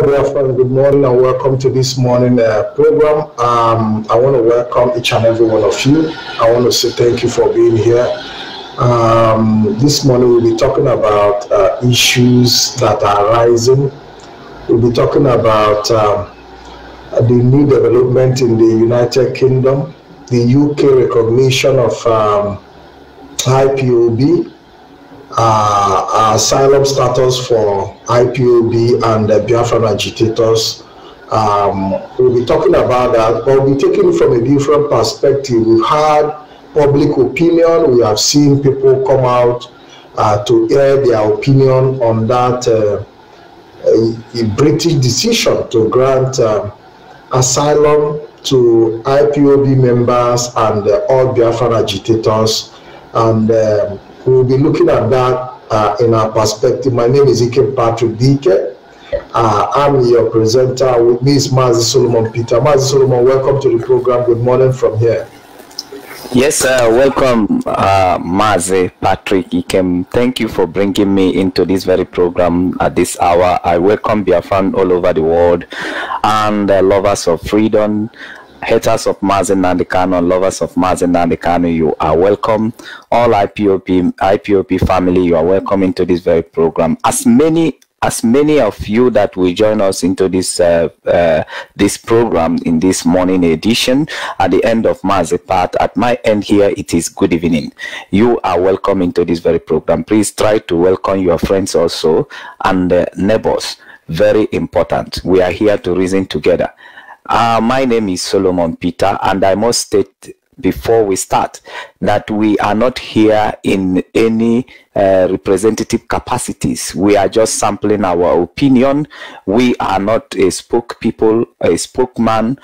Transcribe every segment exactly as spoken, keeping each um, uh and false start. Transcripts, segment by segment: Hello, Biafran. Good morning and welcome to this morning uh, program. Um, I want to welcome each and every one of you. I want to say thank you for being here. Um, this morning we'll be talking about uh, issues that are rising. We'll be talking about um, the new development in the United Kingdom, the U K recognition of um, I P O B, Uh, asylum status for I P O B and uh, Biafran agitators. Um, we'll be talking about that, but we'll be taking it from a different perspective. We've had public opinion. We have seen people come out uh, to air their opinion on that uh, a, a British decision to grant uh, asylum to I P O B members and uh, all Biafran agitators, and um, we'll be looking at that uh, in our perspective. My name is Ikem Patrick Dike. Uh, I'm your presenter. With me is Mazi Solomon Peter. Mazi Solomon, welcome to the program. Good morning from here. Yes, sir. Welcome, uh, Mazi Patrick Ikem. Thank you for bringing me into this very program at this hour. I welcome Biafran all over the world and the lovers of freedom, haters of Mazi Nnamdi Kanu, lovers of Mazi Nnamdi Kanu, you are welcome. All I P O B, I P O B family, you are welcome into this very program. As many as many of you that will join us into this uh, uh, this program in this morning edition, at the end of Mazi part, at my end here, it is good evening. You are welcome into this very program. Please try to welcome your friends also and uh, neighbors. Very important. We are here to reason together. Uh, my name is Solomon Peter, and I must state before we start that we are not here in any uh, representative capacities. We are just sampling our opinion. We are not a spokespeople, a spokesman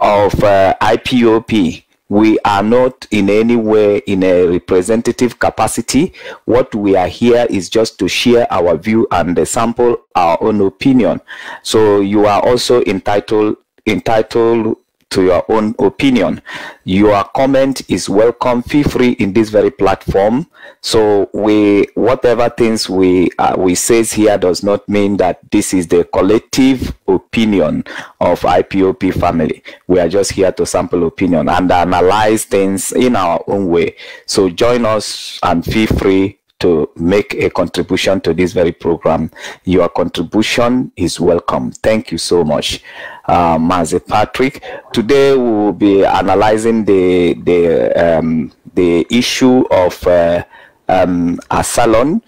of uh, I P O B. We are not in any way in a representative capacity. What we are here is just to share our view and sample our own opinion. So you are also entitled entitled to your own opinion. Your comment is welcome. Feel free in this very platform. So we, whatever things we uh, we says here does not mean that this is the collective opinion of I P O B family. We are just here to sample opinion and analyze things in our own way. So join us and feel free to make a contribution to this very program. Your contribution is welcome. Thank you so much, uh, Mazi Patrick. Today we will be analyzing the the um, the issue of uh, um, asylum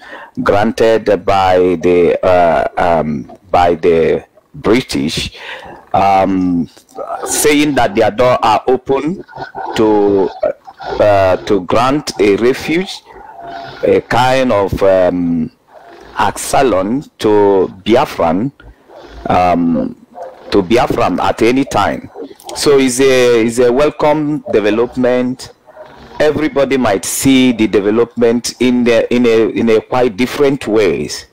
granted by the uh, um, by the British, um, saying that their doors are open to uh, to grant a refuge, a kind of um, asylum to Biafran, um, to Biafran at any time. So it's a, it's a welcome development. Everybody might see the development in the, in a in a quite different ways,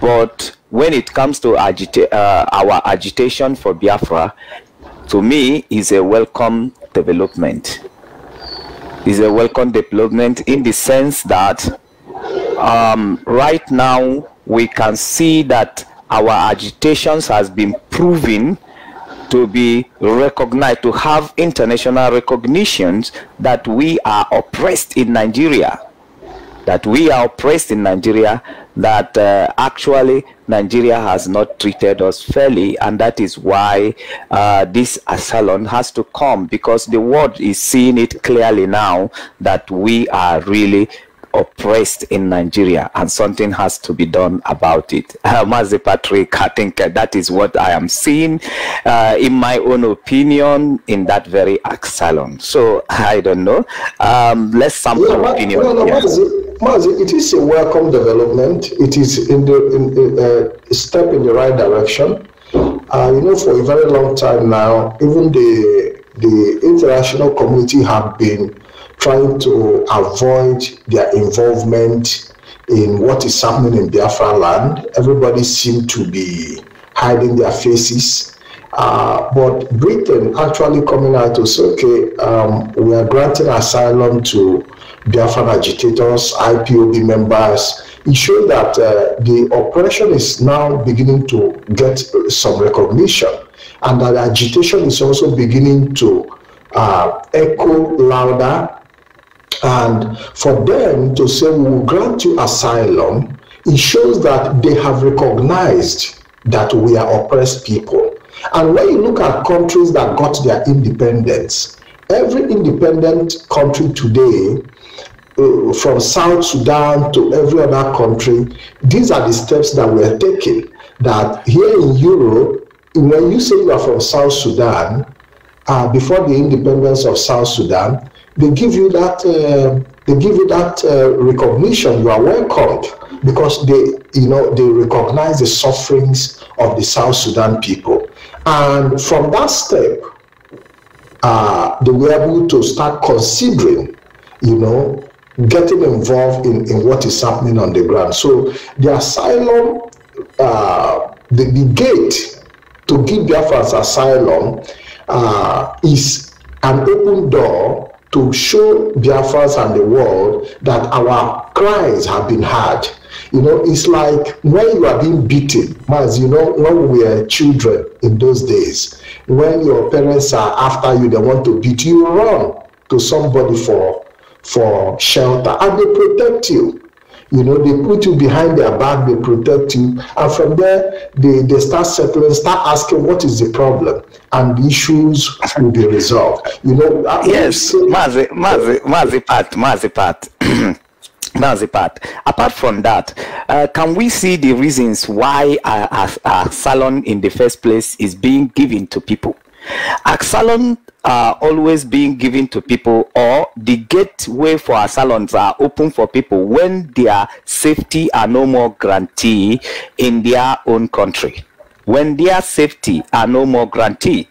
but when it comes to agita uh, our agitation for Biafra, to me is a welcome development. Is a welcome development in the sense that um, right now we can see that our agitations has been proven to be recognized, to have international recognitions that we are oppressed in Nigeria, that we are oppressed in Nigeria, that uh, actually Nigeria has not treated us fairly, and that is why uh, this asylum has to come, because the world is seeing it clearly now that we are really oppressed in Nigeria, and something has to be done about it. Uh, Mazi Patrick, I think uh, that is what I am seeing uh, in my own opinion in that very asylum. So I don't know. Um, let's sample yeah, opinion. No, no, Mazi, Mazi, it is a welcome development. It is in the in, uh, step in the right direction. Uh, you know, for a very long time now, even the the international community have been trying to avoid their involvement in what is happening in Biafra land. Everybody seemed to be hiding their faces. Uh, but Britain actually coming out to say, okay, um, we are granting asylum to Biafran agitators, I P O B members, it shows that uh, the oppression is now beginning to get some recognition, and that agitation is also beginning to uh, echo louder. And for them to say, we will grant you asylum, it shows that they have recognized that we are oppressed people. And when you look at countries that got their independence, every independent country today, uh, from South Sudan to every other country, these are the steps that were taken. That here in Europe, when you say you are from South Sudan, uh, before the independence of South Sudan, they give you that uh, they give you that uh, recognition. You are welcomed, because they, you know, they recognize the sufferings of the South Sudan people. And from that step, uh, they were able to start considering, you know, getting involved in, in what is happening on the ground. So the asylum, uh, the, the gate to give Biafrans asylum uh, is an open door to show Biafrans and the world that our cries have been heard. You know, it's like when you are being beaten, as you know, when we were children in those days, when your parents are after you, they want to beat you, run to somebody for, for shelter, and they protect you. You know, they put you behind their back, they protect you, and from there, they, they start settling, start asking what is the problem, and the issues will be resolved. You know, yes, Mazi, Mazi, Mazi Pat, Mazi Pat. That's the part. Apart from that, uh, can we see the reasons why asylum in the first place is being given to people? Asylum are always being given to people, or the gateway for asylums are open for people when their safety are no more guaranteed in their own country. When their safety are no more guaranteed.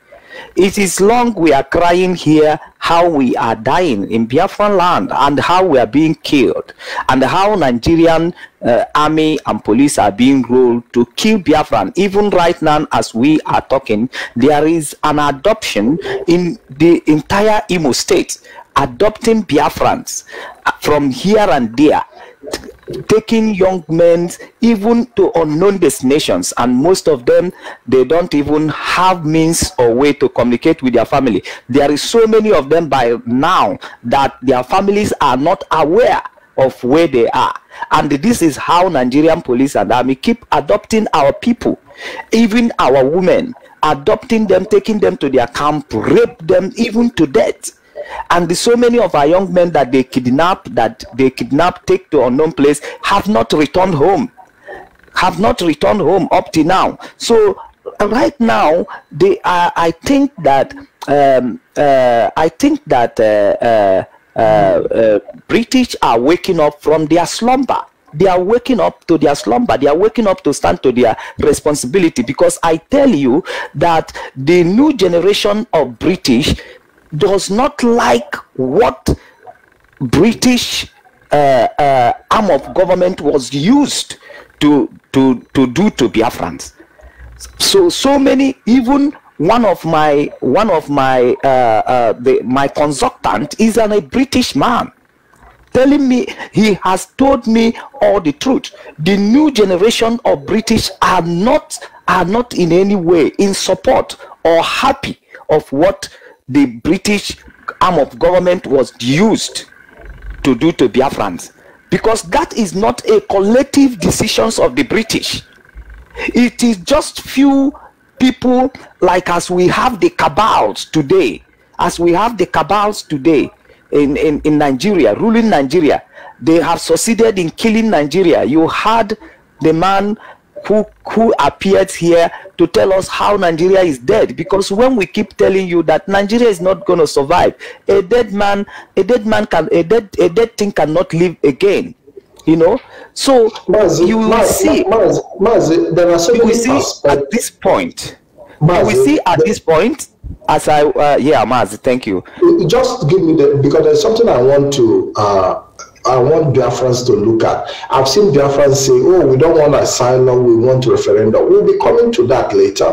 It is long we are crying here how we are dying in Biafran land, and how we are being killed, and how Nigerian uh, army and police are being rolled to kill Biafran. Even right now as we are talking, there is an adoption in the entire Imo state, adopting Biafrans from here and there, taking young men even to unknown destinations, and most of them, they don't even have means or way to communicate with their family. There is so many of them by now that their families are not aware of where they are, and this is how Nigerian police and army keep adopting our people, even our women, adopting them, taking them to their camp, rape them even to death. And so many of our young men that they kidnap, that they kidnap, take to unknown place, have not returned home, have not returned home up to now. So right now, they are. I think that um, uh, I think that uh, uh, uh, uh, British are waking up from their slumber. They are waking up to their slumber. They are waking up to stand to their responsibility. Because I tell you that the new generation of British does not like what British uh, uh, arm of government was used to to to do to Biafrans. So so many, even one of my one of my uh, uh, the, my consultant is an, a British man, telling me, he has told me all the truth. The new generation of British are not are not in any way in support or happy of what the British arm of government was used to do to Biafrans, because that is not a collective decisions of the British. It is just few people, like as we have the cabals today, as we have the cabals today in, in, in Nigeria, ruling Nigeria. They have succeeded in killing Nigeria. You had the man Who, who appeared here to tell us how Nigeria is dead, because when we keep telling you that Nigeria is not going to survive, a dead man, a dead man can, a dead, a dead thing cannot live again, you know. So Mazi, you will Mazi, see, Mazi, Mazi, there are so many see at this point. Mazi, you will see at the, this point, as I, uh, yeah, Mazi, thank you. Just give me the, because there's something I want to. Uh, I want Biafrans to look at. I've seen Biafrans say, oh, we don't want asylum, we want referendum. We'll be coming to that later.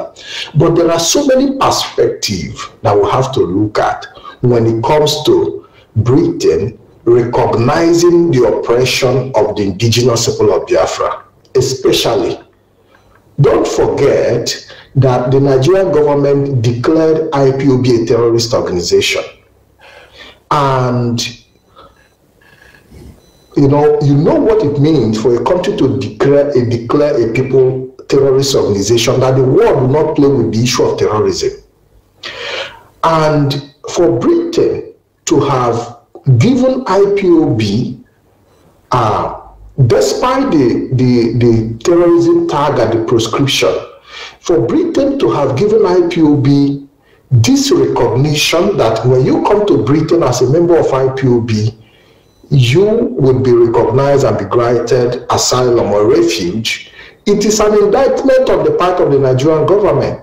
But there are so many perspectives that we have to look at when it comes to Britain recognizing the oppression of the indigenous people of Biafra, especially. Don't forget that the Nigerian government declared I P O B a terrorist organization. And you know, you know what it means for a country to declare a, declare a people terrorist organization, that the world will not play with the issue of terrorism. And for Britain to have given I P O B, uh, despite the, the, the terrorism tag and the proscription, for Britain to have given I P O B this recognition that when you come to Britain as a member of I P O B, you would be recognized and be granted asylum or refuge, it is an indictment on the part of the Nigerian government.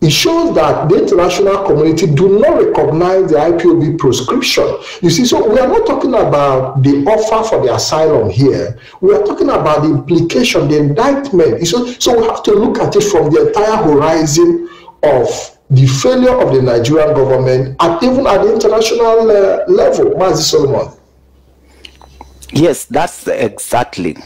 It shows that the international community do not recognize the I P O B proscription. You see, so we are not talking about the offer for the asylum here. We are talking about the implication, the indictment. So, so we have to look at it from the entire horizon of the failure of the Nigerian government, at even at the international uh, level. Mazi Solomon. Yes, that's exactly.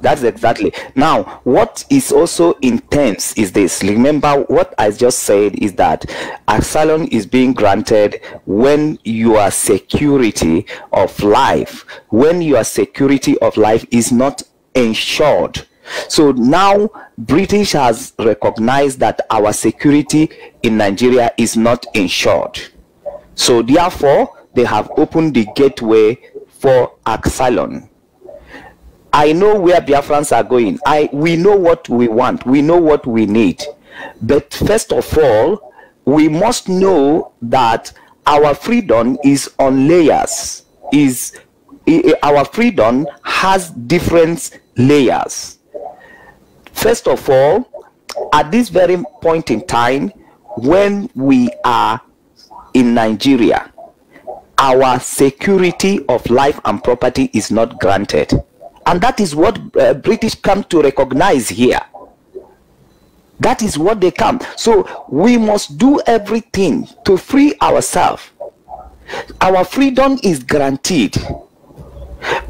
That's exactly. Now, what is also intense is this. Remember, what I just said is that asylum is being granted when your security of life, when your security of life is not ensured. So now, British has recognized that our security in Nigeria is not ensured. So therefore, they have opened the gateway for asylum. I know where Biafrans are going. I we know what we want. We know what we need. But first of all, we must know that our freedom is on layers. Is our freedom has different layers. First of all, at this very point in time, when we are in Nigeria, our security of life and property is not granted. And that is what uh, British come to recognize here. That is what they come. So we must do everything to free ourselves. Our freedom is guaranteed.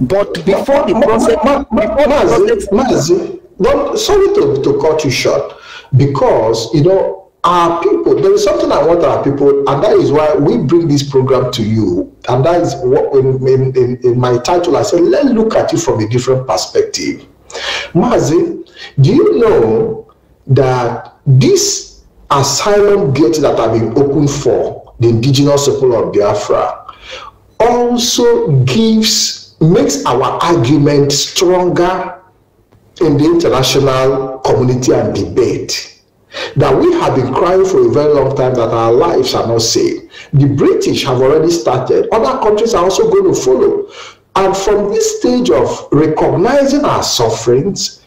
But before the process... Mazi, Mazi, Mazi, sorry to, to cut you short, because, you know, our people, there is something I want our people, and that is why we bring this program to you. And that is what in, in, in my title I said, let's look at it from a different perspective. Mazi, do you know that this asylum gates that have been opened for the indigenous people of Biafra also gives, makes our argument stronger in the international community and debate? That we have been crying for a very long time that our lives are not safe. The British have already started. Other countries are also going to follow. And from this stage of recognizing our sufferings,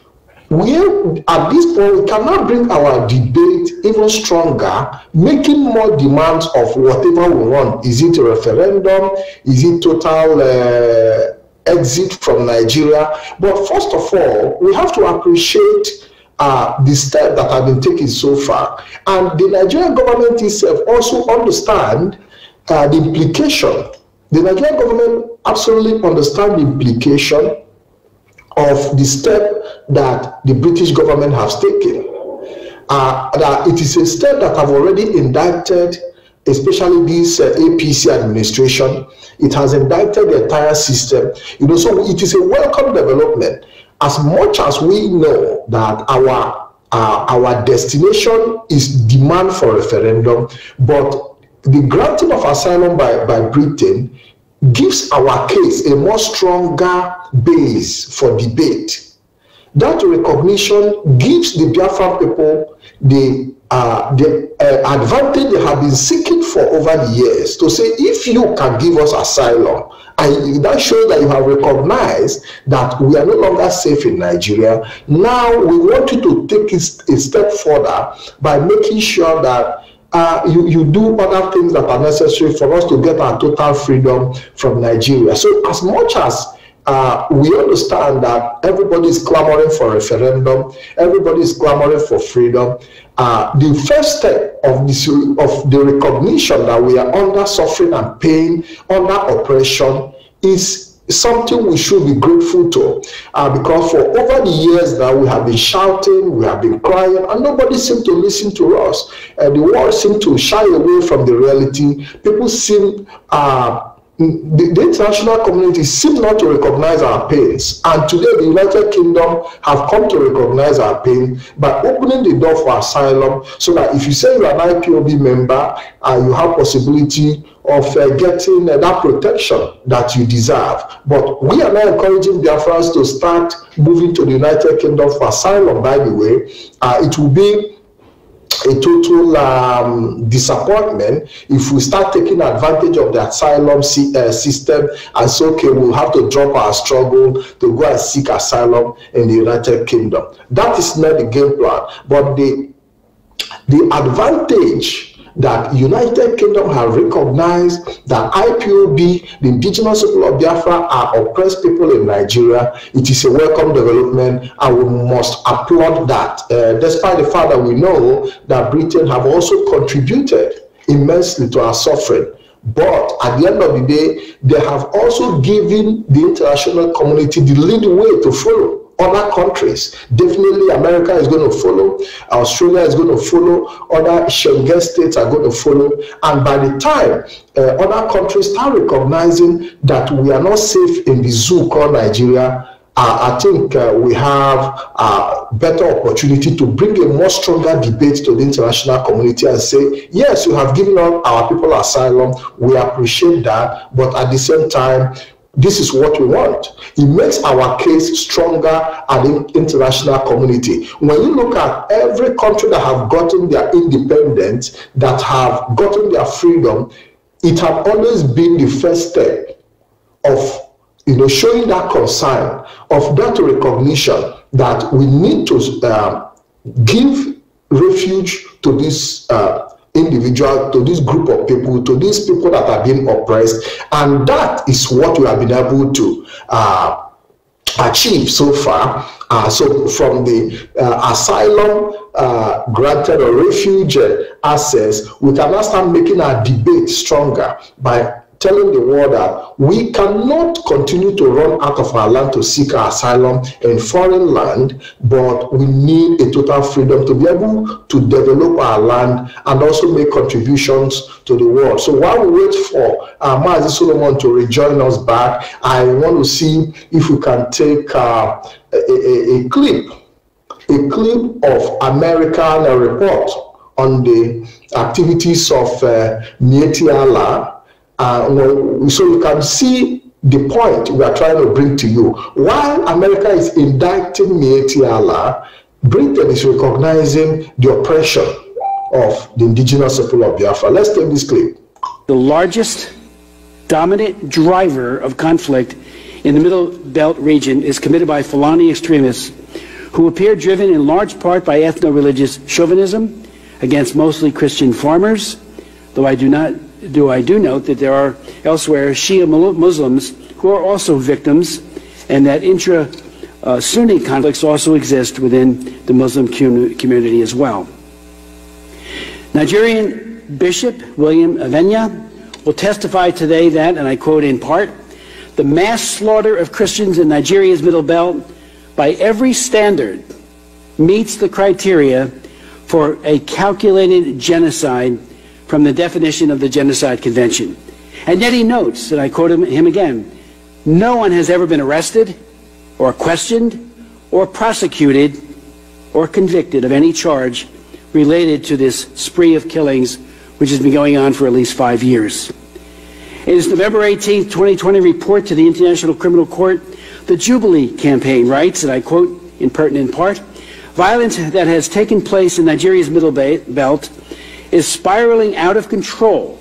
we at this point we cannot bring our debate even stronger, making more demands of whatever we want. Is it a referendum? Is it total uh, exit from Nigeria? But first of all, we have to appreciate Uh, the steps that have been taken so far. And the Nigerian government itself also understand uh, the implication. The Nigerian government absolutely understand the implication of the step that the British government has taken. Uh, that it is a step that have already indicted, especially this uh, A P C administration. It has indicted the entire system. You know, so it is a welcome development. As much as we know that our uh, our destination is demand for referendum, but the granting of asylum by, by Britain gives our case a more stronger base for debate. That recognition gives the Biafran people the, uh, the uh, advantage they have been seeking for over the years, to say if you can give us asylum, and that shows that you have recognized that we are no longer safe in Nigeria. Now we want you to take it a step further by making sure that uh, you, you do other things that are necessary for us to get our total freedom from Nigeria. So as much as uh, we understand that everybody is clamoring for referendum, everybody is clamoring for freedom, uh, the first step of, this, of the recognition that we are under suffering and pain, under oppression, is something we should be grateful to, uh, because for over the years now we have been shouting, we have been crying, and nobody seemed to listen to us. Uh, the world seemed to shy away from the reality. People seem, uh, the, the international community seem not to recognize our pains. And today the United Kingdom have come to recognize our pain by opening the door for asylum, so that if you say you're an I P O B member, uh, you have possibility of uh, getting uh, that protection that you deserve. But we are now encouraging Biafrans to start moving to the United Kingdom for asylum, by the way. Uh, it will be a total um, disappointment if we start taking advantage of the asylum si uh, system and say, okay, we'll have to drop our struggle to go and seek asylum in the United Kingdom. That is not the game plan. But the, the advantage that United Kingdom have recognized that I P O B, the indigenous people of Biafra, are oppressed people in Nigeria. It is a welcome development, and we must applaud that, uh, despite the fact that we know that Britain have also contributed immensely to our suffering. But at the end of the day, they have also given the international community the leadway to follow. Other countries, definitely America is going to follow, Australia is going to follow, other Schengen states are going to follow, and by the time uh, other countries start recognizing that we are not safe in the zoo called Nigeria, uh, I think uh, we have a better opportunity to bring a more stronger debate to the international community and say, yes, you have given up our people asylum, we appreciate that, but at the same time, this is what we want. It makes our case stronger at the international community. When you look at every country that have gotten their independence, that have gotten their freedom, it has always been the first step of, you know, showing that concern, of that recognition that we need to uh, give refuge to this uh, individual, to this group of people, to these people that are being oppressed, and that is what we have been able to uh, achieve so far. Uh, so from the uh, asylum uh, granted or refuge access, we can now start making our debate stronger by telling the world that we cannot continue to run out of our land to seek our asylum in foreign land, but we need a total freedom to be able to develop our land and also make contributions to the world. So while we wait for uh, Mazi Solomon to rejoin us back, I want to see if we can take uh, a, a, a clip, a clip of American uh, report on the activities of uh, Miyetti Allah. Uh, so you can see the point we are trying to bring to you. While America is indicting Miyetti Allah, Britain is recognizing the oppression of the indigenous people of Biafra. Let's take this clip. The largest dominant driver of conflict in the Middle Belt region is committed by Fulani extremists who appear driven in large part by ethno-religious chauvinism against mostly Christian farmers, though I do not do I do note that there are elsewhere Shia Muslims who are also victims, and that intra-Sunni uh, conflicts also exist within the Muslim com community as well. Nigerian Bishop William Avenya will testify today that, and I quote in part, the mass slaughter of Christians in Nigeria's Middle Belt by every standard meets the criteria for a calculated genocide from the definition of the Genocide Convention. And yet he notes, and I quote him, him again, no one has ever been arrested or questioned or prosecuted or convicted of any charge related to this spree of killings which has been going on for at least five years. In his November eighteenth twenty twenty report to the International Criminal Court, the Jubilee Campaign writes, and I quote in pertinent part, violence that has taken place in Nigeria's Middle Belt is spiraling out of control,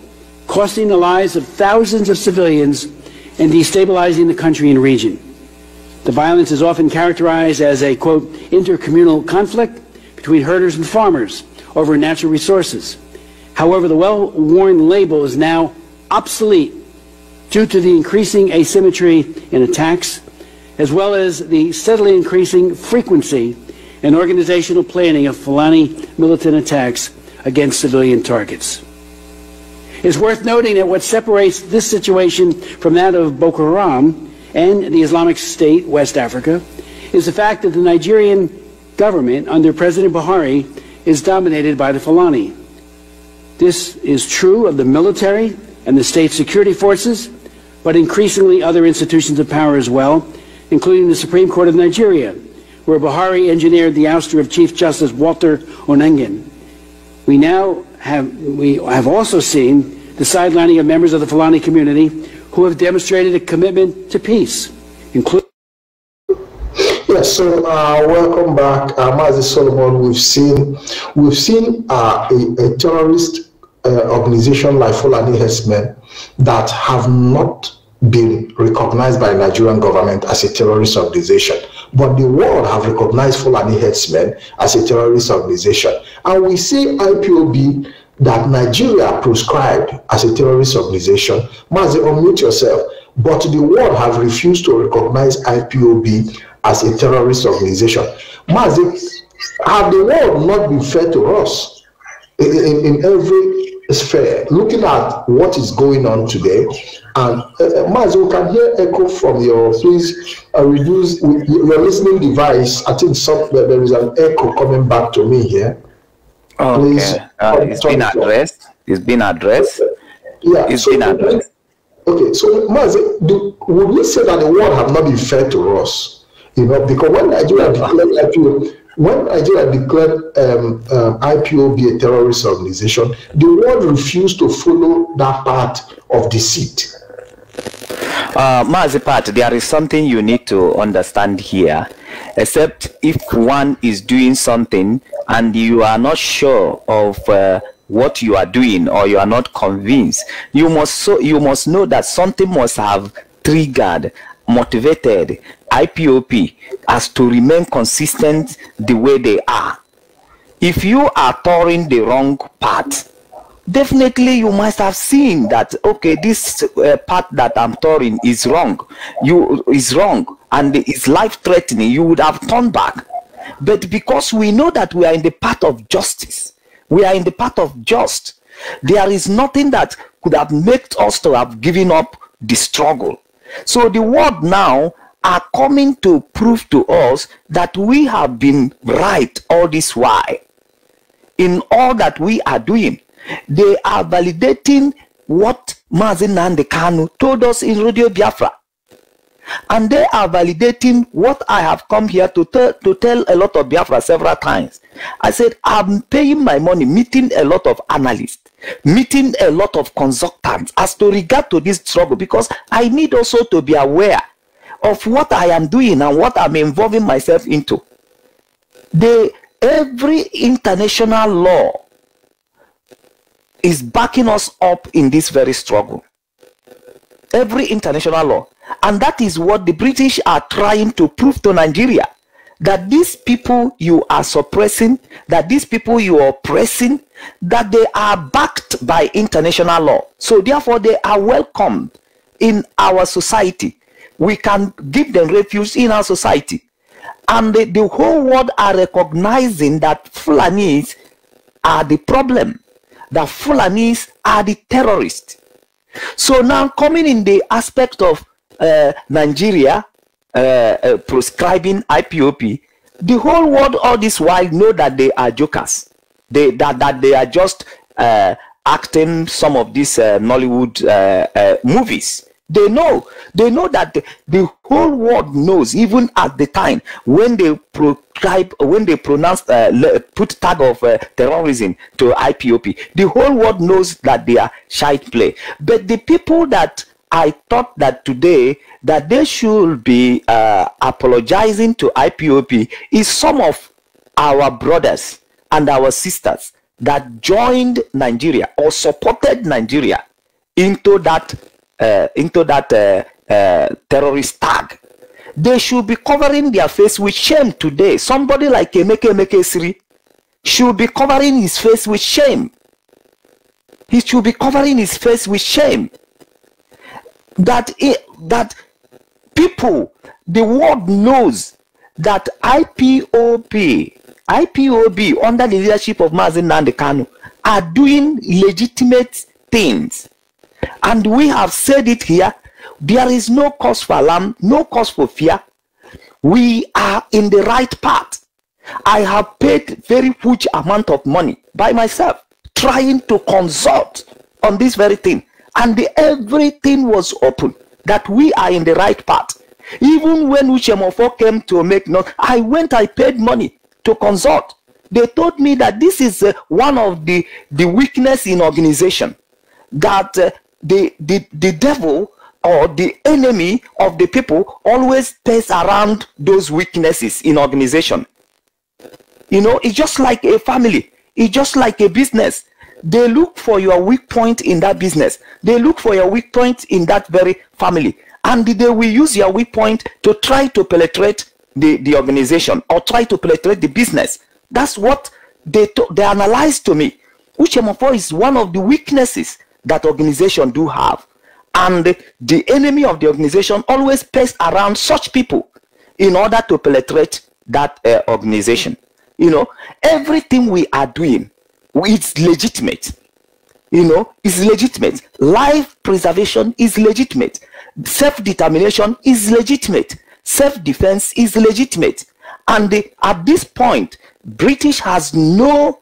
costing the lives of thousands of civilians and destabilizing the country and region. The violence is often characterized as a, quote, intercommunal conflict between herders and farmers over natural resources. However, the well-worn label is now obsolete due to the increasing asymmetry in attacks, as well as the steadily increasing frequency and organizational planning of Fulani militant attacks against civilian targets. It's worth noting that what separates this situation from that of Boko Haram and the Islamic State, West Africa, is the fact that the Nigerian government under President Buhari is dominated by the Fulani. This is true of the military and the state security forces, but increasingly other institutions of power as well, including the Supreme Court of Nigeria, where Buhari engineered the ouster of Chief Justice Walter Onnoghen. We now have, we have also seen the sidelining of members of the Fulani community who have demonstrated a commitment to peace, including... Yes, so uh, welcome back, uh, Mazi Solomon. We've seen, we've seen uh, a, a terrorist uh, organization like Fulani Herdsmen that have not been recognized by the Nigerian government as a terrorist organization, but the world have recognized Fulani Herdsmen as a terrorist organization. And we see I P O B that Nigeria proscribed as a terrorist organization. Mazi, unmute yourself. But the world have refused to recognize I P O B as a terrorist organization. Mazi, have the world not been fair to us in, in, in every sphere? Looking at what is going on today, and uh, Mazi, we can hear echo from your, please uh, reduce your listening device. I think somewhere there is an echo coming back to me here. Okay. Please, uh, it's been addressed. It's been addressed. Yeah, it's so been addressed. Okay, so Mazi, do, would we say that the world have not been fair to us? You know, because when Nigeria declared I P O B, when Nigeria declared um, um, I P O B a terrorist organization, the world refused to follow that path of deceit. Uh, Mazipat, there is something you need to understand here. Except if one is doing something and you are not sure of uh, what you are doing, or you are not convinced, you must so you must know that something must have triggered, motivated I P O B as to remain consistent the way they are. If you are touring the wrong path, definitely you must have seen that, okay, this uh, path that I'm touring is wrong, you is wrong, and it's life-threatening. You would have turned back. But because we know that we are in the path of justice, we are in the path of just, there is nothing that could have made us to have given up the struggle. So the world now are coming to prove to us that we have been right all this while in all that we are doing. They are validating what Mazi Nnamdi Kanu told us in Radio Biafra, and they are validating what I have come here to, to tell a lot of Biafra several times. I said, I'm paying my money, meeting a lot of analysts, meeting a lot of consultants as to regard to this trouble, because I need also to be aware of what I am doing and what I'm involving myself into. The, every international law is backing us up in this very struggle. Every international law. And that is what the British are trying to prove to Nigeria, that these people you are suppressing, that these people you are oppressing, that they are backed by international law. So therefore they are welcomed in our society. We can give them refuge in our society. And the, the whole world are recognizing that Fulanis are the problem, that Fulanis are the terrorists. So now coming in the aspect of uh, Nigeria uh, uh, proscribing I P O B, the whole world all this while know that they are jokers. They, that, that they are just uh, acting some of these uh, Nollywood uh, uh, movies. They know. They know that the, the whole world knows. Even at the time when they proscribe, when they pronounced, uh, put tag of uh, terrorism to I P O B, the whole world knows that they are child play. But the people that I thought that today that they should be uh, apologizing to I P O B is some of our brothers and our sisters that joined Nigeria or supported Nigeria into that. Uh, into that uh, uh, terrorist tag. They should be covering their face with shame today. Somebody like Emeka Emesiri should be covering his face with shame. He should be covering his face with shame. That, it, that people, the world knows that I P O B, I P O B under the leadership of Mazi Nnamdi Kanu are doing legitimate things. And we have said it here, there is no cause for alarm, no cause for fear. We are in the right path. I have paid very huge amount of money by myself, trying to consult on this very thing. And the, everything was open, that we are in the right path. Even when Uche Mefo came to make note, I went, I paid money to consult. They told me that this is uh, one of the, the weakness in organization, that uh, the, the, the devil or the enemy of the people always tests around those weaknesses in organization. You know, it's just like a family. It's just like a business. They look for your weak point in that business. They look for your weak point in that very family. And they will use your weak point to try to penetrate the, the organization or try to penetrate the business. That's what they, they analyzed to me. Uche Mefo is one of the weaknesses that organizations do have. And the, the enemy of the organization always plays around such people in order to penetrate that uh, organization. You know, everything we are doing, it's legitimate. You know, it's legitimate. Life preservation is legitimate. Self-determination is legitimate. Self-defense is legitimate. And they, at this point, British has no,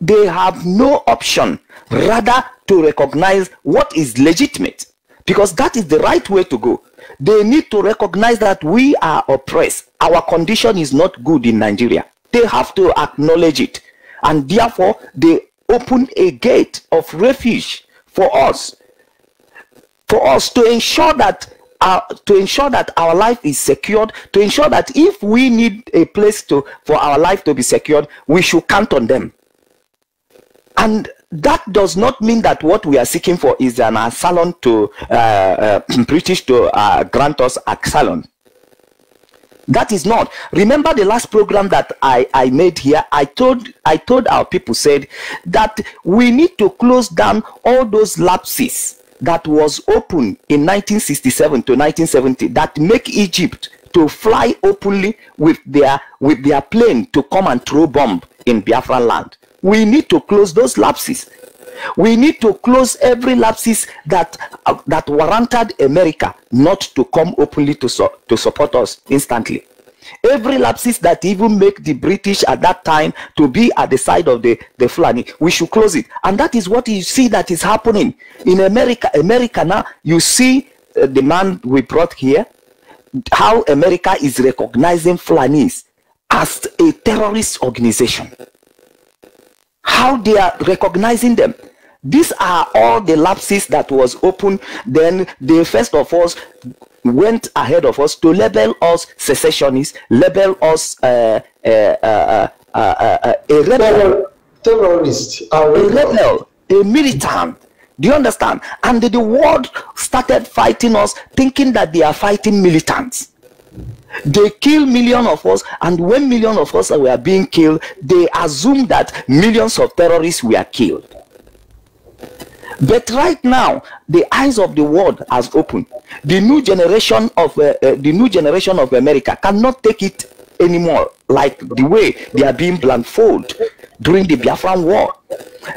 they have no option rather to recognize what is legitimate, because that is the right way to go. They need to recognize that we are oppressed. Our condition is not good in Nigeria. They have to acknowledge it. And therefore, they open a gate of refuge for us, for us to ensure that Uh, to ensure that our life is secured, to ensure that if we need a place to for our life to be secured, we should count on them. And that does not mean that what we are seeking for is an asylum to uh, uh, British to uh, grant us asylum. That is not. Remember the last program that I, I made here, I told, I told our people, said that we need to close down all those lapses that was open in nineteen sixty-seven to nineteen seventy that make Egypt to fly openly with their with their plane to come and throw bomb in Biafra land. We need to close those lapses. We need to close every lapses that uh, that warranted America not to come openly to su to support us instantly. Every lapses that even make the British at that time to be at the side of the, the Fulani, we should close it. And that is what you see that is happening in America. America now, you see uh, the man we brought here, how America is recognizing Fulanis as a terrorist organization. How they are recognizing them. These are all the lapses that was open. Then the first of all went ahead of us to label us secessionists, label us uh, uh, uh, uh, uh, uh, a rebel, terrorist, a rebel, a militant. Do you understand? And the world started fighting us, thinking that they are fighting militants. They kill millions of us, and when millions of us were being killed, they assumed that millions of terrorists were killed. But right now, the eyes of the world has opened. The new generation of uh, uh, the new generation of America cannot take it anymore, like the way they are being blindfolded during the Biafran war.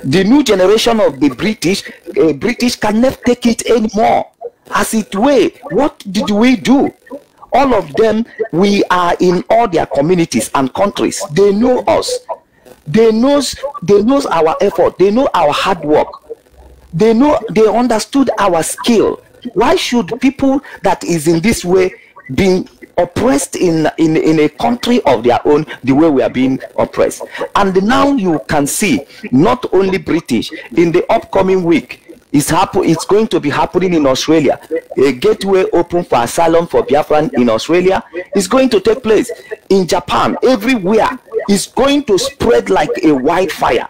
The new generation of the British uh, British cannot take it anymore. As it were, what did we do? All of them, we are in all their communities and countries. They know us. They knows they knows our effort. They know our hard work. They know, they understood our skill. Why should people that is in this way being oppressed in, in, in a country of their own the way we are being oppressed? And now you can see, not only British, in the upcoming week, it's, it's going to be happening in Australia. A gateway open for asylum for Biafran in Australia is going to take place. In Japan, everywhere, it's going to spread like a wildfire.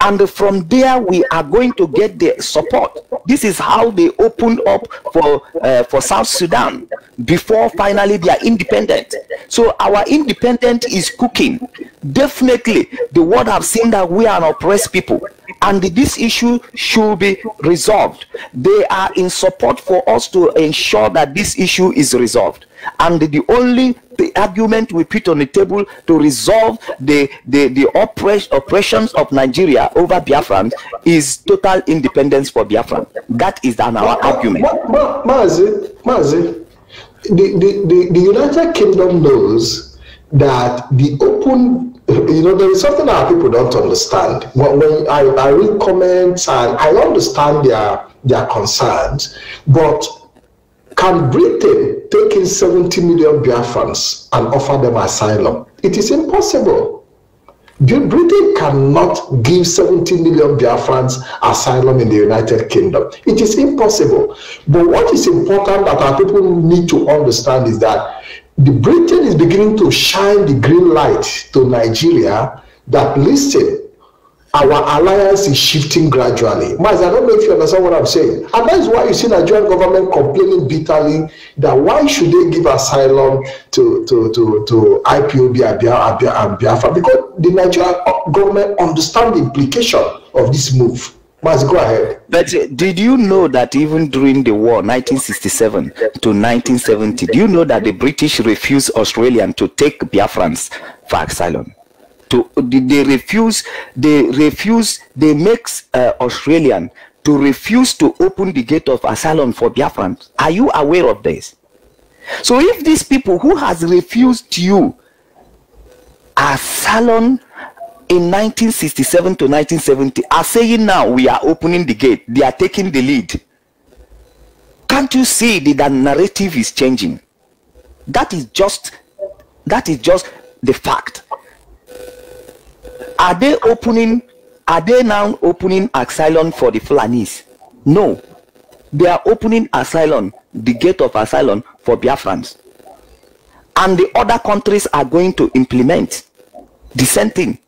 And from there, we are going to get the support. This is how they opened up for uh, for South Sudan before finally they are independent. So our independence is cooking. Definitely, the world have seen that we are an oppressed people, and this issue should be resolved. They are in support for us to ensure that this issue is resolved. And the only the argument we put on the table to resolve the the, the oppress, oppressions of Nigeria over Biafran is total independence for Biafran. That is an, our argument. Mazi, Mazi, the, the, the, the United Kingdom knows that the open, you know, there is something that people don't understand. When, when I, I read comments, and I understand their, their concerns, but can Britain take in seventy million Biafrans and offer them asylum? It is impossible. Britain cannot give seventy million Biafrans asylum in the United Kingdom. It is impossible. But what is important that our people need to understand is that the Britain is beginning to shine the green light to Nigeria that, listen, our alliance is shifting gradually. Mas, I don't know if you understand what I'm saying. And that is why you see the Nigerian government complaining bitterly that why should they give asylum to, to, to, to I P O B and Biafra? Because the Nigerian government understands the implication of this move. Mas, go ahead. But uh, did you know that even during the war, nineteen sixty-seven to nineteen seventy, do you know that the British refused Australians to take Biafrans for asylum? To, they refuse, they refuse, they make uh, Australian to refuse to open the gate of asylum for Biafrans. Are you aware of this? So if these people who has refused you asylum in nineteen sixty-seven to nineteen seventy are saying now we are opening the gate, they are taking the lead, can't you see that the narrative is changing? That is just, that is just the fact. Are they opening, are they now opening asylum for the Fulanis? No. They are opening asylum, the gate of asylum for Biafrans. And the other countries are going to implement the same thing.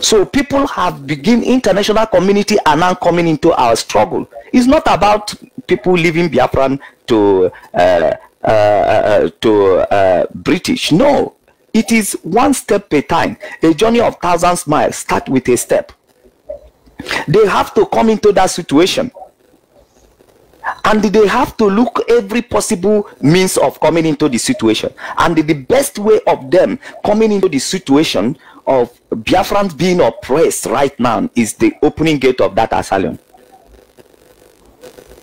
So people have begun, international community are now coming into our struggle. It's not about people leaving Biafran to, uh, uh, uh, to uh, British. No. It is one step at a time. A journey of thousands miles starts with a step. They have to come into that situation. And they have to look every possible means of coming into the situation. And the best way of them coming into the situation of Biafrans being oppressed right now is the opening gate of that asylum.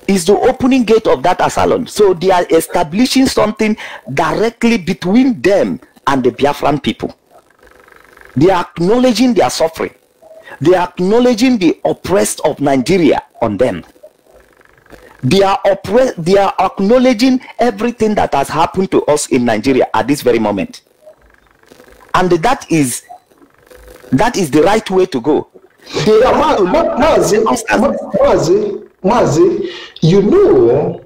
Is the opening gate of that asylum. So they are establishing something directly between them and the Biafran people. They are acknowledging their suffering. They are acknowledging the oppressed of Nigeria on them. They are oppressed. They are acknowledging everything that has happened to us in Nigeria at this very moment. And that is, that is the right way to go. They yeah, are Mazi, Mazi, Mazi, you know,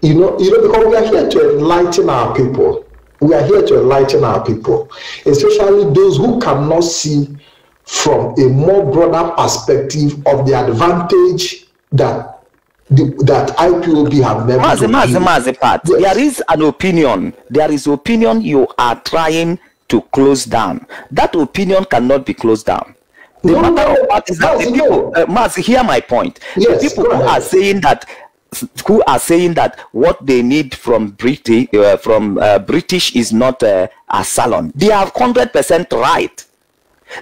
you know, you know, because we are here to enlighten our people. We are here to enlighten our people, especially those who cannot see from a more broader perspective of the advantage that the, that I P O B have never. Mazi, Mazi, Mazi, Pat. Yes. There is an opinion. There is opinion you are trying to close down. That opinion cannot be closed down. The no, matter no, of is that the people, uh, Mazi, hear my point. Yes, the people who are saying that. Who are saying that what they need from British uh, from uh, British is not uh, a salon? They are hundred percent right.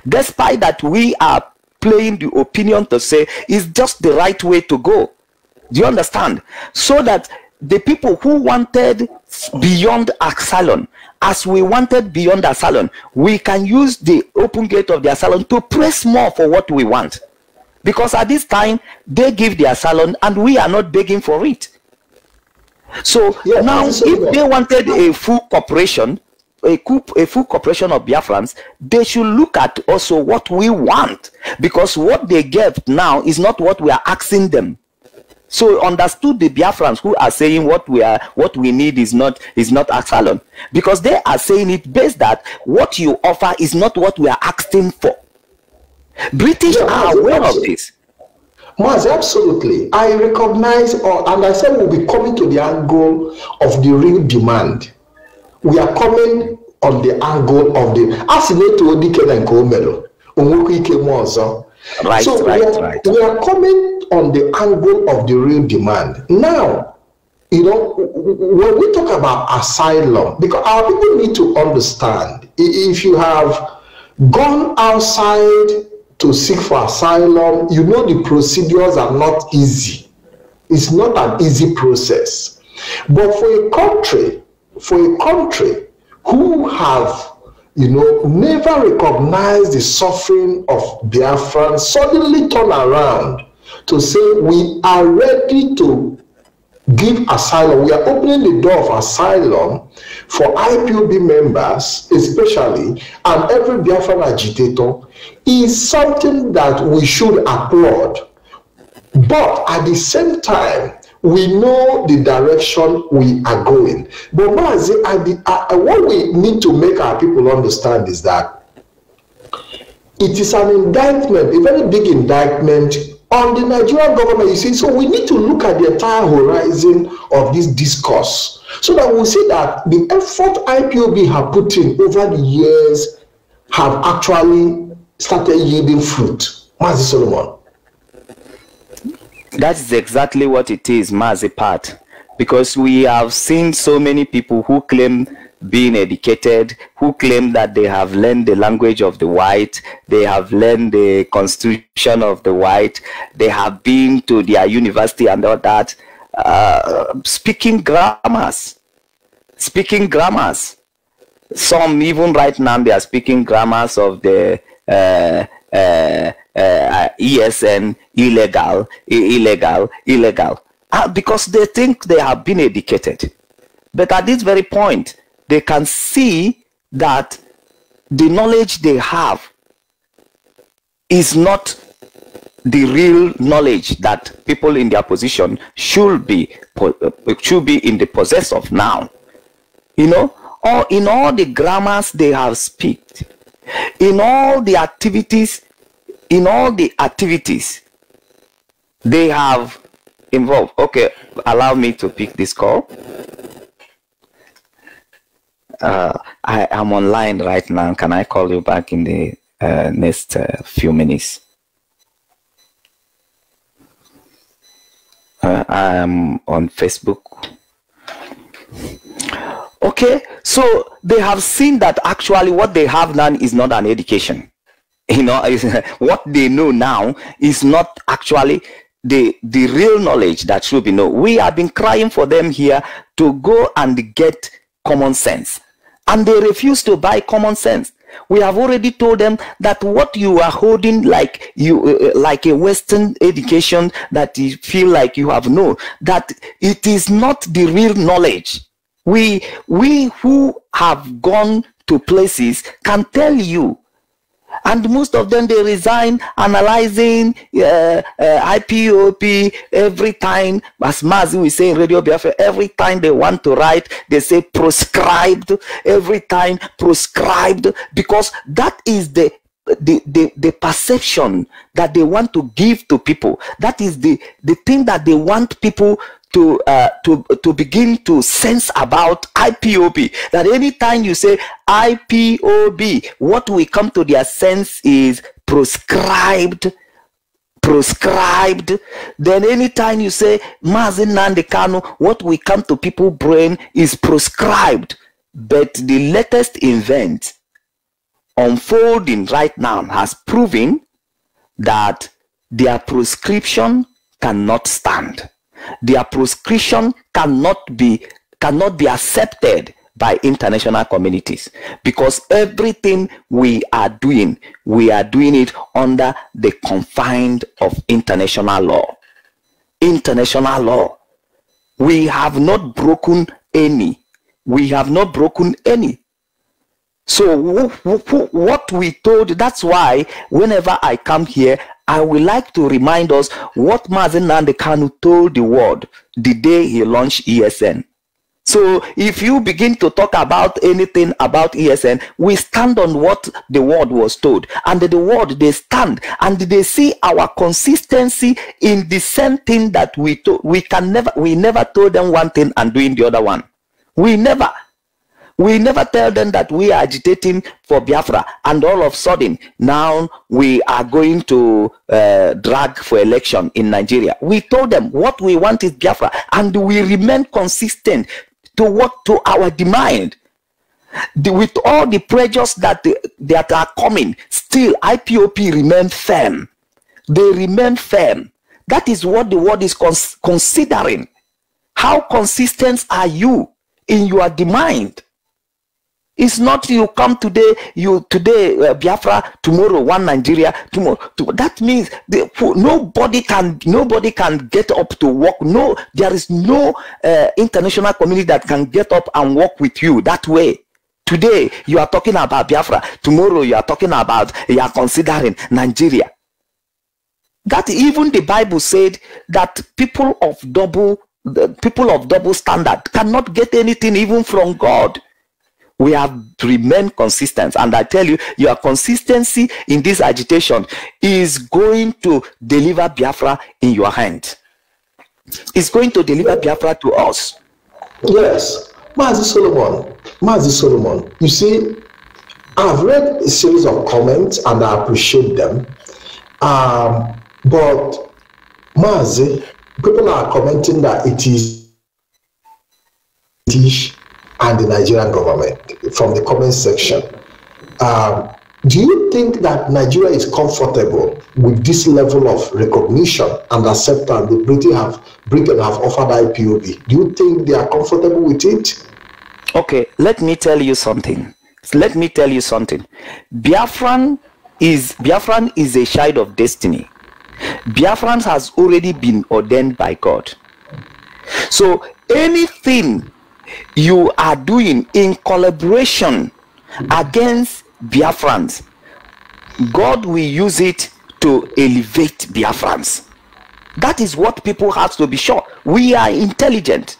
Despite that, we are playing the opinion to say it's just the right way to go. Do you understand? So that the people who wanted beyond asylum, as we wanted beyond asylum, we can use the open gate of the asylum to press more for what we want. Because at this time, they give their salon and we are not begging for it. So yeah, now, so if they wanted a full corporation, a, a full corporation of Biafrans, they should look at also what we want. Because what they gave now is not what we are asking them. So understood the Biafrans who are saying what we are, what we need is not is not asylum. Because they are saying it based that what you offer is not what we are asking for. British yeah, are aware of this. Mas, absolutely. I recognize, or, and I said we'll be coming to the angle of the real demand. We are coming on the angle of the... Right, so right, we are, right. We are coming on the angle of the real demand. Now, you know, when we talk about asylum, because our people need to understand, if you have gone outside to seek for asylum, you know the procedures are not easy. It's not an easy process. But for a country, for a country who have, you know, never recognized the suffering of Biafran, suddenly turn around to say we are ready to give asylum, we are opening the door of asylum for I P O B members, especially, and every Biafran agitator, is something that we should applaud. But at the same time, we know the direction we are going. But Mazi, what we need to make our people understand is that it is an indictment, a very big indictment on the Nigerian government, you see. So we need to look at the entire horizon of this discourse so that we see that the effort I P O B have put in over the years have actually started yielding fruit. Mazi Solomon. That's exactly what it is, Mazi Pat, because we have seen so many people who claim being educated, who claim that they have learned the language of the white, they have learned the constitution of the white, they have been to their university and all that, uh, speaking grammars, speaking grammars. Some even right now they are speaking grammars of the uh, uh, uh, E S N, illegal, illegal, illegal, uh, because they think they have been educated. But at this very point, they can see that the knowledge they have is not the real knowledge that people in their position should be should be in the possess of now. You know, or in all the grammars they have speaked, in all the activities, in all the activities they have involved. Okay, allow me to pick this call. Uh, I am online right now. Can I call you back in the uh, next uh, few minutes? Uh, I am on Facebook. Okay, so they have seen that actually what they have done is not an education. You know, what they know now is not actually the the real knowledge that should be known. We have been crying for them here to go and get common sense. And they refuse to buy common sense. We have already told them that what you are holding like you uh, like a Western education that you feel like you have known, that it is not the real knowledge. We, we who have gone to places can tell you. And most of them, they resign analyzing uh, uh, I P O B every time, as Mazi we say in Radio Biafra, every time they want to write, they say proscribed, every time proscribed, because that is the, the, the, the perception that they want to give to people. That is the, the thing that they want people to, uh, to, to begin to sense about I P O B, that anytime you say I P O B, what we come to their sense is proscribed, proscribed. Then anytime you say Mazi Nnamdi Kanu, what we come to people's brain is proscribed. But the latest event unfolding right now has proven that their proscription cannot stand. Their proscription cannot be cannot be accepted by international communities, because everything we are doing, we are doing it under the confines of international law. International law. We have not broken any. We have not broken any. So what we told, that's why whenever I come here, I would like to remind us what Mazi Nnamdi Kanu told the world the day he launched E S N. So if you begin to talk about anything about E S N, we stand on what the world was told. And the world, they stand and they see our consistency in the same thing that we told. We can never, we never told them one thing and doing the other one. We never. We never tell them that we are agitating for Biafra, and all of a sudden now we are going to uh, drag for election in Nigeria. We told them what we want is Biafra, and we remain consistent to what to our demand. The, with all the pressures that that are coming, still I P O B remain firm. They remain firm. That is what the world is cons considering. How consistent are you in your demand? It's not you come today, you today uh, Biafra, tomorrow one Nigeria, tomorrow. To, that means the, nobody can nobody can get up to work. No, there is no uh, international community that can get up and work with you that way. Today you are talking about Biafra. Tomorrow you are talking about, you are considering Nigeria. That even the Bible said that people of double the people of double standard cannot get anything even from God. We have remained consistent, and I tell you, your consistency in this agitation is going to deliver Biafra in your hand. It's going to deliver Biafra to us. Yes, Mazi Solomon, Mazi Solomon, you see, I've read a series of comments and I appreciate them. Um, but Mazi, people are commenting that it is and the Nigerian government from the comment section. Um, do you think that Nigeria is comfortable with this level of recognition and acceptance the British have, Britain have offered I P O B? Do you think they are comfortable with it? Okay, let me tell you something. Let me tell you something. Biafran is Biafran is a child of destiny. Biafran has already been ordained by God. So anything you are doing in collaboration against Biafrans, God will use it to elevate Biafrans. That is what people have to be sure. We are intelligent.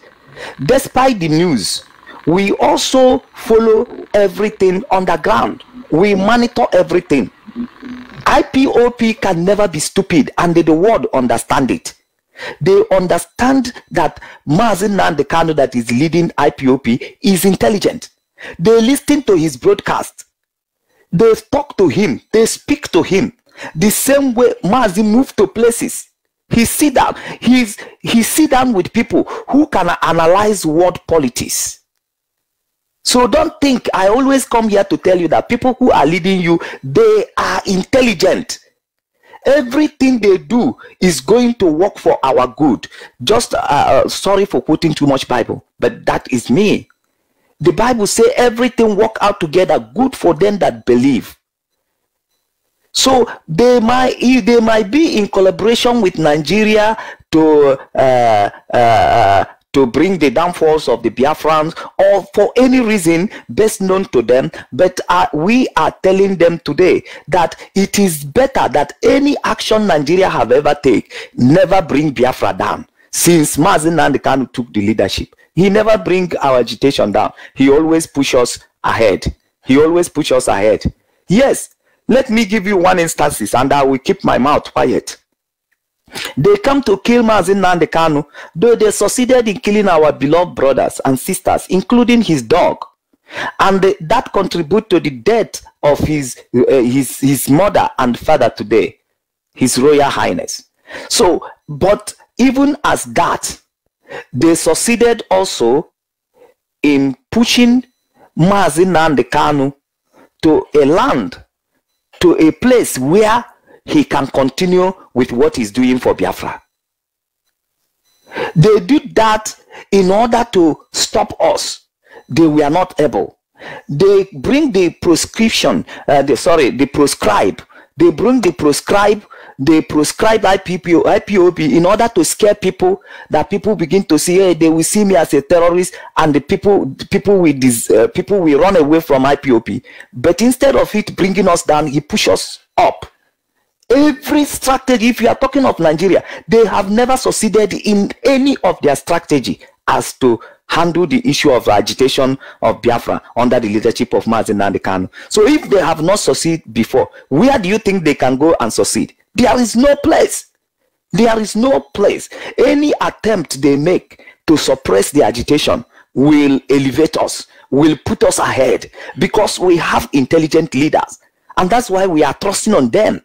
Despite the news, we also follow everything underground. We monitor everything. I P O B can never be stupid, and the world understand it. They understand that Mazi Nnamdi Kanu, that is leading I P O B, is intelligent. They listen to his broadcast. They talk to him. They speak to him. The same way Mazi moved to places. He sit down. He's, he sit down with people who can analyze world politics. So don't think, I always come here to tell you that people who are leading you, they are intelligent. Everything they do is going to work for our good. Just uh, sorry for quoting too much Bible, but that is me. The Bible says everything work out together good for them that believe. So they might they might be in collaboration with Nigeria to uh, uh, to bring the downfalls of the Biafrans, or for any reason best known to them, but uh, we are telling them today that it is better that any action Nigeria have ever taken never bring Biafra down. Since Mazi Nnamdi Kanu took the leadership, he never bring our agitation down. He always push us ahead. He always push us ahead. Yes, let me give you one instance, and I will keep my mouth quiet. They come to kill Mazi Nnamdi Kanu, though they succeeded in killing our beloved brothers and sisters, including his dog, and they, that contribute to the death of his uh, his his mother and father today, His Royal Highness. So, but even as that, they succeeded also in pushing Mazi Nnamdi Kanu to a land, to a place where he can continue with what he's doing for Biafra. They did that in order to stop us. They were not able. They bring the prescription, uh, the, sorry, the proscribe. They bring the proscribe, they proscribe I P O B in order to scare people, that people begin to see, hey, they will see me as a terrorist, and the people, people, will, uh, people will run away from I P O B. But instead of it bringing us down, he pushes us up. Every strategy, if you are talking of Nigeria, they have never succeeded in any of their strategy as to handle the issue of agitation of Biafra under the leadership of Mazi Nnamdi Kanu. So if they have not succeeded before, where do you think they can go and succeed? There is no place. There is no place. Any attempt they make to suppress the agitation will elevate us, will put us ahead, because we have intelligent leaders, and that's why we are trusting on them.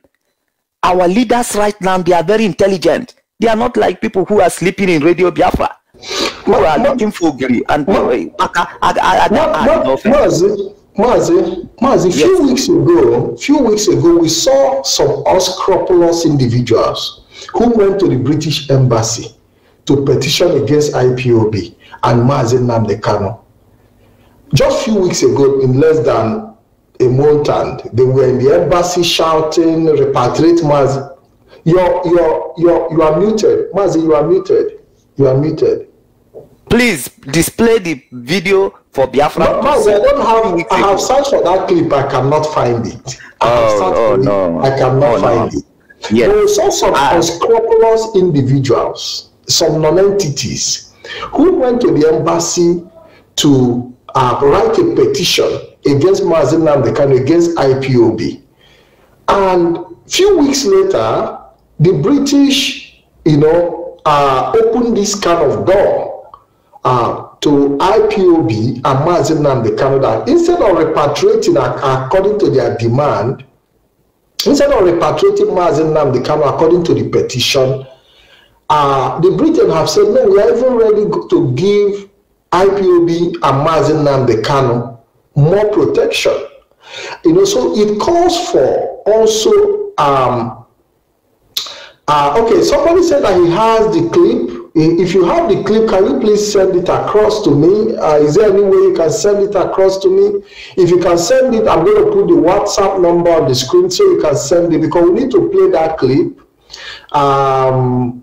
Our leaders right now, they are very intelligent. They are not like people who are sleeping in Radio Biafra, who are looking for gree and Mazi, Mazi, Mazi, a few weeks ago, few weeks ago, we saw some unscrupulous individuals who went to the British Embassy to petition against I P O B and Mazi Nnamdi Kanu. Just few weeks ago, in less than a month, and they were in the embassy shouting, "Repatriate Mazi." You're, you're, you're, you are muted. Mazi, you are muted. You are muted. Please display the video for Biafra. Mazi, I don't have, I have searched for that clip. I cannot find it. I oh, oh no. It. I cannot oh, find no. it. Yes. There was also some unscrupulous individuals, some non-entities, who went to the embassy to uh, write a petition against Mazi Nnamdi Kanu, against I P O B. And a few weeks later, the British, you know, uh, opened this kind of door uh, to I P O B and Mazi Nnamdi Kanu, that instead of repatriating uh, according to their demand, instead of repatriating Mazi Nnamdi Kanu according to the petition, uh, the Britain have said, no, we are even ready to give I P O B and Mazi Nnamdi Kanu more protection. You know, so it calls for also, um, uh, okay, somebody said that he has the clip. If you have the clip, can you please send it across to me? Uh, is there any way you can send it across to me? If you can send it, I'm going to put the WhatsApp number on the screen so you can send it, because we need to play that clip. Um,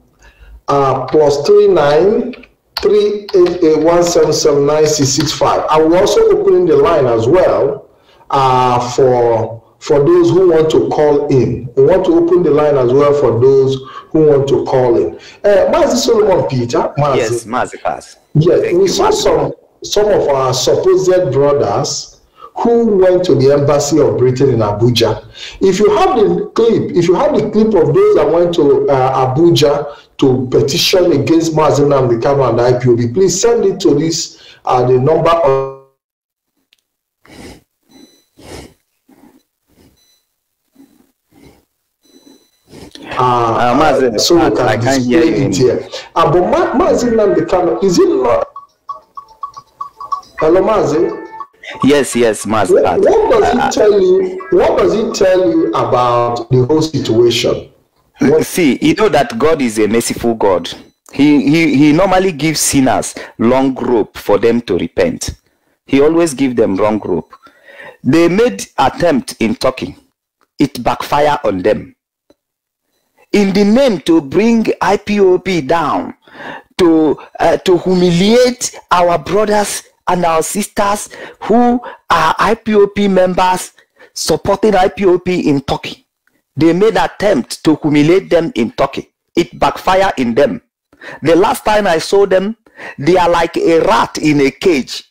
uh, plus three nine three eight eight one seven seven nine six six five. I will also open the line as well uh, for for those who want to call in. We want to open the line as well for those who want to call in. Uh, Mazi Solomon Peter, Mazi. Yes, Mazi Pass. Yes, Thank we you, saw Mazi. some some of our supposed brothers who went to the embassy of Britain in Abuja. If you have the clip, if you have the clip of those that went to uh, Abuja to petition against Mazi Nnamdi Kanu and I P O B, please send it to this uh, the number of. Uh, uh, Mazi, uh, so we can I can't hear it here. Uh, but Ma Mazi Nnamdi Kanu, is it not? Hello, Mazi. Yes, yes, Mazi. What, what does uh, it tell you? What does it tell you about the whole situation? What? See, you know that God is a merciful God. He he he normally gives sinners long rope for them to repent. He always gives them long rope. They made attempt in talking. It backfired on them. In the name to bring I P O B down, to uh, to humiliate our brothers and our sisters who are I P O B members supporting I P O B in Turkey. They made attempt to humiliate them in Turkey. It backfired in them. The last time I saw them, they are like a rat in a cage,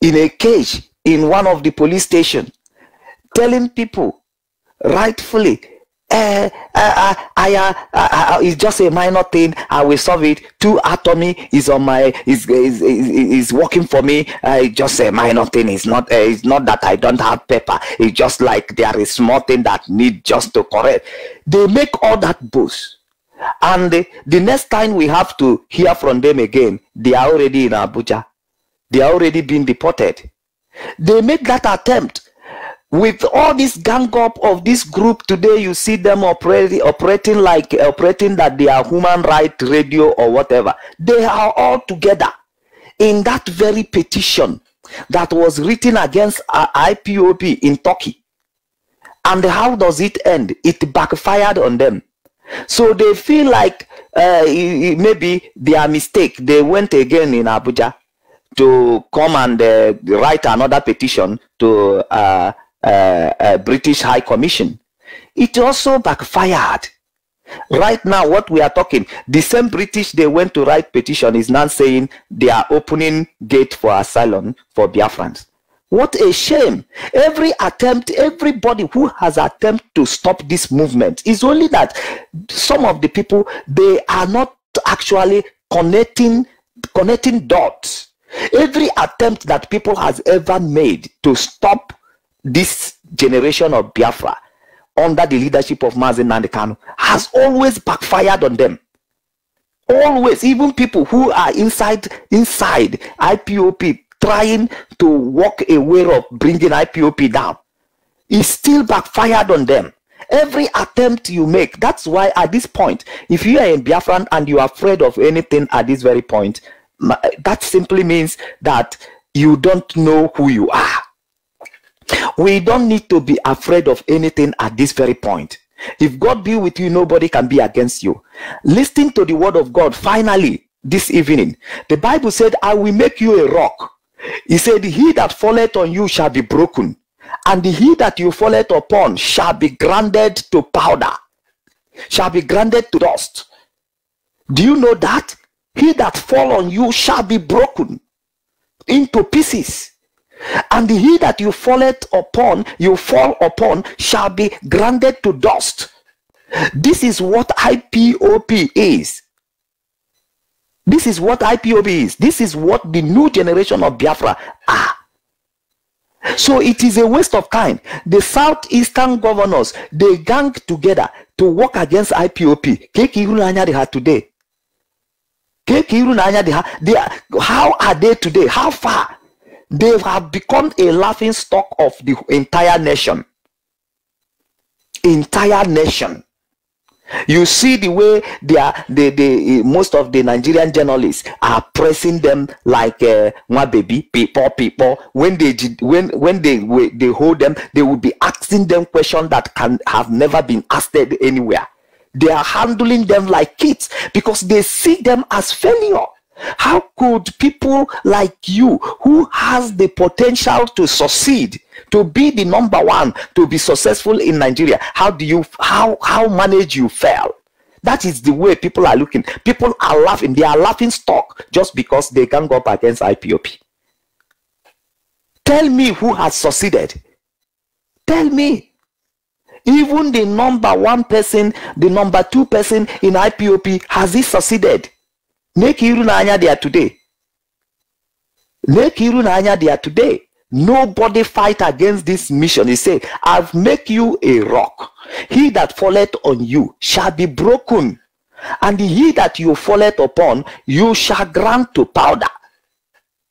in a cage in one of the police stations, telling people rightfully, Uh, uh, I, uh, uh, uh, it's just a minor thing. I will solve it. Two atomy is on my is is is, is working for me. Uh, it's just a minor thing. It's not. Uh, it's not that I don't have paper. It's just like there is small thing that need just to correct. They make all that boast, and the, the next time we have to hear from them again, they are already in Abuja. They are already being deported. They make that attempt. With all this gang up of this group today, you see them operating, operating like operating that they are human rights radio or whatever. They are all together in that very petition that was written against I P O B in Turkey. And how does it end? It backfired on them. So they feel like uh, maybe their mistake. They went again in Abuja to come and uh, write another petition to. Uh, Uh, uh, British High Commission. It also backfired. Right now, what we are talking, the same British they went to write petition is now saying they are opening gate for asylum for Biafrans. What a shame. Every attempt, everybody who has attempted to stop this movement, is only that some of the people, they are not actually connecting, connecting dots. Every attempt that people has ever made to stop this generation of Biafra under the leadership of Mazi Nnamdi Kanu has always backfired on them. Always, even people who are inside inside I P O B trying to walk a way of bringing I P O B down, is still backfired on them. Every attempt you make, that's why at this point, if you are in Biafran and you are afraid of anything at this very point, that simply means that you don't know who you are. We don't need to be afraid of anything at this very point. If God be with you, nobody can be against you. Listen to the word of God. Finally, this evening, the Bible said, I will make you a rock. He said, he that falleth on you shall be broken, and he that you falleth upon shall be grounded to powder, shall be grounded to dust. Do you know that? He that fall on you shall be broken into pieces. And he that you falleth upon, you fall upon, shall be grounded to dust. This is what I P O B is. This is what I P O B is. This is what the new generation of Biafra are. So it is a waste of time. The southeastern governors, they gang together to work against I P O B. Today. How are they today? How far? They have become a laughing stock of the entire nation. Entire nation. You see the way they are, they, they, most of the Nigerian journalists are pressing them like uh, my baby, people, people. When they when when they they hold them, they will be asking them questions that can have never been asked anywhere. They are handling them like kids because they see them as failure. How could people like you, who has the potential to succeed, to be the number one, to be successful in Nigeria, how do you how how manage you fail? That is the way people are looking. People are laughing. They are laughing stock just because they gang up against I P O B. Tell me who has succeeded. Tell me. Even the number one person, the number two person in I P O B, has he succeeded? Make iru na anya there today. Make iru na anya there today. Nobody fight against this mission. He said, I've make you a rock. He that falleth on you shall be broken, and he that you falleth upon, you shall grind to powder.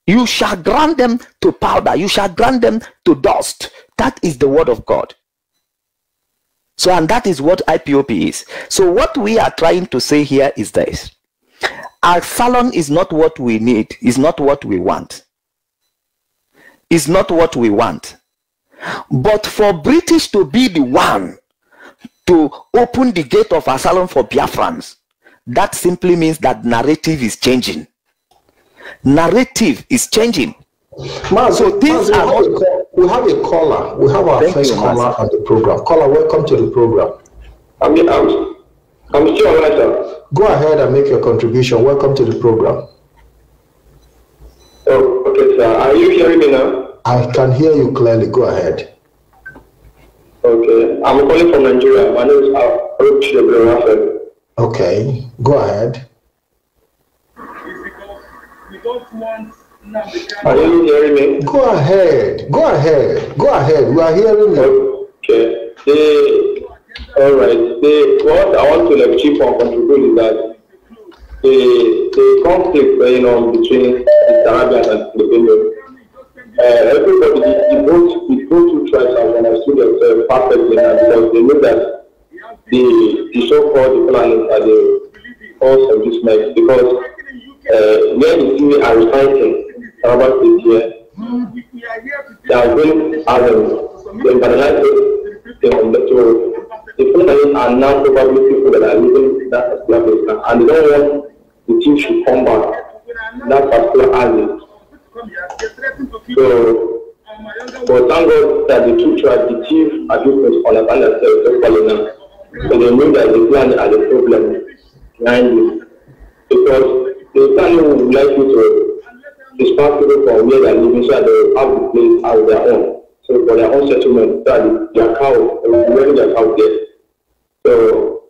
You shall grind them to powder. You shall grind them to dust. That is the word of God. So, and that is what I P O B is. So what we are trying to say here is this. Our salon is not what we need, is not what we want. It's not what we want. But for British to be the one to open the gate of our salon for Biafrans, that simply means that narrative is changing. Narrative is changing. Mazi, so things Mazi, are we, have not... we have a caller. We have our Thank first you, caller on the program. Caller, welcome to the program. I'm in arms. I'm sure later. Go ahead and make your contribution. Welcome to the program. Oh, okay, sir. Are you hearing me now? I can hear you clearly. Go ahead. Okay. I'm calling from Nigeria. My name is Uche Mefo. Okay. Go ahead. We don't want Are you hearing me? Go ahead. Go ahead. Go ahead. We are hearing you. Okay. The All right. The, what I want to lecture for contribute is that the the conflict going on between the Caribbean and the Filipino. Uh, everybody, the both the two tribes have understood themselves perfectly now because they know that the the so-called Fulani are the cause of this mess because uh, where the Fulani are fighting about the year, they are going armed. They internalize the control. The Fulanis are now probably people that are living in that particular place, and they don't want the thing to come back that particular area. So, but thank God that the two tribes, the chief adjustments on abandoned territory now. So they know that the Fulanis are the problem behind you. Because the Fulanis would like you to disperse people from where they are living so that they have the place as their own. So for their own settlement, that their cow, where their cow there. So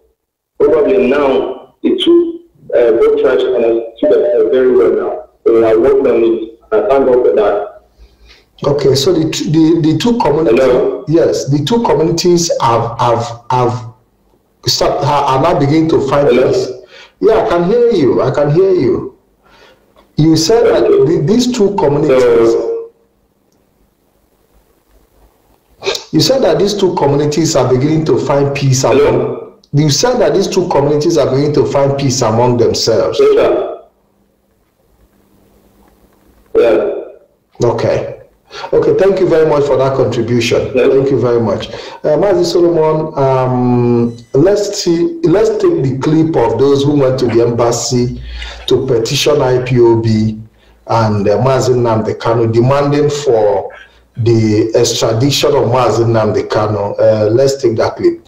probably now the two uh, both tribes understood themselves very well now. So they are working on it. I thank God for that. Okay, so the the, the two communities, Hello? yes, the two communities have have have stopped, are now beginning to find peace. Yeah, I can hear you. I can hear you. You said that the, these two communities. Hello? You said that these two communities are beginning to find peace among. Hello? You said that these two communities are beginning to find peace among themselves. Yeah. Yeah. Okay. Okay, thank you very much for that contribution. Yeah. Thank you very much. Uh, Mazi Solomon, um, let's see, let's take the clip of those who went to the embassy to petition I P O B and uh, Mazi Nnamdi Kanu, demanding for the extradition of Mazi Nnamdi Kanu. Uh, let's take that clip.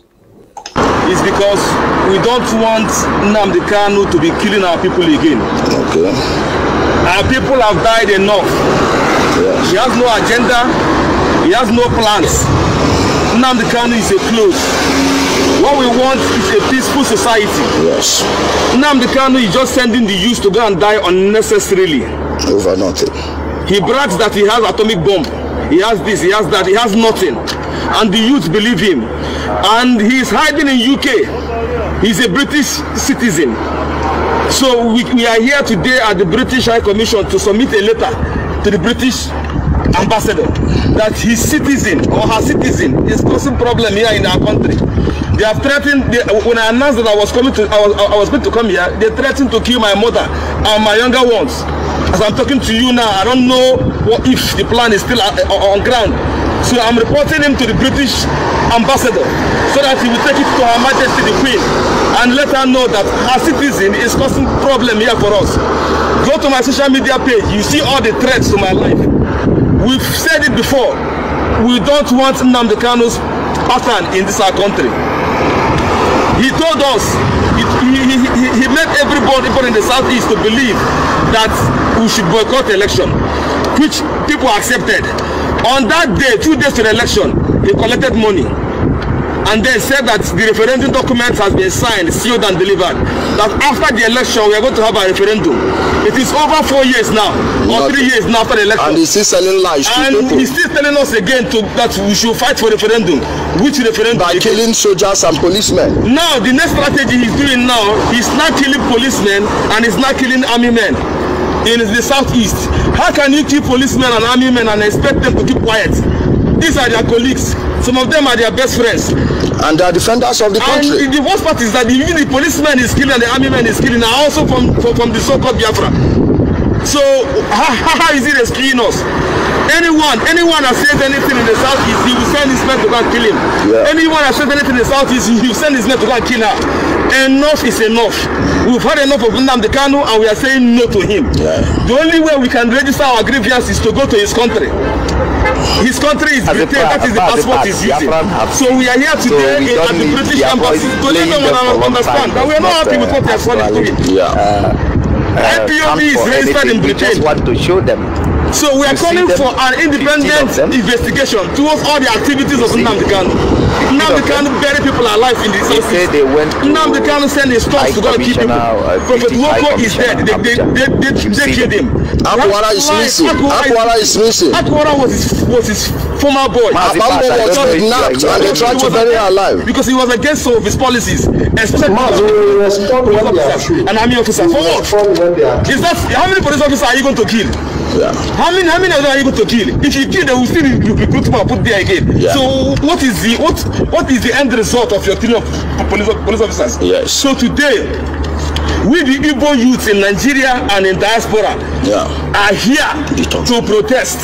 It's because we don't want Nnamdi Kanu to be killing our people again. Okay. Our people have died enough. Yes. He has no agenda. He has no plans. Nnamdi Kanu is a close. What we want is a peaceful society. Yes. Nnamdi Kanu is just sending the youth to go and die unnecessarily. Over nothing. He brags that he has atomic bomb. He has this, he has that, he has nothing. And the youth believe him. And he is hiding in U K. He's a British citizen. So we, we are here today at the British High Commission to submit a letter to the British ambassador that his citizen or her citizen is causing problem here in our country. They have threatened, they, when I announced that I was coming to, I was, I was meant to come here, they threatened to kill my mother and my younger ones. As I'm talking to you now, I don't know what, if the plan is still on ground. So I'm reporting him to the British ambassador so that he will take it to Her Majesty the Queen and let her know that her citizen is causing problem here for us. Go to my social media page, you see all the threats to my life. We've said it before, we don't want Nnamdi Kanu's pattern in this our country. He told us, he, he, he, he made everybody in the southeast to believe that we should boycott the election, which people accepted. On that day, two days to the election, he collected money and then said that the referendum document has been signed, sealed and delivered. That after the election, we are going to have a referendum. It is over four years now, or three years now after the election. And he's still selling lies. And he's still telling us again to, that we should fight for referendum. Which referendum? By killing soldiers and policemen. Now, the next strategy he's doing now, he's not killing policemen and he's not killing army men in the southeast. How can you keep policemen and army men and expect them to keep quiet? These are their colleagues. Some of them are their best friends. And they are defenders of the country. And the worst part is that even the policeman is killing and the army man is killing are also from, from, from the so-called Biafra. So how, how is it excluding us? Anyone, anyone that says anything in the southeast, he will send his men to go and kill him. Yeah. Anyone that says anything in the southeast, he will send his men to go and kill her. Enough is enough. We've had enough of Nnamdi Kanu and we are saying no to him. Yeah. The only way we can register our grievance is to go to his country. His country is Britain, that is the passport he's using. So we are here today so at the British embassy to let them understand that we are not happy with what they are trying to do. I P O B is registered in Britain. Want to show them. So we are calling for an independent investigation towards all the activities of Nnamdi Kanu. Nnamdi Kanu bury people alive in the southeast. Nnamdi Kanu send his thugs to go and keep people. Prophet Woko is dead. They, they, they, they, they killed him. Akwara is missing. Akwara is missing. Akwara was his, was his former boy. Abambo was kidnapped and they tried to bury her alive. Because he was against some of his policies. Especially an army officer. For what? Is that, how many police officers are you going to kill? Yeah. How many how many of them are you going to kill? If you kill, they will still recruit people and put there again. Yeah. So what is the what what is the end result of your killing of police, police officers? Yes. So today, we the Igbo youths in Nigeria and in diaspora yeah. are here to protest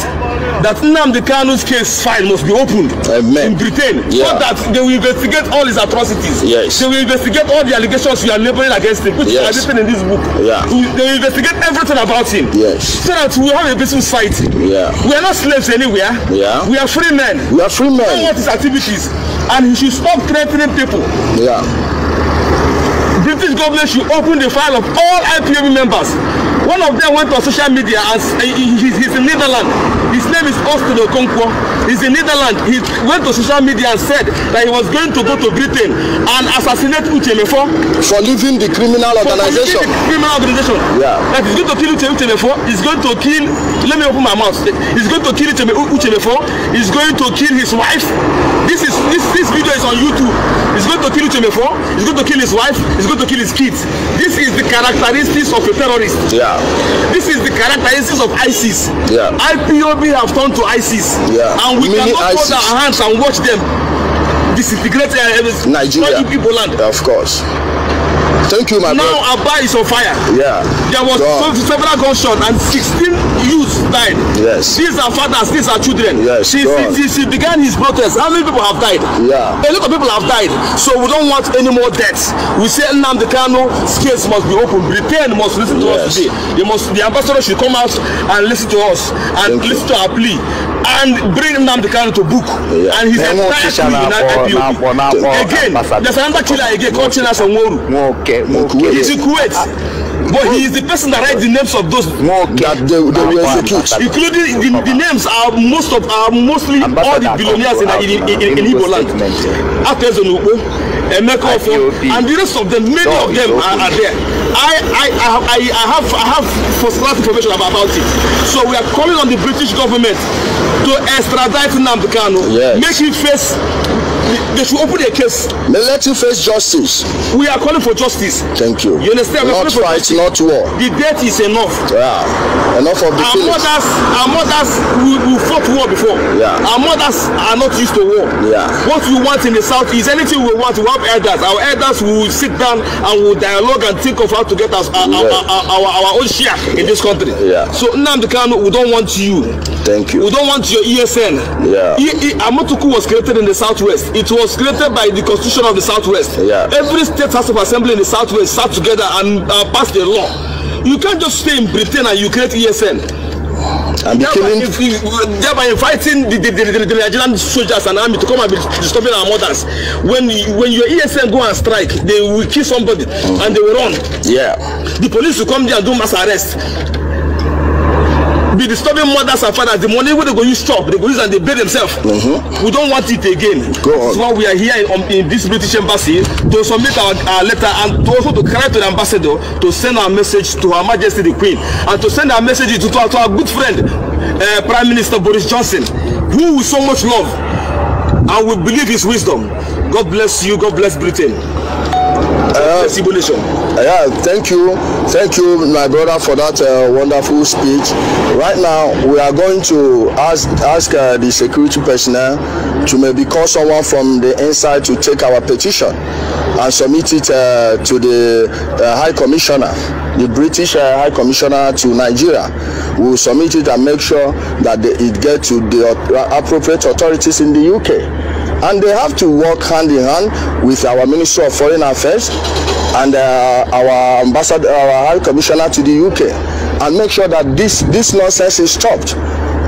that Nnamdi Kanu's case file must be opened Amen. in Britain yeah. so that they will investigate all his atrocities. Yes. They will investigate all the allegations you are labeling against him, which yes. are written in this book. Yeah. They will investigate everything about him yes. so that we have a peaceful society. Yeah. We are not slaves anywhere. Yeah. We are free men. We are free men. We know what his activities and he should stop threatening people. Yeah. British government should open the file of all I P O B members. One of them went on social media as uh, he's, he's in Netherlands. His name is Austin Okonkwo. He's in Netherlands. He went to social media and said that he was going to go to Britain and assassinate Uche Mefo. For leaving the criminal organization. For leaving the criminal organization. Yeah. Like he's going to kill Uche, Uche Mefo. He's going to kill, let me open my mouth. He's going to kill Uche, Uche Mefo. He's going to kill his wife. This is this this video is on YouTube. He's going to kill Uche Mefo. He's going to kill his wife. He's going to kill his kids. This is the characteristics of a terrorist. Yeah. This is the characteristics of ISIS. Yeah. I P O B have turned to ISIS. Yeah. And we Mini cannot put our hands and watch them disintegrate uh, Nigeria people land. Of course. Thank you, my brother. Now Aba is on fire. Yeah. There was several gunshots and sixteen youths died. Yes. These are fathers, these are children. Yes. She, she, she began his protest. How many people have died? Yeah. A lot of people have died. So we don't want any more deaths. We say Nnamdi Kanu case must be open. Britain must listen to yes. us today. They must, the ambassador should come out and listen to us and Thank listen you. to our plea. And bring Nnamdi Kanu to book. Yeah. And his entire plea in I P O B. Again, there's another killer again called Chinas Onworu. Okay. Kuwait. He's in Kuwait, but he is the person that writes the names of those that they, they will execute. Including the, the names are most of are mostly all the billionaires in in, in, in Igbo land. After Zonuko, Emeka Emesiri, and the rest of them, many of them are, are there. I I I I have I have first-class information about, about it. So we are calling on the British government to extradite Nnamdi Kanu, yes. make him face. They should open a case. They let you face justice. We are calling for justice. Thank you. You understand? Not fight, not war. The death is enough. Yeah. Enough of the our feelings. mothers, our mothers, we, we fought war before. Yeah. Our mothers are not used to war. Yeah. What we want in the South is anything we want. We have elders. Our elders will sit down and will dialogue and think of how to get us our, yeah. our, our, our, our own share in this country. Yeah. So Nnamdi Kanu, we don't want you. Thank you. We don't want your E S N. Yeah. E, e, Amotuku was created in the Southwest. It was created by the Constitution of the Southwest. Yeah. Every state house of assembly in the Southwest sat together and uh, passed a law. You can't just stay in Britain and you create E S N. And becoming... thereby inviting the, the, the, the Nigerian soldiers and army to come and be disturbing our mothers. When when your E S N go and strike, they will kill somebody mm. and they will run. Yeah. The police will come there and do mass arrest. Be disturbing mothers and fathers. The money where they go use chop, they go use and they pay themselves. Mm-hmm. We don't want it again. Go on. That's why we are here in, um, in this British embassy to submit our, our letter and to also to cry to the ambassador to send our message to Her Majesty the Queen and to send our message to, to, to our good friend uh, Prime Minister Boris Johnson, who we so much love and we believe his wisdom. God bless you. God bless Britain. Uh, yeah, thank you, thank you, my brother, for that uh, wonderful speech. Right now, we are going to ask ask uh, the security personnel to maybe call someone from the inside to take our petition and submit it uh, to the uh, High Commissioner, the British uh, High Commissioner to Nigeria. We will submit it and make sure that the, it gets to the appropriate authorities in the U K. And they have to work hand in hand with our Ministry of Foreign Affairs and uh, our ambassador, our High Commissioner to the U K, and make sure that this this nonsense is stopped.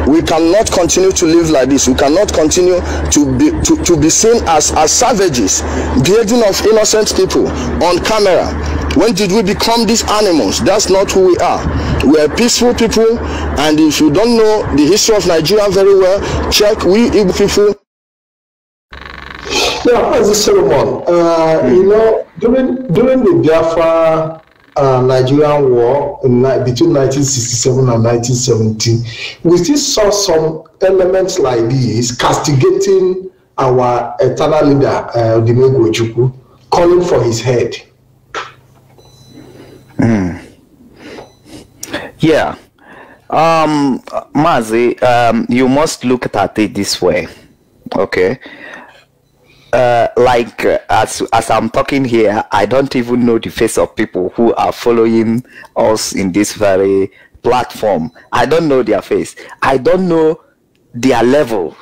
We cannot continue to live like this. We cannot continue to be to, to be seen as as savages, beheading of innocent people on camera. When did we become these animals? That's not who we are. We are peaceful people, and if you don't know the history of Nigeria very well, check we Igbo people. Yeah, Mazi Solomon, uh, you know, during during the Biafra uh, Nigerian War in, between nineteen sixty-seven and nineteen seventy, we still saw some elements like these castigating our eternal leader, uh, Dim Ojukwu, calling for his head. Mm. Yeah, um, Mazi, um, you must look at it this way, okay? Uh, like uh, as as I'm talking here, I don't even know the face of people who are following us in this very platform. I don't know their face. I don't know their level.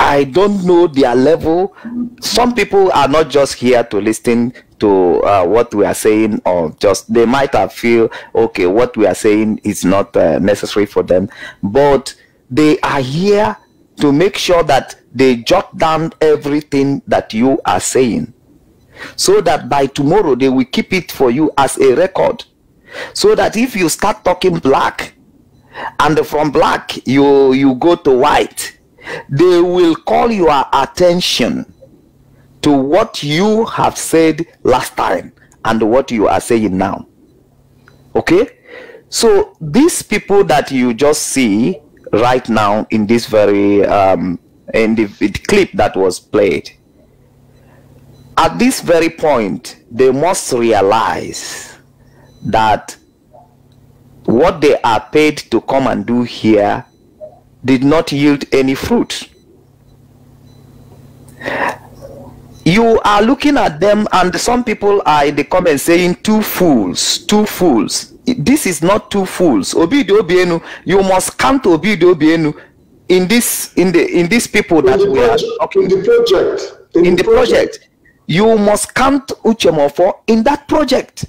I don't know their level. Some people are not just here to listen to uh, what we are saying, or just they might have feel okay, what we are saying is not uh, necessary for them, but they are here to make sure that they jot down everything that you are saying, so that by tomorrow they will keep it for you as a record, so that if you start talking black, and from black you you go to white, they will call your attention to what you have said last time and what you are saying now. Okay, so these people that you just see right now in this very um in the, the clip that was played, at this very point they must realize that what they are paid to come and do here did not yield any fruit. You are looking at them, and some people are in the comments saying two fools, two fools. This is not two fools. Obido Obienu, you must count Obido Obienu in this in the in these people in that the we project, are okay. in the project. In, in the, the project. project, you must count Uche Mefo in that project.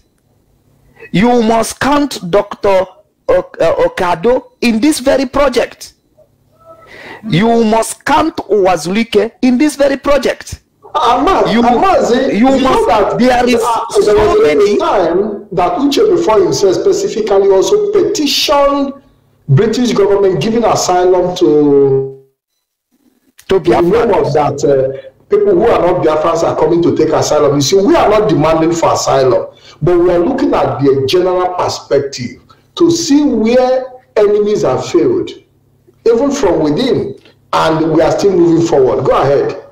You must count Doctor Okado in this very project. You must count Wazurike in this very project. Amaz, you Amazi, you, you must. Know that there is uh, so there was many time that Uche before himself specifically also petitioned British government giving asylum to to Biafra. Of that uh, people who are not Biafrans are coming to take asylum. You see, we are not demanding for asylum, but we are looking at the general perspective to see where enemies have failed, even from within, and we are still moving forward. Go ahead.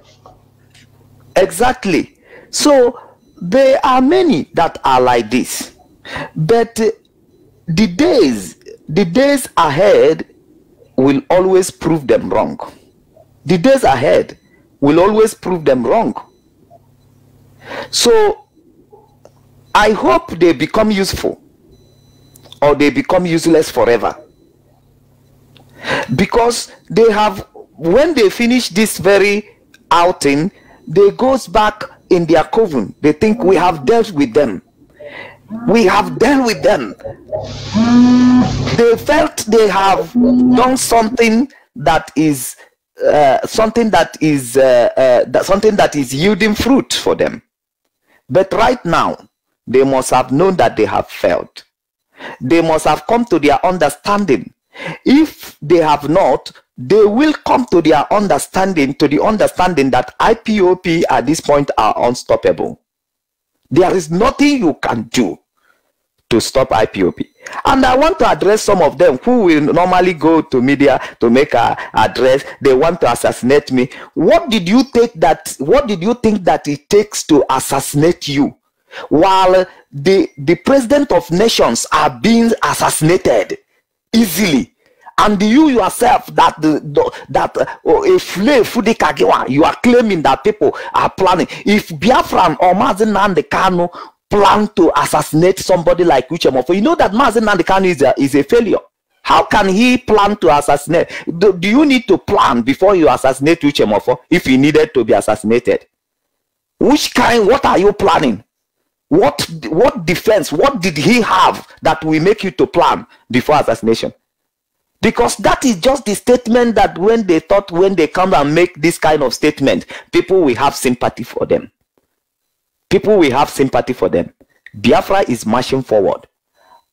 Exactly. So there are many that are like this, but the days the days ahead will always prove them wrong. The days ahead will always prove them wrong. So I hope they become useful, or they become useless forever, because they have, when they finish this very outing, they goes back in their coven. They think we have dealt with them. We have dealt with them. They felt they have done something that is uh, something that is uh, uh, that something that is yielding fruit for them. But right now, they must have known that they have failed. They must have come to their understanding. If they have not, they will come to their understanding, to the understanding that I P O B at this point are unstoppable. There is nothing you can do to stop I P O B. And I want to address some of them who will normally go to media to make an address. They want to assassinate me. What did you take that? What did you think that it takes to assassinate you, while the the president of nations are being assassinated easily? And you yourself, that the, the, that uh, you are claiming that people are planning. If Biafran or Mazi Nnamdi Kanu plan to assassinate somebody like Uche Mefo, you know that Mazi Nnamdi Kanu is a, is a failure. How can he plan to assassinate? Do, do you need to plan before you assassinate Uche Mefo if he needed to be assassinated? Which kind, what are you planning? What, what defense, what did he have that will make you to plan before assassination? Because that is just the statement that when they thought, when they come and make this kind of statement, people will have sympathy for them. People will have sympathy for them. Biafra is marching forward,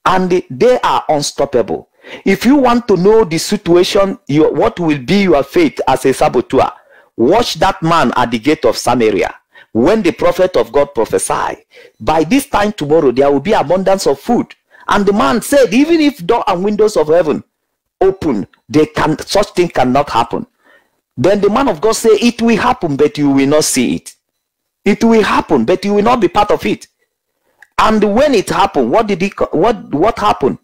and they are unstoppable. If you want to know the situation, your, what will be your fate as a saboteur, watch that man at the gate of Samaria. When the prophet of God prophesied, by this time tomorrow there will be abundance of food. And the man said, even if door and windows of heaven open, they can, such thing cannot happen. Then the man of God say, it will happen, but you will not see it. It will happen, but you will not be part of it. And when it happened, what did he, what what happened?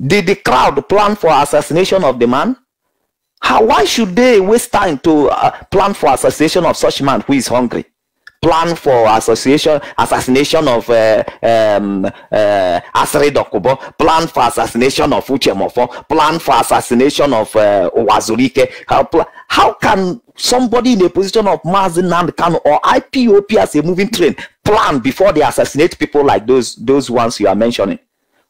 Did the crowd plan for assassination of the man? How, why should they waste time to uh, plan for assassination of such man who is hungry? Plan for association, assassination of uh, um, uh, Asari Dokubo, plan for assassination of Uche Mefo, plan for assassination of uh, Wazurike. How, how can somebody in a position of Mazi Nnamdi Kanu or I P O B as a moving train plan before they assassinate people like those those ones you are mentioning?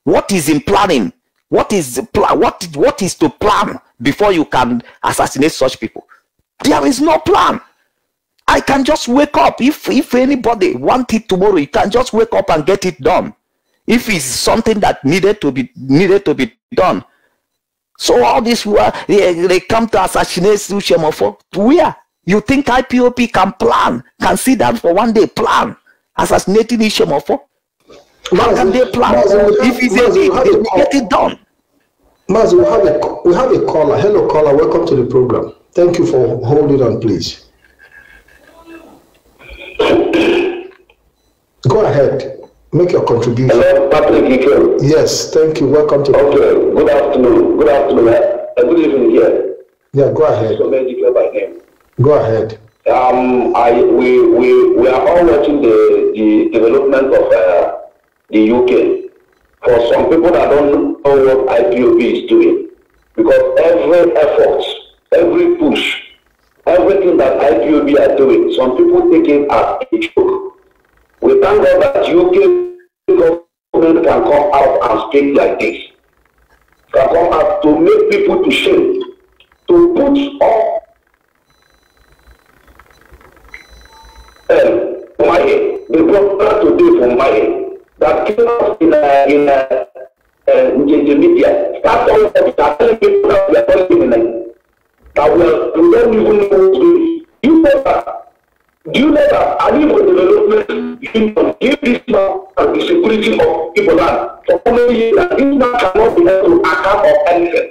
What is in planning? What is what what is to plan before you can assassinate such people? There is no plan. I can just wake up. If if anybody wants it tomorrow, you can just wake up and get it done. If it's something that needed to be needed to be done, So all these people, they, they come to assassinate Uche Mefo. To where? You think I P O B can plan, can see that for one day, plan assassinating Uche Mefo? How can they plan? Mazi, if it's Mazi, a need, they will get it done. Mazi, we have a, we have a caller. Hello, caller. Welcome to the program. Thank you for holding on, please. Go ahead. Make your contribution. Hello, Patrick Dike. Yes, thank you. Welcome to. Okay. The... Good afternoon. Good afternoon. Uh, good evening here. Yeah, go ahead. So many Dike by name. Go ahead. Um, I we we we are all watching the the development of uh, the U K. For some people that don't know what I P O B is doing, because every effort, every push, everything that I P O B are doing, some people take it as a joke. We thank God that U K government can come out and speak like this. Can come out to make people to shame, to put up um, my head, the government today from my head, that came out in uh, in uh, uh, in the media. Start on telling people that we are talking tonight. That we are, we don't even know what to do. You know that. Do you know that Igbo development union give this man and the security of people that for how many years that this man cannot be able to account of anything?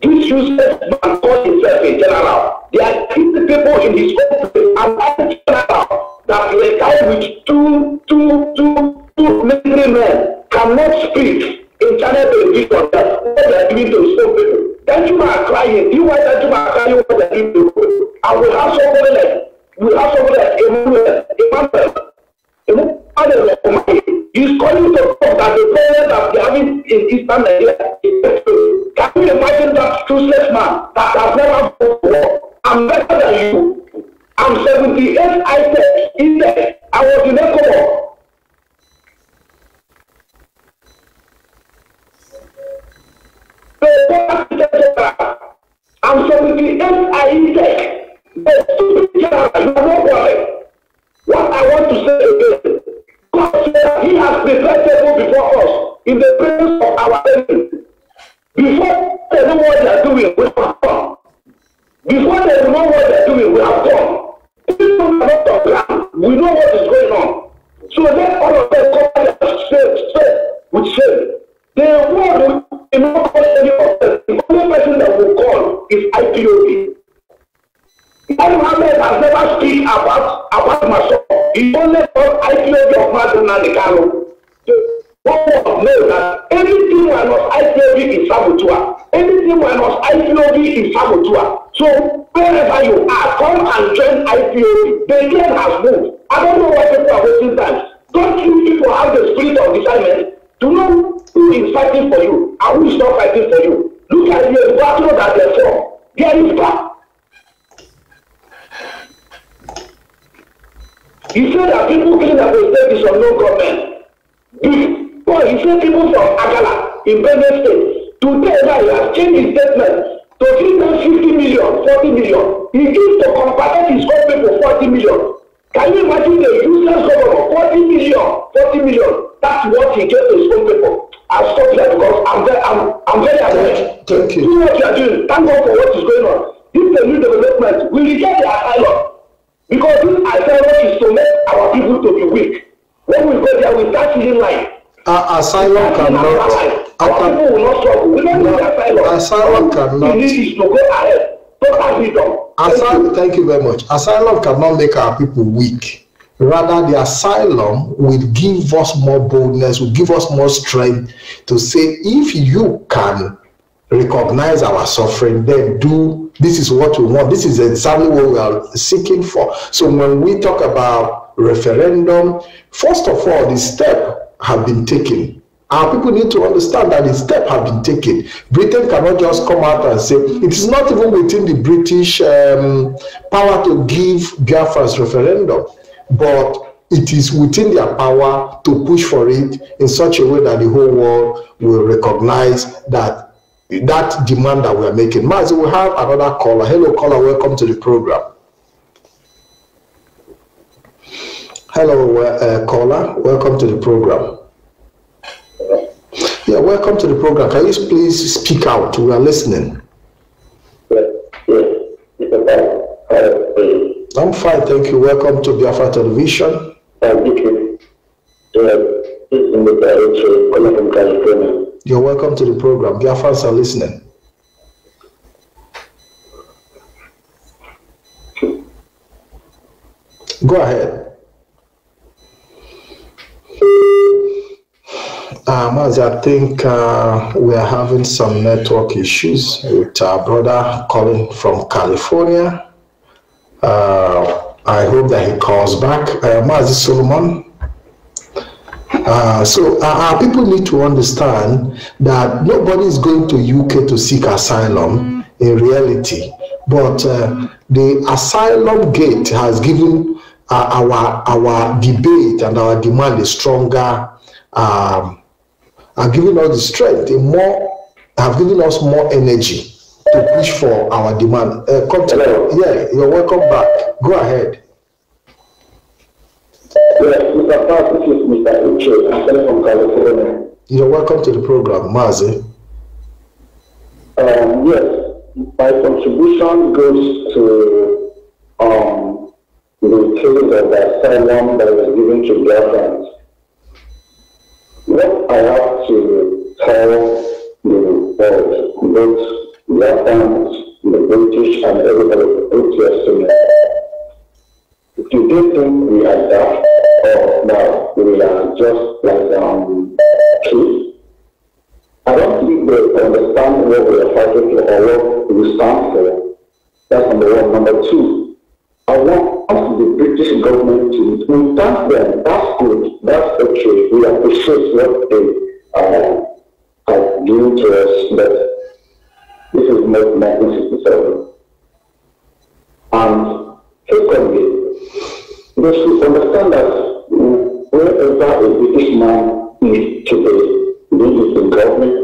This useless man calls himself a general. They are keeping people in his own place and any general that they come with two, two, two, two military men cannot speak in China television that what they are doing to his own people. Then you are crying. You want that you are crying what they are doing to people. And we have somebody like We have somebody like Emmanuel, Emmanuel, Emmanuel, he's calling to talk that the problem that they're having in Eastern Nigeria is true. Can you imagine that useless man that has never fought war? I'm better than you. I'm seventy-eight I P O B index. I was in Ecuador. I'm seventy-eight I index. What I want to say again, God said He has prepared people before us in the presence of our enemies. Before they know what they are doing, we have come. Before they know what they are doing, we have come. If we are not on ground, we know what is going on. So let all of them come and say, say, with shame. The world will not call any of them. The only person that will call is I P O B. Muhammad has never speak about about myself. He only thought I P O B of Mazi Nnamdi Kanu. One must know that anything we must I P O B is saboteur. Anything we must I P O B is saboteur. So wherever you are, come and join I P O B. The game has moved. I don't know what people are wasting time. Don't you people have the spirit of discernment to know who is fighting for you and who is not fighting for you? Look at the battle that they fought. There is battle. He said that people claim that the state is of no government. Before he said people from Akala in Benue State, today now he has changed his statement to give them fifty million, forty million. He gives to compensate his own people forty million. Can you imagine the useless government? forty million, forty million. That's what he gave to his own people. I'll stop here because I'm very, I'm, I'm very annoyed. Thank you. Do what you are doing. Thank God for what is going on. This is a new development. We reject the asylum. Because this asylum is to make our people to be weak. When we go there, we start feeling life. Uh, asylum cannot. Our can, people will not struggle. We don't no, need asylum. Asylum cannot. We need is to go ahead. Don't have it done. Asylum, thank you very much. Asylum cannot make our people weak. Rather, the asylum will give us more boldness, will give us more strength to say, if you can recognize our suffering, then do this is what we want. This is exactly what we are seeking for. So when we talk about referendum, first of all, the step have been taken. Our people need to understand that the step have been taken. Britain cannot just come out and say, it is not even within the British um, power to give Biafra's referendum, but it is within their power to push for it in such a way that the whole world will recognize that that demand that we are making. Mazi, we have another caller. Hello, caller. Welcome to the program. Hello, uh, caller. Welcome to the program. Yeah, welcome to the program. Can you please speak out? We are listening. Yes, yes. I'm fine, thank you. Welcome to Biafra Television. Thank you. You're welcome to the program. Biafrans are listening. Go ahead. Um, as I think uh, we are having some network issues with our brother calling from California. Uh, I hope that he calls back. Uh, Mazi Solomon. Uh, so our, our people need to understand that nobody is going to U K to seek asylum in reality. But uh, the asylum gate has given uh, our our debate and our demand a stronger, um, have given us the strength, a more, have given us more energy to push for our demand. Uh, continue. Yeah, you're welcome back. Go ahead. Yes, Mister Patrick, this is Mister Uche. I'm from California. You're welcome to the program, Mazi. Um, yes, my contribution goes to um, the case of the asylum that was given to Biafrans. What I have to tell the world, both Biafrans, the British, and everybody who cares to me, do they think we are daft or now we are just like um, trees? I don't think they understand what we are fighting for or what we stand for. That's number one. Number two, I want the British government to we thank them. That's good. That's okay. We appreciate what they uh, have given to us, but this is not nineteen sixty-seven. And secondly, they should understand that wherever a British man is today, be it in government,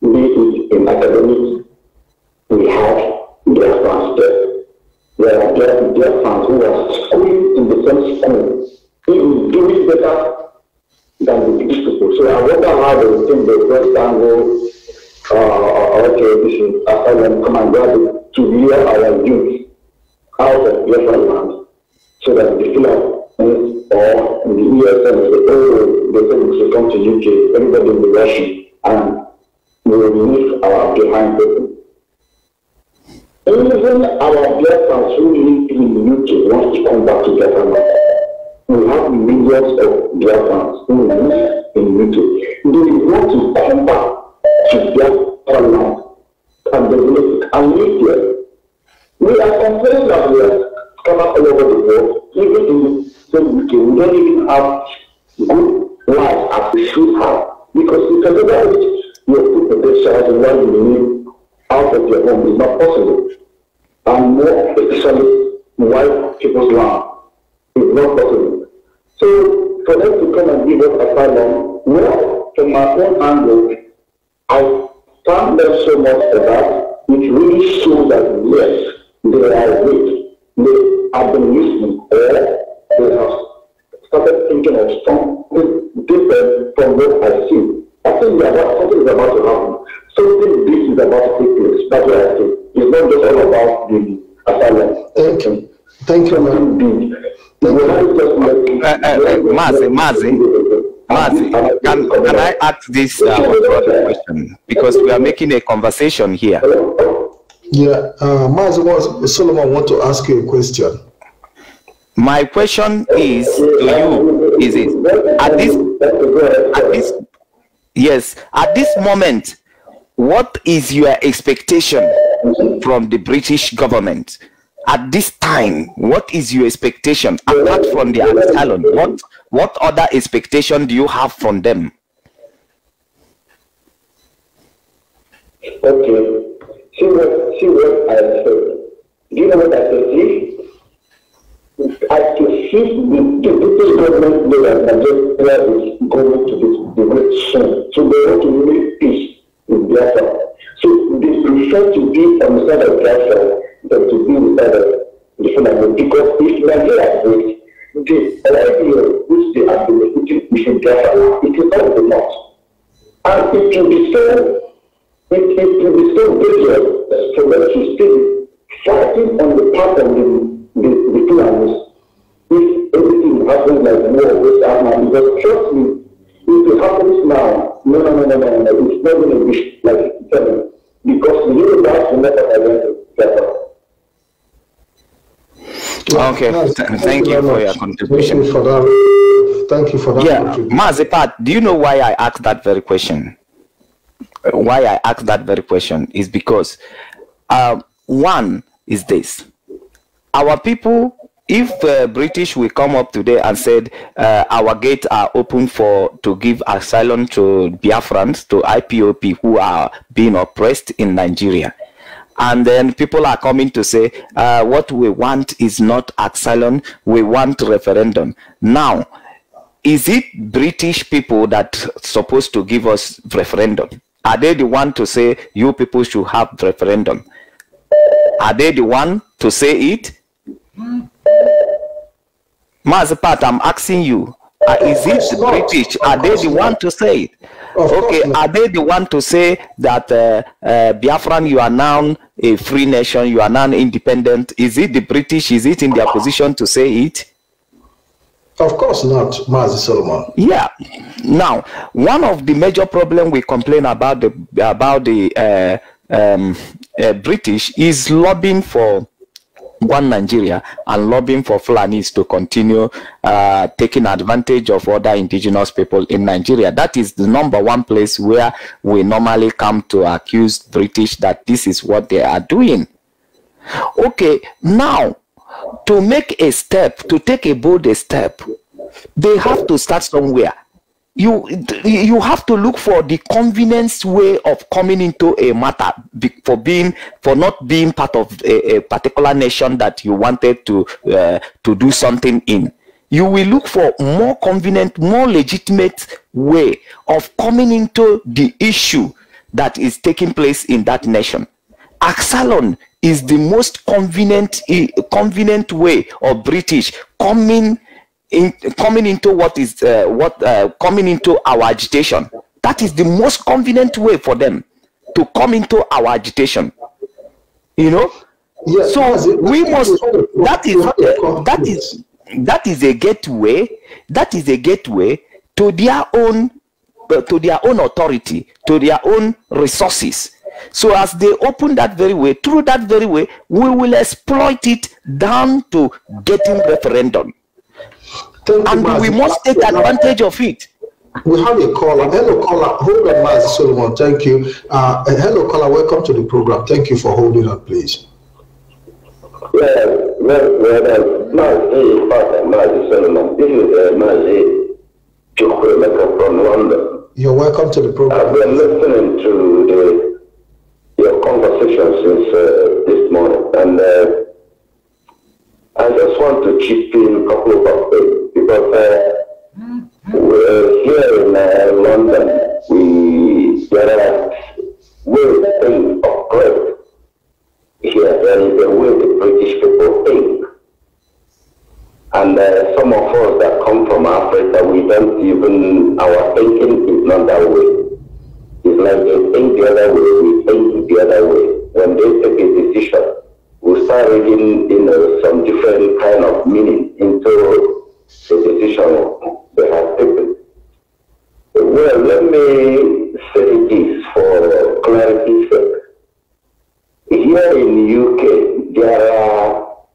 be it in academics, we have their master. There are Biafrans who are schooled in the same school. They will do it better than the British people. So I wonder how they think they first time go, uh, okay, this is asylum, come and grab it, to lure our youth out of Biafran land so that they feel like, or in the E S N, the oh, they think we should come to U K, everybody will be rushing, and we will leave our behind people. Even our Biafrans who live in the U K want to come back to Biafra. We have millions of Biafrans who live in the U K. They want to come back to Biafra and develop and live there. We are complaining that we are scattered all over the world. Even in the U K, we don't even have good life as we should have, because you can never reach your full potential and what you need out of their home is not possible, and more especially white people's land is not possible. So for them to come and give us asylum, well, from my own angle, I thank them so much for that. It really shows that yes, they are weak, they have been listening, or they have started thinking of something different from what I see. I think that something is about to happen. Something big is about people. That's what I think. It's not just all about the asylum. Thank you. Thank you, man. Big. Thank you. Uh, uh, Mazi, Mazi, Mazi, can, can I ask this uh, brother question? Because we are making a conversation here. Yeah, uh, Mazi, Solomon wants to ask you a question. My question is to you, is it, at this, at this, yes, at this moment, what is your expectation from the British government? At this time, what is your expectation apart from the asylum? What what other expectation do you have from them? Okay. See what see what I said. Do you know what I said? I perceive the British government they are is going to this direction. So they want to make peace. So they prefer to be on the side of Biafra than to be on the side of the Fulani, because if Nigeria breaks, the idea which they are benefiting is in Biafra, it is not enough. And it will be so, it, it will be so dangerous for us to stay fighting on the path of the, the, the plans if everything happens like war with Arma. Because trust me, if it happens now, no, no, no, no, no, no, it's not going to be like it happened. Because the Yorubas will never arrive together. Well, okay, yes, thank, thank you, you for much. your contribution. Thank you for that. Thank you for that. Yeah, Mazi Pat, do you know why I asked that very question? Why I asked that very question is because uh, one is this. Our people, if uh, British will come up today and said uh, our gates are open for to give asylum to Biafrans, to I P O B who are being oppressed in Nigeria. And then people are coming to say, uh, what we want is not asylum, we want referendum. Now, is it British people that are supposed to give us referendum? Are they the one to say, you people should have referendum? Are they the one to say it? Mazi Pat, I'm asking you, uh, is it the British? Are they the one to say it? Okay, are they the one to say that uh, uh, Biafran, you are now a free nation, you are now independent? Is it the British? Is it in their position to say it? Of course not, Mazi Solomon. Yeah. Now, one of the major problems we complain about the about the uh, um, uh, British is lobbying for one Nigeria and lobbying for Fulanis to continue uh, taking advantage of other indigenous people in Nigeria. That is the number one place where we normally come to accuse British that this is what they are doing. Okay, now, to make a step, to take a bold step, they have to start somewhere. You, you have to look for the convenience way of coming into a matter for being for not being part of a, a particular nation that you wanted to uh, to do something in. You will look for more convenient, more legitimate way of coming into the issue that is taking place in that nation. Axalon is the most convenient convenient way of British coming In, coming into what is uh, what uh, coming into our agitation. That is the most convenient way for them to come into our agitation, you know. Yeah, so it, we must that is uh, that is that is a gateway that is a gateway to their own uh, to their own authority, to their own resources. So as they open that very way, through that very way, we will exploit it down to getting referendum. Thank and you, we must take advantage of it. We have a caller. Hello, caller. Hold on, Mazi Solomon. Thank you. Uh, hello, caller. Welcome to the program. Thank you for holding up, please. Well, well, well, Mazi, Father, Mazi Solomon. This is uh, Mazi Nnamdi from London. You're welcome to the program. I've been listening to the, your conversation since uh, this morning. And Uh, I just want to chip in a couple of things because uh, we're here in uh, London, we there are ways things operate here. There is a way the British people think, and uh, some of us that come from Africa, we don't even our thinking is not that way. It's like they think the other way, we think the other way. When they take a decision, we start reading, you know, some different kind of meaning into the decision they have taken. Well, let me say this for clarity's sake. Here in the U K, there are,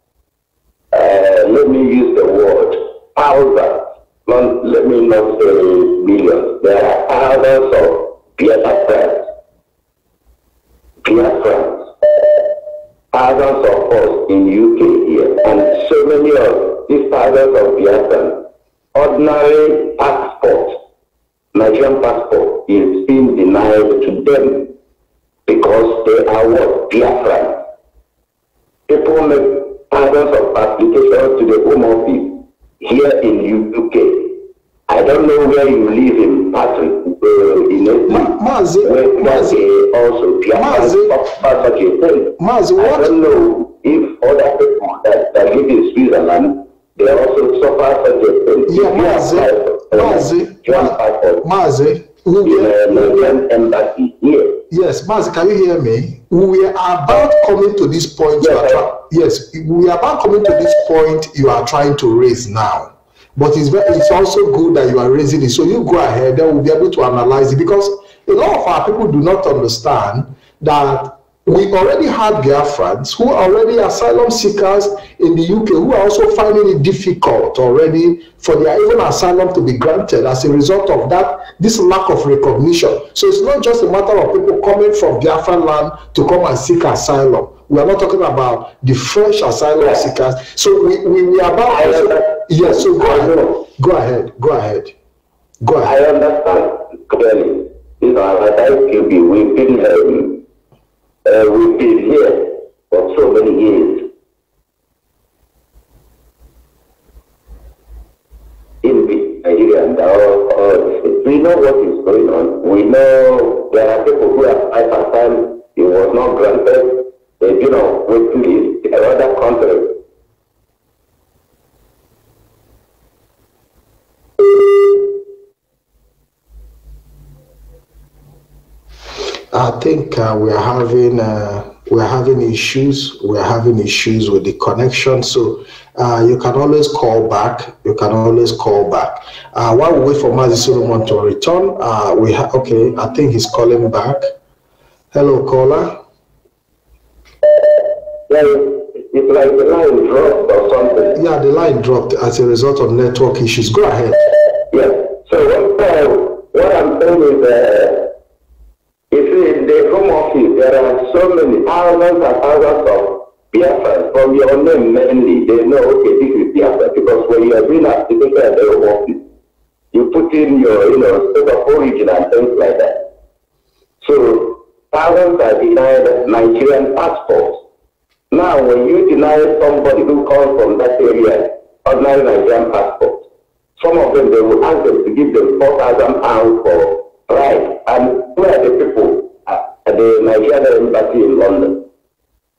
uh, let me use the word, thousands, not, let me not say millions, there are thousands of Biafrans, Biafrans. Thousands of us in U K here, and so many of these thousands of Biafran, ordinary passport, Nigerian passport is being denied to them because they are what? Biafran. People make thousands of applications to the Home Office here in U K. I don't know where you live in Patrick, uh, in a Ma Mazi, where Mazi, also Mazi, Mazi, Mazi, I don't know if other people that, that live in Switzerland, they also suffer such a thing. Yeah, Mazi, Mazi, Mazi, who were, embassy here. Yes, Mazi, can you hear me? We are about coming to this point. Yes, you are yes we are about coming to this point you are trying to raise now. But it's, very, it's also good that you are raising it. So you go ahead, then we'll be able to analyze it. Because a lot of our people do not understand that we already had Biafrans who are already asylum seekers in the U K, who are also finding it difficult already for their even asylum to be granted as a result of that, this lack of recognition. So it's not just a matter of people coming from Biafran land to come and seek asylum. We are not talking about the fresh asylum seekers. So we, we, we are about... Also, yes, so go ahead. Go ahead. Go ahead. Go ahead. I understand clearly. You know, as I can be, we've been um, uh, we've been here for so many years. In Nigeria and all, all we know what is going on. We know there are people who have tried for time. It was not granted. They you know went to another country. I think uh, we're having uh, we're having issues. We're having issues with the connection. So uh, you can always call back. You can always call back. Uh, while we wait for Mazi Solomon to return, uh, we ha okay. I think he's calling back. Hello, caller. Yeah, it's like the line dropped or something. Yeah, the line dropped as a result of network issues. Go ahead. Yeah. So what, uh, what I'm saying is. Uh, You see, in the home office, there are so many thousands and thousands of Biafrans from your name mainly. They know, okay, this is Biafra, because when you are doing activity at the home office, you put in your, you know, state of origin and things like that. So, thousands are denied Nigerian passports. Now, when you deny somebody who comes from that area, ordinary Nigerian passport, some of them, they will ask them to give them four thousand pounds for right, and where are the people at the Nigerian embassy in London?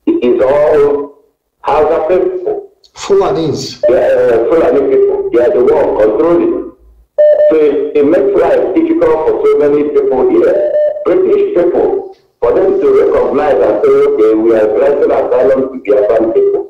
It is all Hausa people. Fulanis. Yeah, uh, Fulani people. They are the one controlling. So it, it makes life difficult for so many people here. British people, for them to recognize and say, okay, we are granting asylum to Biafran people.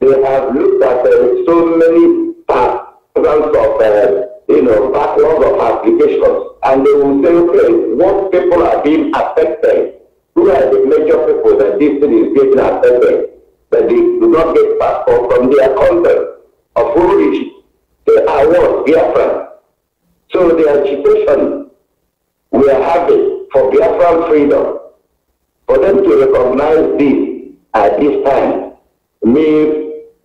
They have looked at uh, so many paths of uh, you know, backlog of applications, and they will say, okay, what people are being affected? Who are the major people that this thing is getting affected? That they do not get passport from their country of origin. They are what? Biafran. So the agitation we are having for Biafran freedom, for them to recognize this at this time, means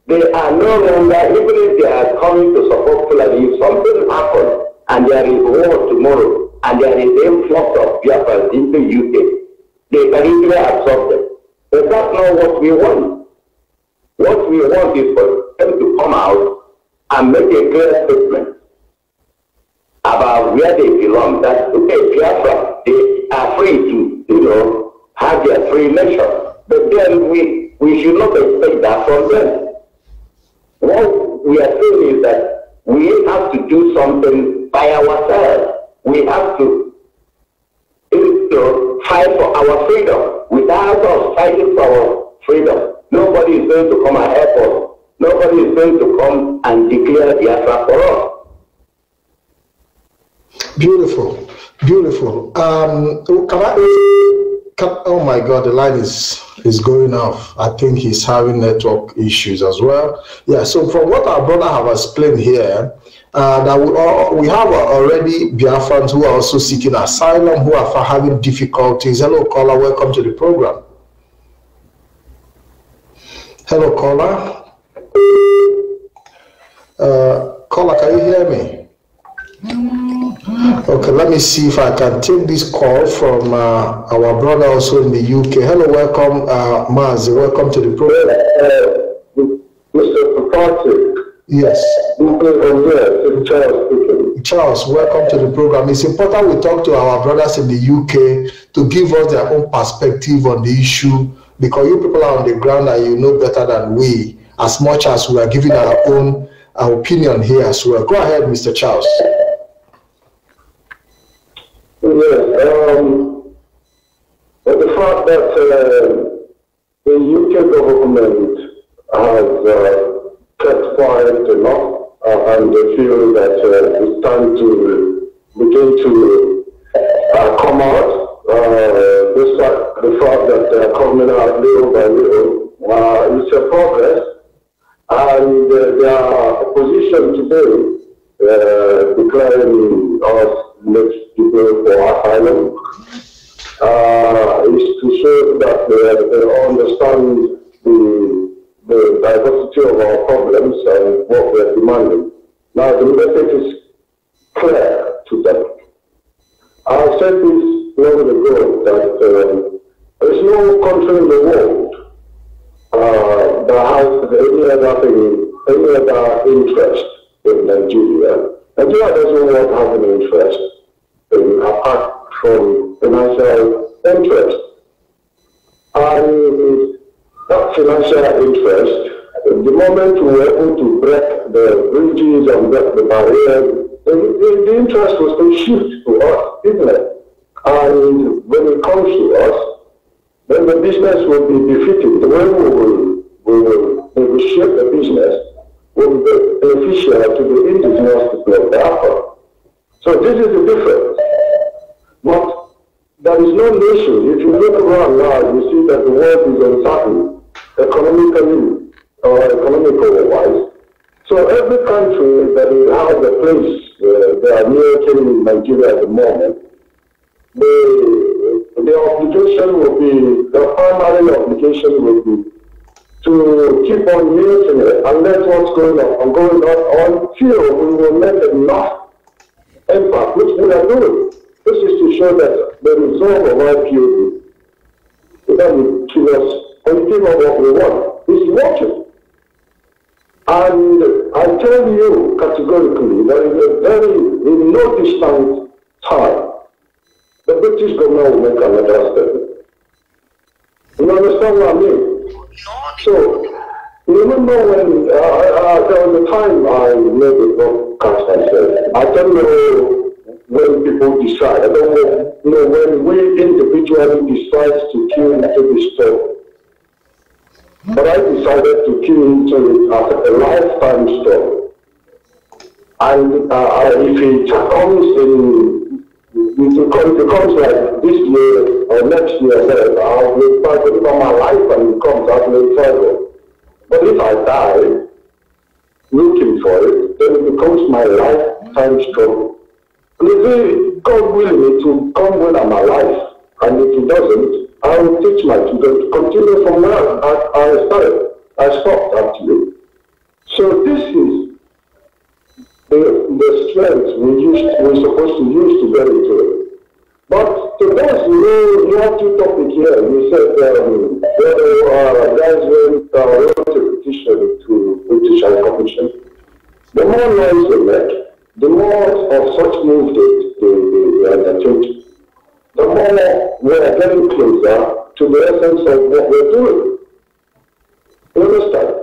they are no longer, even if they are coming to support Fulani, if something happens and there is war tomorrow and there is the influx of Biafrans into U K, they can easily absorb them. But that's not what we want. What we want is for them to come out and make a clear statement about where they belong. That, okay, Biafra, they are free to, you know, have their free nation. But then we, we should not expect that from them. What we are saying is that we have to do something by ourselves. We have to, you know, fight for our freedom. Without us fighting for our freedom, nobody is going to come and help us. Nobody is going to come and declare Biafra for us. Beautiful, beautiful. Um, can I, can, oh my God, the line is... is going off. I think he's having network issues as well. Yeah, so from what our brother have explained here, uh, that we, all, we have already Biafrans who are also seeking asylum, who are having difficulties. Hello, caller, welcome to the program. Hello, caller. Uh, caller, can you hear me? Okay, let me see if I can take this call from uh, our brother also in the U K. Hello, welcome, uh, Mazi. Welcome to the program. Uh, uh, Mister Patrick. Yes. Charles, Charles, welcome to the program. It's important we talk to our brothers in the U K to give us their own perspective on the issue, because you people are on the ground and you know better than we, as much as we are giving our own our opinion here as well. Go ahead, Mister Charles. Yeah, um, but the fact that uh, the U K government has uh, kept quiet enough uh, and they feel that uh, it's time to begin to uh, come out, uh, despite the fact that they are coming out little by little, uh, it's a progress. And uh, their opposition today uh, declaring us next people for asylum uh, is to show that they, they understand the, the diversity of our problems and what we are demanding. Now the message is clear to them. I said this long ago that um, there is no country in the world uh, that has any other thing, any other interest in Nigeria. Nigeria doesn't want to have an interest in, apart from financial interest. And that financial interest, the moment we were able to break the bridges and break the barriers, the, the, the interest was to shift to us, isn't it? And when it comes to us, then the business will be defeated. When we will, we will, we will shape the business, will be beneficial to the indigenous people of Biafra. So this is the difference. But there is no nation. If you look around now, you see that the world is uncertain, economically or uh, economical wise. So every country that will have a place, uh, they are near Nigeria at the moment, the, the obligation will be, the primary obligation will be to keep on using it and let what's going on and going on until we will make enough impact, which we are doing. This is to show that the resolve of I P O B, that will give us anything of what we want, is working. And I tell you categorically that in a very, in no distant time, the British government will make another step. You understand what I mean? So, remember when, uh, uh, there was a time I made a podcast and said, I don't know when people decide, I don't know, you know when we individually decide to kill into this story. But I decided to kill into it as a lifetime story. And uh, if it comes in, it becomes like this year, or next year, I will try to live my life and it comes, I will travel. But if I die looking for it, then it becomes my lifetime struggle. And if God willing, it will come when I'm alive. And if it doesn't, I will teach my children to continue from where I, I started. I stopped actually. So this is the, the strength we used, we're supposed to use to get into it. But to those who you have two topics here, you said um, there are guys who wrote a petition to British High Commission. The more noise they make, the more of such moves they undertake, the more we are getting closer to the essence of what we're doing. You understand?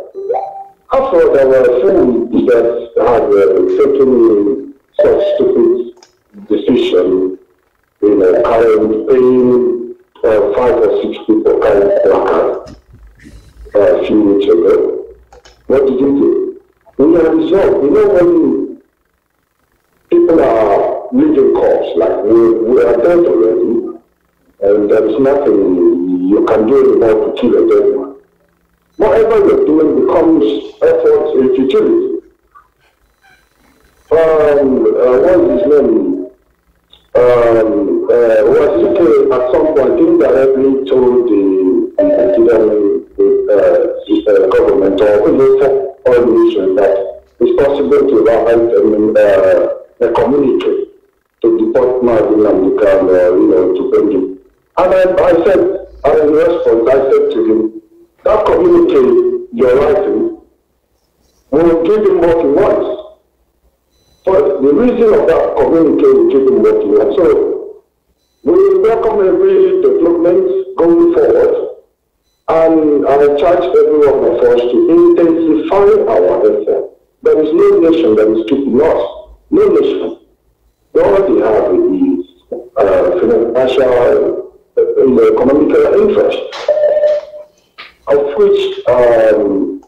After there were fools that had uh, taken such stupid decisions. You know, carrying, paying uh, five or six people carrying placards uh, a few weeks ago. What did you do? In the result, you know, when people are leading cops, like we, we are dead already, and there is nothing you can do anymore to kill a dead one. Whatever you're doing becomes effort in futility. Um, uh, what is his name? Um, uh, Wazurike at some point indirectly told the, the, uh, the uh, government or the organization that it's possible to write um, uh, a communique to deport Mazi Nnamdi Kanu, you know, to bring him. And I, I said, and in response, I said to him, that communique you're writing will give him what he wants. But the reason of that community will keep him working. And so we welcome every development going forward, and I charge every one of us to intensify our effort. There is no nation that is keeping us. No nation. All they have is uh, and national uh, in the economic interest, of which, um,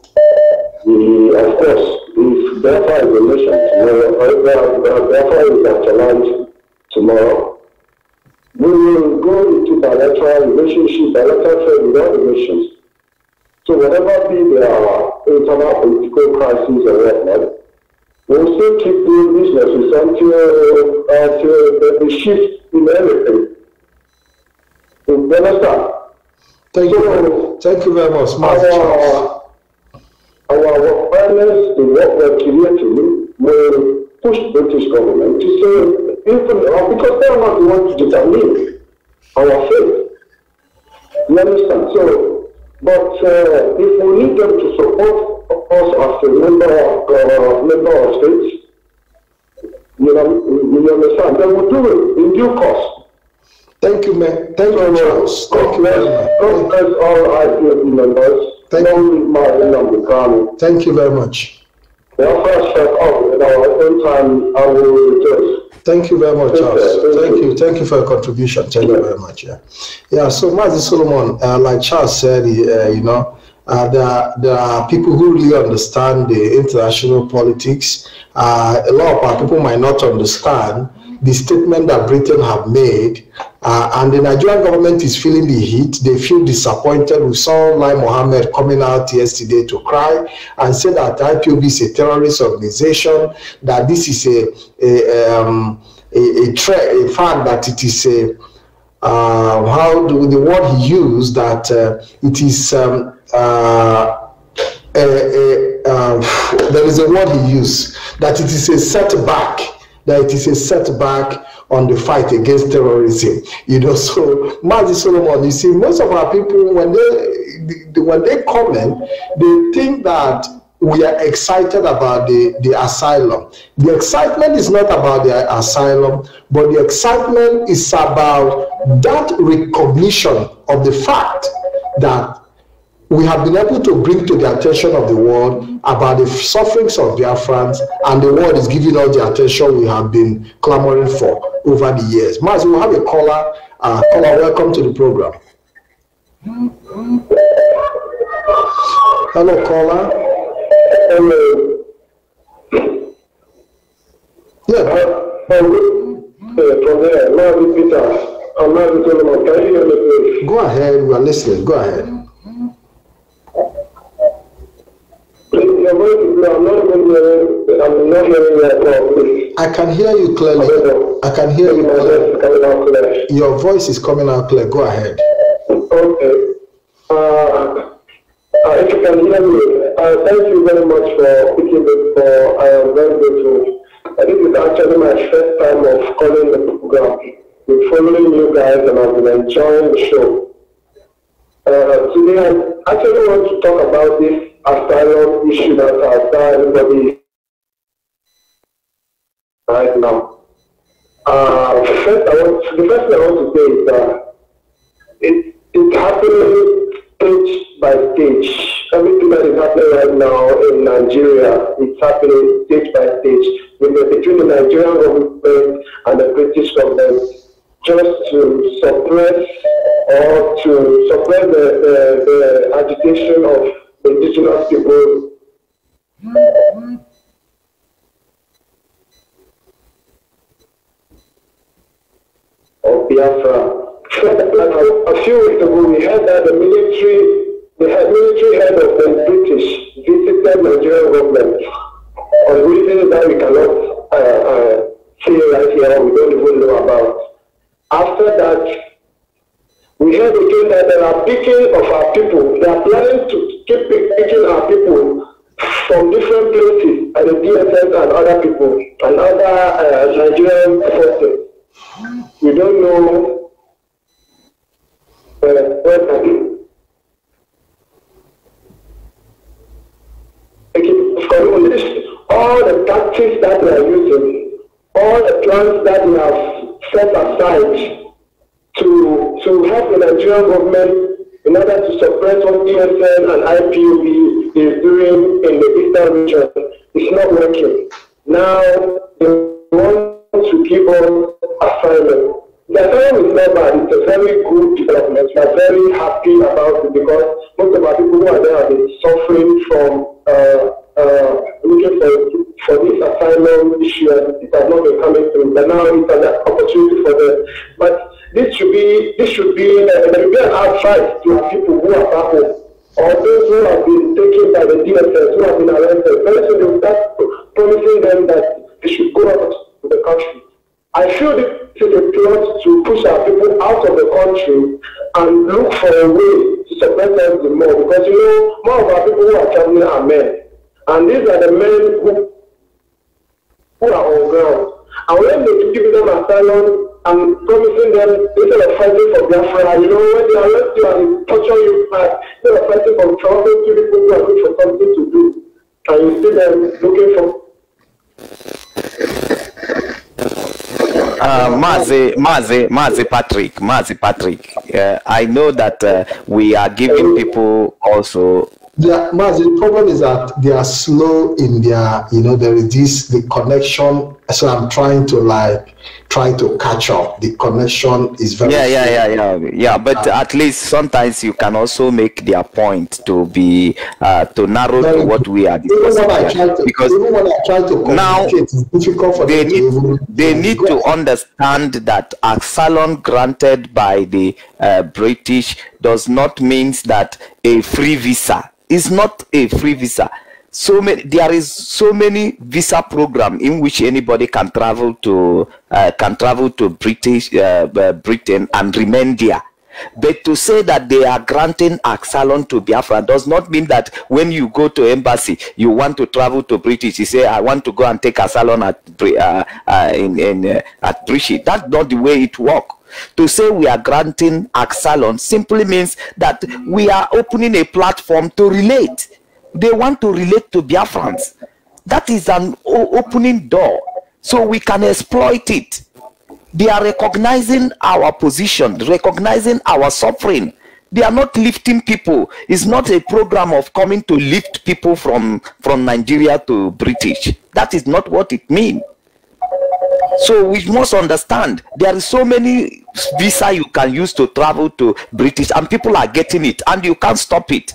the, of course, if Biafra is a nation tomorrow, Biafra is actualized tomorrow, we will go into bilateral relationship, bilateral trade with all the nations. So whatever be the internal political crises or whatnot, we'll still keep doing businesses until, until the shift in everything. You understand? Thank so, you. Thank you very much, Master. Our, our partners in what we're creating will push British government to say, even, because they are not the ones to determine our fate. You understand? So, but uh, if we need them to support us as a member of, uh, member of states, you know, you understand, then we'll do it in due course. Thank you, man. Thank so, you, Charles. Thank God you very much. God bless all I P O B members. Thank you, Mazi Nnamdi Kanu. Thank you very much. We are first shut up at our own time. I will rejoice. Thank you very much, Charles. Thank, thank you. you. Thank you for your contribution. Thank yeah. you very much. Yeah, yeah. So, Mazi Solomon, uh, like Charles said, uh, you know, uh, there, are, there are people who really understand the international politics. Uh, a lot of our people might not understand the statement that Britain have made, uh, and the Nigerian government is feeling the heat. They feel disappointed. We saw Lai Mohammed coming out yesterday to cry and say that I P O B is a terrorist organization, that this is a a um, a, a threat, in fact, that it is a uh, how do the word he used, that uh, it is um, uh, a, a, uh, there is a word he used, that it is a setback. That it is a setback on the fight against terrorism, you know. So, Mazi Solomon, you see, most of our people, when they when they comment, they think that we are excited about the, the asylum. The excitement is not about the asylum, but the excitement is about that recognition of the fact that we have been able to bring to the attention of the world about the sufferings of Biafrans, and the world is giving us the attention we have been clamoring for over the years. Mazi, we have a caller. Uh, caller, welcome to the program. Hello, caller. Hello. Yeah. Hello. Go ahead. We are listening. Go ahead. I can hear you clearly. I can hear you clearly. Your voice is coming out clear. Go ahead. Okay. Uh, if you can hear me, uh, thank you very much for picking me for. I am very grateful. This is actually my first time of calling the program. We're following you guys and I've been enjoying the show. Uh, today, I actually want to talk about this asylum issue that has everybody right now. Uh, first I want to, the first thing I want to say is that it, it's happening stage by stage. Everything that is happening right now in Nigeria, it's happening stage by stage with the, between the Nigerian government and the British government, just to suppress or to suppress the, the, the agitation of the indigenous people. Mm-hmm. Of Biafra. A few weeks ago, we heard that the military, the military head of the British visited Nigerian government on reasons that we cannot uh, uh, see right here, we don't even know about. After that, we heard again that there are picking of our people. They are planning to keep picking our people from different places, and the D S S and other people, and other uh, Nigerian forces. We don't know uh, what happened. All the tactics that we are using, all the plans that we have set aside to, to help the Nigerian government in order to suppress what E S N and I P O B is doing in the eastern region. It's not working. Now, they want to give us asylum. My family member is a very good development. I'm very happy about it because most of our people who are there have been suffering from uh, uh, looking for, for this asylum issue, and it has not been coming through. But now it's an opportunity for them. But this should be this should be uh, there should be an advice to people who are back home, or those who have been taken by the D S S, who have been arrested. Very soon they will start promising them that they should go out to the country. I feel this is a plot to push our people out of the country and look for a way to suppress them more, because you know, more of our people who are traveling are men. And these are the men who, who are on ground. And when they give them asylum and promising them, instead of fighting for Biafra, you know, when they arrest you and torture you back, instead of fighting for trouble, two people who are looking for something to do. And you see them looking for... Uh, Mazi, Mazi, Mazi Patrick, Mazi Patrick. Uh, I know that uh, we are giving people also. Yeah, Mazi, the problem is that they are slow in their, you know, there is this the connection. So I'm trying to like try to catch up. The connection is very. Yeah, yeah, yeah, yeah, yeah. But um, at least sometimes you can also make their point to be uh, to narrow very, to what we are discussing. Even when I to, because even when I try to now it's difficult for they them need, to even, they need to understand that asylum granted by the uh, British does not mean that a free visa is not a free visa. So many, there is so many visa program in which anybody can travel to uh, can travel to British uh, Britain and remain there. But to say that they are granting asylum to Biafra does not mean that when you go to embassy, you want to travel to British. You say, I want to go and take asylum at uh, uh, in, in uh, at British. That's not the way it works. To say we are granting asylum simply means that we are opening a platform to relate. They want to relate to Biafrans. That is an opening door, so we can exploit it. They are recognizing our position, recognizing our suffering. They are not lifting people. It's not a program of coming to lift people from, from Nigeria to British. That is not what it means. So we must understand there are so many visa you can use to travel to British, and people are getting it, and you can't stop it.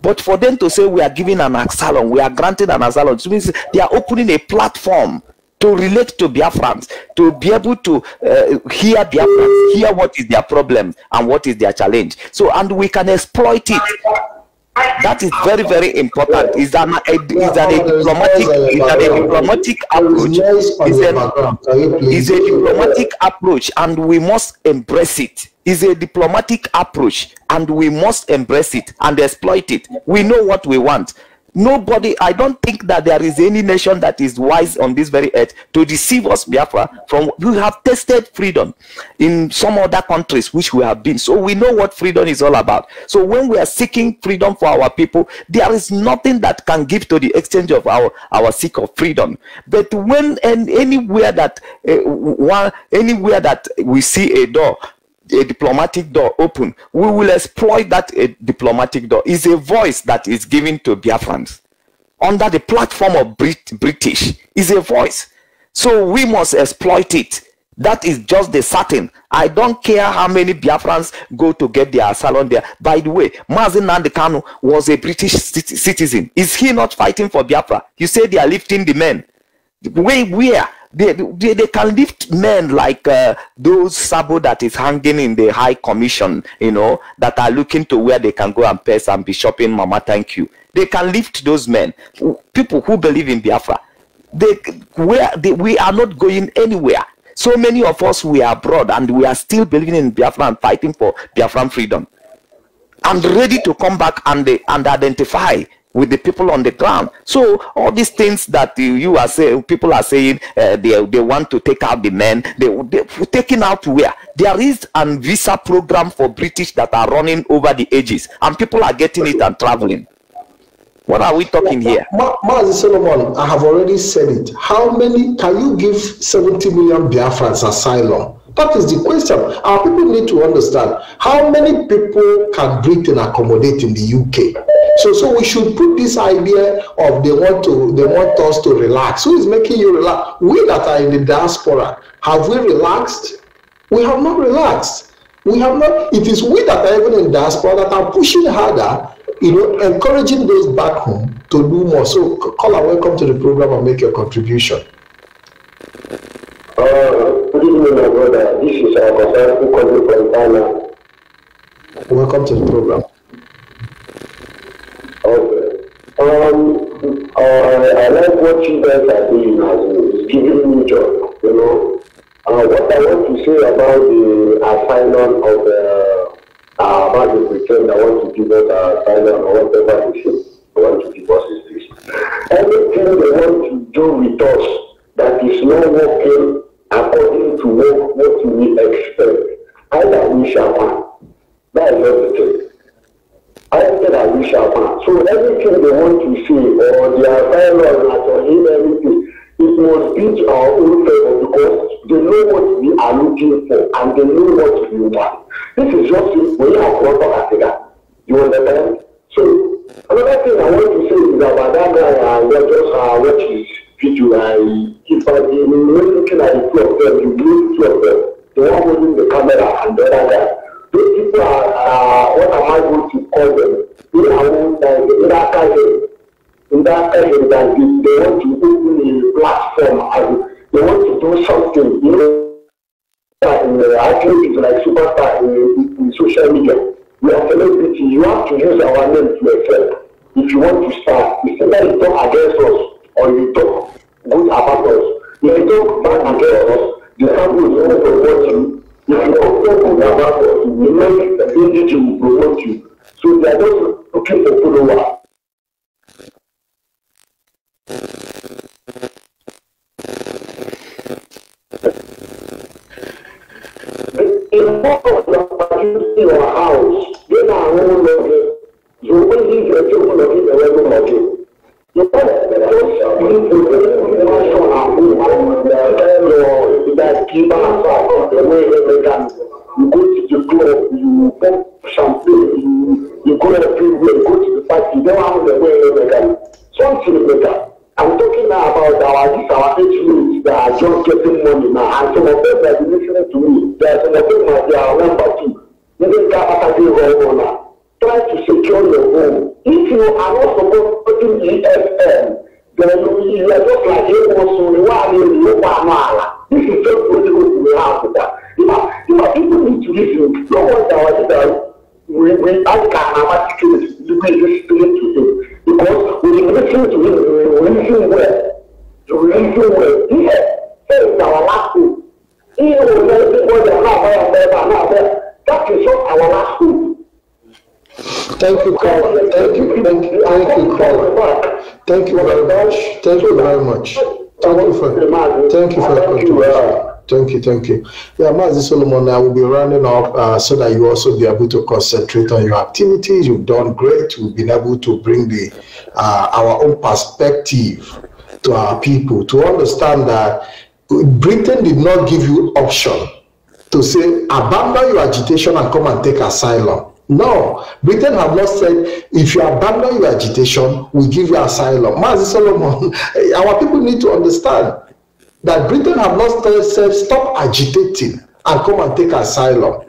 But for them to say we are giving an asylum, we are granting an asylum, it means they are opening a platform to relate to Biafrans, to be able to uh, hear Biafrans, hear what is their problem and what is their challenge. So, and we can exploit it. That is very, very important. It's an, a, it's an, a, diplomatic, it's an a diplomatic approach. It's a, it's a diplomatic approach, and we must embrace it. Is a diplomatic approach, and we must embrace it and exploit it. We know what we want. Nobody, I don't think that there is any nation that is wise on this very earth to deceive us, Biafra. From we have tested freedom in some other countries which we have been, so we know what freedom is all about. So when we are seeking freedom for our people, there is nothing that can give to the exchange of our our seek of freedom. But when and anywhere that uh, one anywhere that we see a door, a diplomatic door open, we will exploit that a diplomatic door. Is a voice that is given to Biafrans under the platform of Brit British is a voice. So we must exploit it. That is just the certain. I don't care how many Biafrans go to get their asylum there. By the way, Mazi Nnamdi Kanu was a British citizen. Is he not fighting for Biafra? You say they are lifting the men. Where, where? They, they, they can lift men like uh, those Sabo that is hanging in the High Commission, you know, that are looking to where they can go and pay and be shopping, Mama, thank you. They can lift those men, people who believe in Biafra. They, where they, we are not going anywhere. So many of us, we are abroad, and we are still believing in Biafra and fighting for Biafran freedom. I'm ready to come back and, and identify with the people on the ground. So all these things that you, you are saying, people are saying uh, they, they want to take out the men, they, they taking out where? There is a visa program for British that are running over the ages, and people are getting it and traveling. What are we talking here? Ma Ma Mazi Solomon, I have already said it. How many, can you give seventy million Biafrans asylum? That is the question. Our people need to understand how many people can Britain accommodate in the U K. So, so we should put this idea of they want to, they want us to relax. Who is making you relax? We that are in the diaspora, have we relaxed? We have not relaxed. We have not. It is we that are even in diaspora that are pushing harder, you know, encouraging those back home to do more. So, caller, welcome to the program and make your contribution. Uh, good evening, my brother. This is our consultant calling from Ghana. Welcome to the program. Okay. Um, uh, I like what you guys are doing now. It's giving me joy, you know. Uh, what I want to say about the asylum of the uh, uh, about the return, I want to give us uh, asylum or whatever they say, I want to give us is this. Everything they want to do with us that is not working according to what, what we expect, either we shall find. That is everything. Either that we shall find. So everything they want to say, or the asylum, or in everything, it must be our own favor because they know what we are looking for and they know what we want. This is just it. We are proper Africa. You understand? So, another thing I want to say is about that guy and just uh, watch his video. I keep on looking at the two of them, you believe the two of them. They are holding the camera and the other guy. Those people are, uh, what am I going to call them? They are all time, they are kind. In that country, that they, they want to open a platform and they want to do something, you know, and uh, actually it's like superstar in, in social media. We are celebrities, you have to use our name to excel. If you want to start, if somebody talk against us or you talk good about us, if you talk bad against us, the people will not promote you. If you talk good about us, you make the individual promote you. So they are just looking for followers. Your house, then I won't love it. You will leave your children of it and every market. You can't be able that keep us out the way they can. You go to the club, you pump champagne, you go to the freeway, you go to the party, they don't have the way they can. Something better. I'm talking now about our these our age that are just getting money now, and some of them are listening to me. There are some of them that they are number two. Even Kapataki Rayona. Try to secure your home. If you are not supporting E S N, then you are just like you also you are. This is just political to be half of that. You know, you know, people need to listen. No one that we we ask our security to be listening to him. Because we listen to him, we listen well. We listen well. He has saved our last hope. He will tell people they are not there, they are not there. That is not our last hope. Thank you, Colin. Thank you, thank you, thank you, Colin. Thank you very much. Thank you very much. Thank you for, thank you for your contribution. Thank you, thank you. Yeah, Mazi Solomon, I will be rounding up uh, so that you also be able to concentrate on your activities. You've done great. We've been able to bring the uh, our own perspective to our people to understand that Britain did not give you option to say abandon your agitation and come and take asylum. No, Britain have not said if you abandon your agitation, we give you asylum. Mazi Solomon, our people need to understand that Britain have not said stop agitating and come and take asylum.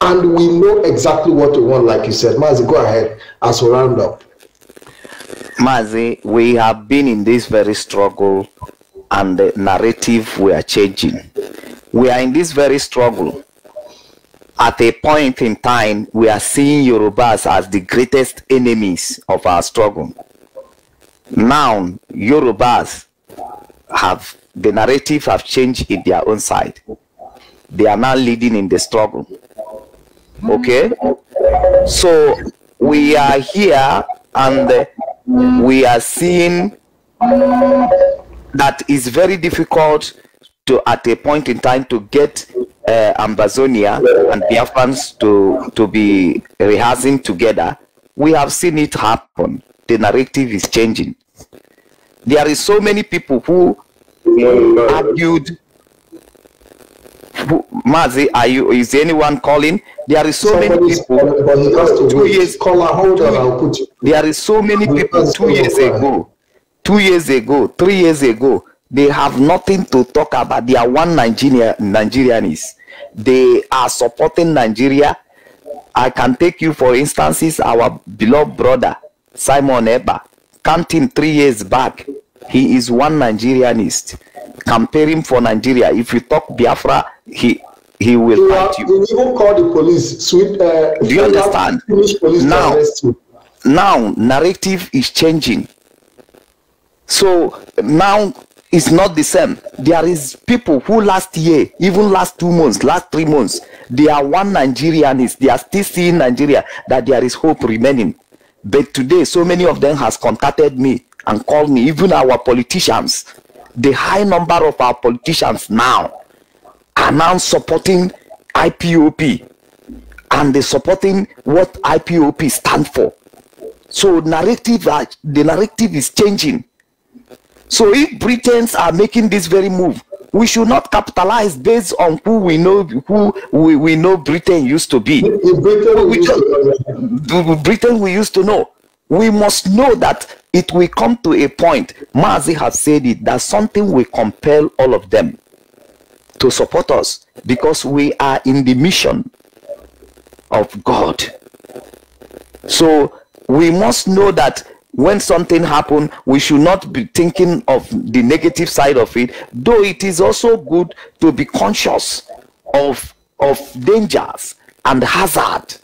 And we know exactly what we want, like you said. Mazi, go ahead as we round up. Mazi, we have been in this very struggle and the narrative we are changing. We are in this very struggle. At a point in time, we are seeing Yorubas as the greatest enemies of our struggle. Now, Yorubas have the narrative have changed in their own side. They are now leading in the struggle. Okay? So we are here and we are seeing that it's very difficult to, at a point in time, to get uh, Ambazonia and Biafrans to, to be rehearsing together. We have seen it happen. The narrative is changing. There are so many people who argued. Mazi, are you? Is anyone calling? There is so Somebody many people. Calling, two years, call a holder, I'll put you. There is so many people. Two years ago, two years ago, three years ago, they have nothing to talk about. They are one Nigeria, Nigerian is. they are supporting Nigeria. I can take you for instances, our beloved brother Simon Eba. Count him three years back. He is one Nigerianist. Compare him for Nigeria. If you talk Biafra, he he will you fight are, you. He even call the police. Sweet, uh, do you understand? Now, now narrative is changing. So now it's not the same. There is people who last year, even last two months, last three months, they are one Nigerianist. They are still seeing Nigeria that there is hope remaining. But today, so many of them has contacted me and called me, even our politicians. The high number of our politicians now are now supporting I P O B, and they're supporting what I P O B stands for. So narrative, the narrative is changing. So if Britons are making this very move, we should not capitalize based on who we know, who we, we know Britain used to be. Britain we, used to Britain we used to know. We must know that it will come to a point, Mazi has said it, that something will compel all of them to support us, because we are in the mission of God. So we must know that when something happens, we should not be thinking of the negative side of it, though it is also good to be conscious of, of dangers and hazard.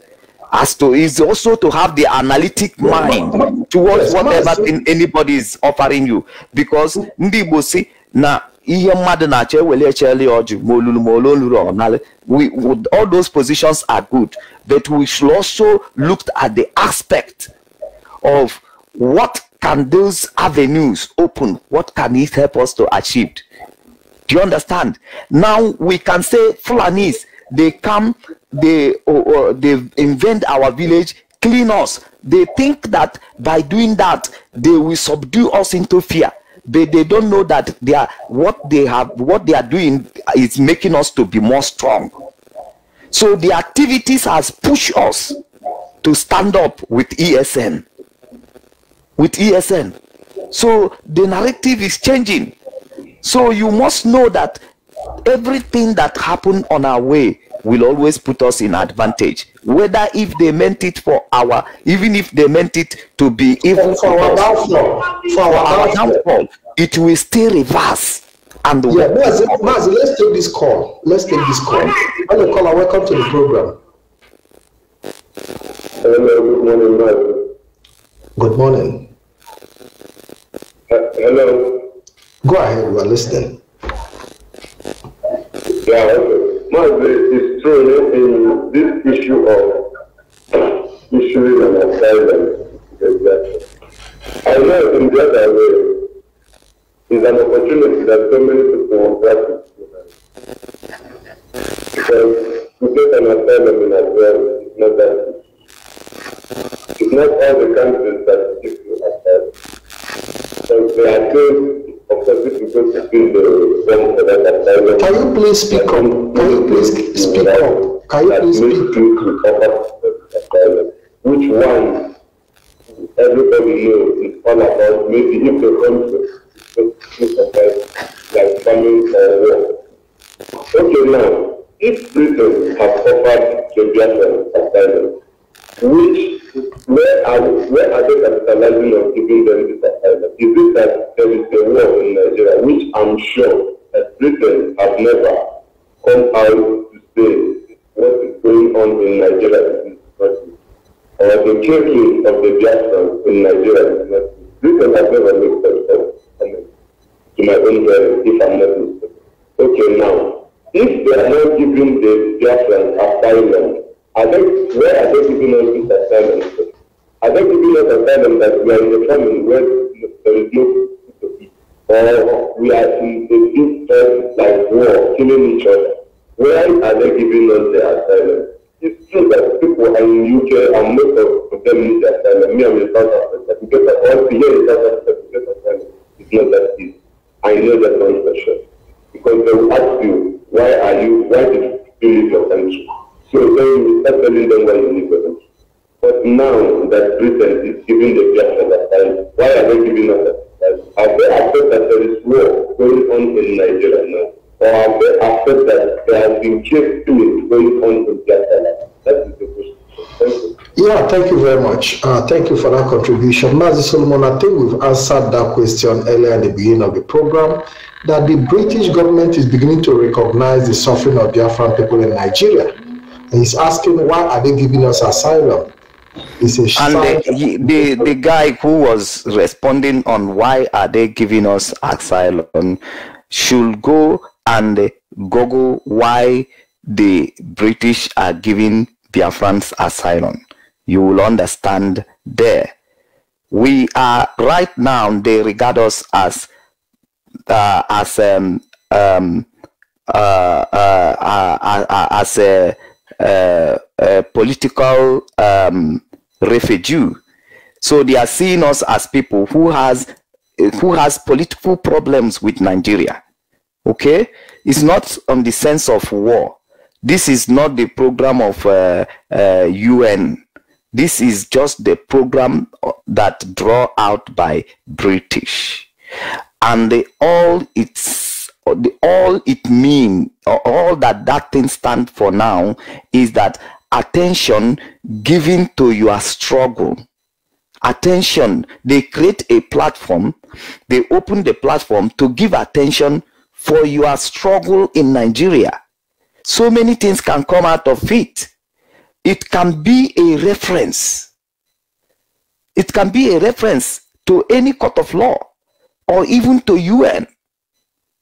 As to is also to have the analytic mind towards whatever thing anybody is offering you, because Ndibo si na ihe mmadụ na ache wele echele oju molulu mololu onale. We would, all those positions are good, but we should also look at the aspect of what can those avenues open, what can it help us to achieve. Do you understand? Now we can say Fulanis, they come, they or, or they invade our village, clean us. They think that by doing that they will subdue us into fear, but they don't know that they are what they have what they are doing is making us to be more strong. So the activities has pushed us to stand up with E S N, with E S N. So the narrative is changing. So you must know that everything that happened on our way will always put us in advantage, whether if they meant it for our, even if they meant it to be evil for our downfall, for our downfall, it will still reverse. And yeah, Mazi, Mazi, let's take this call. Let's take this call. Hello, caller, welcome to the program. Hello, good morning, man. Good morning. Uh, hello. Go ahead, we are listening. Yeah, it's true in this issue of issuing an asylum. I know in the other way is an opportunity that so many people want to, because to get an asylum in Nigeria is not that easy. It's not all the countries that give you asylum. So there are two. Can you please speak up? Can you please speak up? Can you please speak up? Which one? Everybody knows it's all about maybe if they come to like famine or war. Okay, now, if Britain has offered the Biafran asylum, which, where are, where are they capitalizing on giving them this asylum? Is it that there is a war in Nigeria, which I'm sure that Britain have never come out to say what is going on in Nigeria in this country? Or the killing of the Biafran in Nigeria is not true. Britain has never made such a comment to my own parents, if I'm not mistaken. Okay, now, if they are not giving the Biafran asylum, I think, where are they giving us this asylum? Are they giving us asylum that we are in a family where there is no peace? Or we are in a big fight like war, killing each other? Where are they giving us the asylum? It's true that people are in U K and most of them need the asylum. Me, I'm in South Africa, because all here in South Africa, because asylum is not that easy. I know that one question. Because they will ask you, why are you, why did you leave your country? So then you start telling them why you need weapons. But now that Britain is giving the Biafran asylum, why are they giving us asylum? Have they accepted that there is war going on in Nigeria now? or they accept that they have been chased to it going on with their talent. That is the question. Yeah, thank you very much. Uh, thank you for that contribution. Mazi Solomon, I think we've answered that question earlier at the beginning of the program, that the British government is beginning to recognize the suffering of Biafran people in Nigeria. And he's asking, why are they giving us asylum? It's a and the, the, the guy who was responding on why are they giving us asylum should go and Google why the British are giving Biafran's asylum. You will understand there. We are right now, they regard us as uh, as um, um, uh, uh, uh, uh, uh, as a, uh, a political um, refugee. So they are seeing us as people who has who has political problems with Nigeria. Okay, it's not on the sense of war. This is not the program of uh, uh, U N. This is just the program that draw out by British, and the, all it's the, all it mean, all that that thing stand for now is that attention given to your struggle. Attention. They create a platform. They open the platform to give attention for your struggle in Nigeria. So many things can come out of it. It can be a reference. It can be a reference to any court of law or even to U N.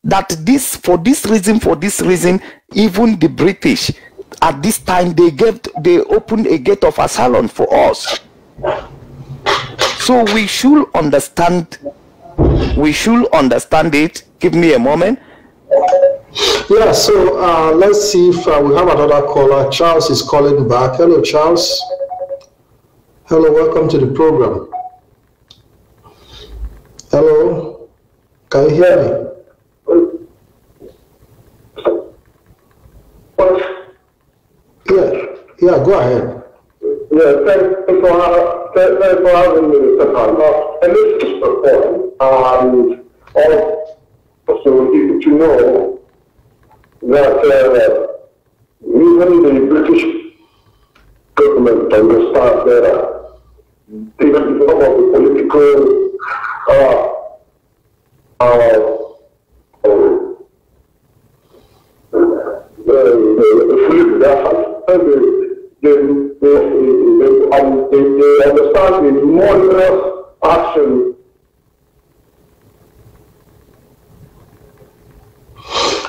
That this, for this reason, for this reason, even the British, at this time, they gave, they opened a gate of asylum for us. So we should understand, we should understand it. Give me a moment. Yeah, so uh, let's see if uh, we have another caller. Charles is calling back. Hello, Charles. Hello, welcome to the program. Hello, can you hear me? Yeah, yeah, go ahead. Yeah, thanks for, thanks for having me, Mister Kanu. And this is the point, and also to know that uh, even the British government understands that they don't know about the political uh, uh, uh, the, the, the flip that they, they, they, they, um, they, they understand the moral action.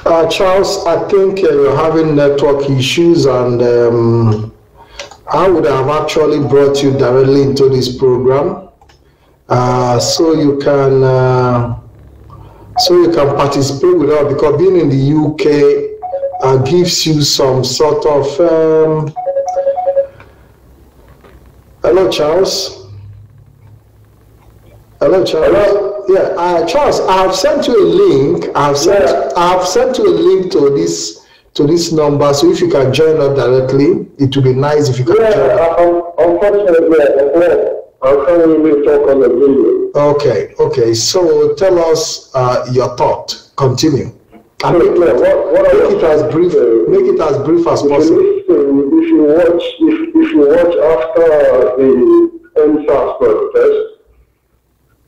Uh, Charles, I think uh, you're having network issues, and um, I would have actually brought you directly into this program, uh, so you can uh, so you can participate with us, because being in the U K uh, gives you some sort of. Um... Hello, Charles. Hello, Charles. Hello. Yeah, uh, Charles, I've sent you a link. I've sent yeah. I've sent you a link to this to this number. So if you can join us directly, it would be nice if you can yeah, join us. Um, unfortunately, I can't really talk on the video. Okay, okay. So tell us uh, your thought. Continue. And make yeah, it, what, what make it as brief. Uh, make it as brief as possible. If you watch, if if you watch after the N S A S protest.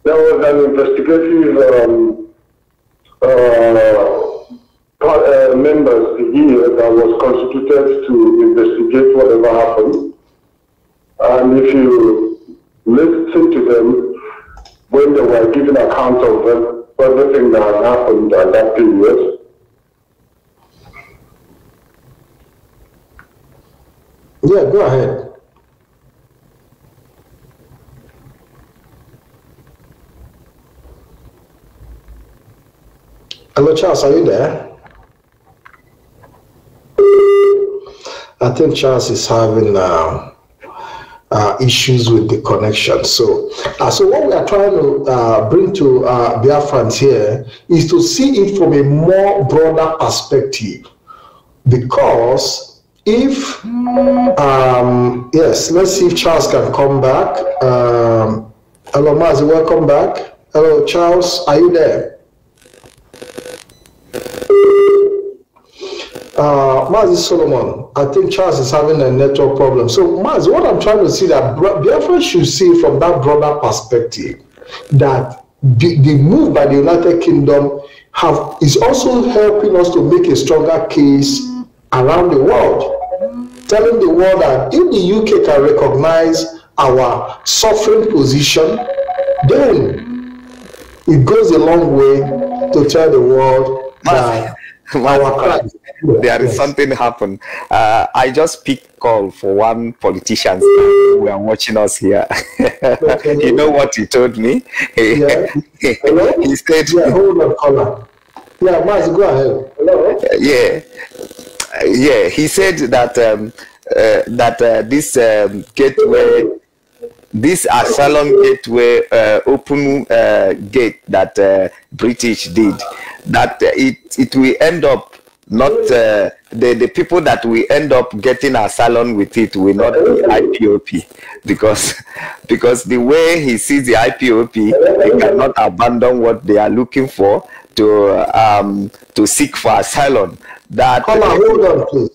There was an investigative um, uh, uh, members here that was constituted to investigate whatever happened. And if you listen to them, when they were giving account of everything that had happened at that period. Yeah, go ahead. Hello, Charles, are you there? I think Charles is having uh, uh, issues with the connection. So, uh, so what we are trying to uh, bring to uh, Biafrans here is to see it from a more broader perspective. Because if, um, yes, let's see if Charles can come back. Um, hello, Mazi, welcome back. Hello, Charles, are you there? Uh, Mazi Solomon, I think Charles is having a network problem. So, Mazi, what I'm trying to see that Biafra should see from that broader perspective that the, the move by the United Kingdom have is also helping us to make a stronger case around the world, telling the world that if the U K can recognize our sovereign position, then it goes a long way to tell the world that our country. There is something happened. Uh, I just picked call for one politician who were watching us here. You know what he told me? Yeah. He said, yeah, hold on, caller. Yeah, Mazi, go ahead. Hello? Yeah. Yeah, he said that um, uh, that uh, this um, gateway, this asylum gateway, uh, open uh, gate that uh, British did, that it it will end up not uh, the the people that we end up getting asylum with it will not be I P O B, because because the way he sees the I P O B, they cannot abandon what they are looking for to um to seek for asylum. That Come on, hold on, please.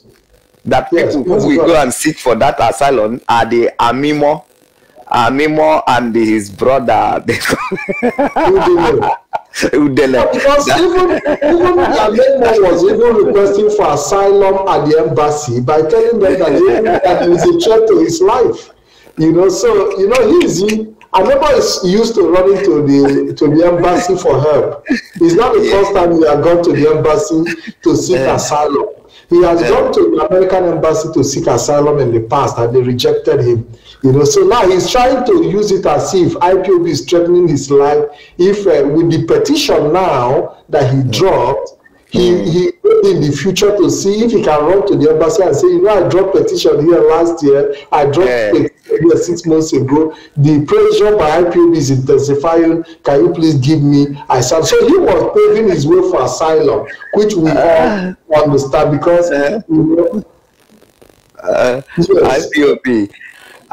That yes, people who will go and seek for that asylum are the Amimo, Amimo and his brother. Udele. Because even, even Amemo was even requesting for asylum at the embassy by telling them that, that it was a threat to his life. You know, so you know he's he, Amemo is used to running to the to the embassy for help. It's not the yeah. first time he has gone to the embassy to seek yeah. asylum. He has yeah. gone to the American embassy to seek asylum in the past, and they rejected him. You know, so now he's trying to use it as if I P O B is threatening his life. If uh, with the petition now that he yeah. dropped, he he in the future to see if he can run to the embassy and say, you know, I dropped petition here last year. I dropped yeah. petition here six months ago. The pressure by I P O B is intensifying. Can you please give me asylum? So he was paving his way for asylum, which we uh, all understand because uh, you know, uh, yes. I P O B.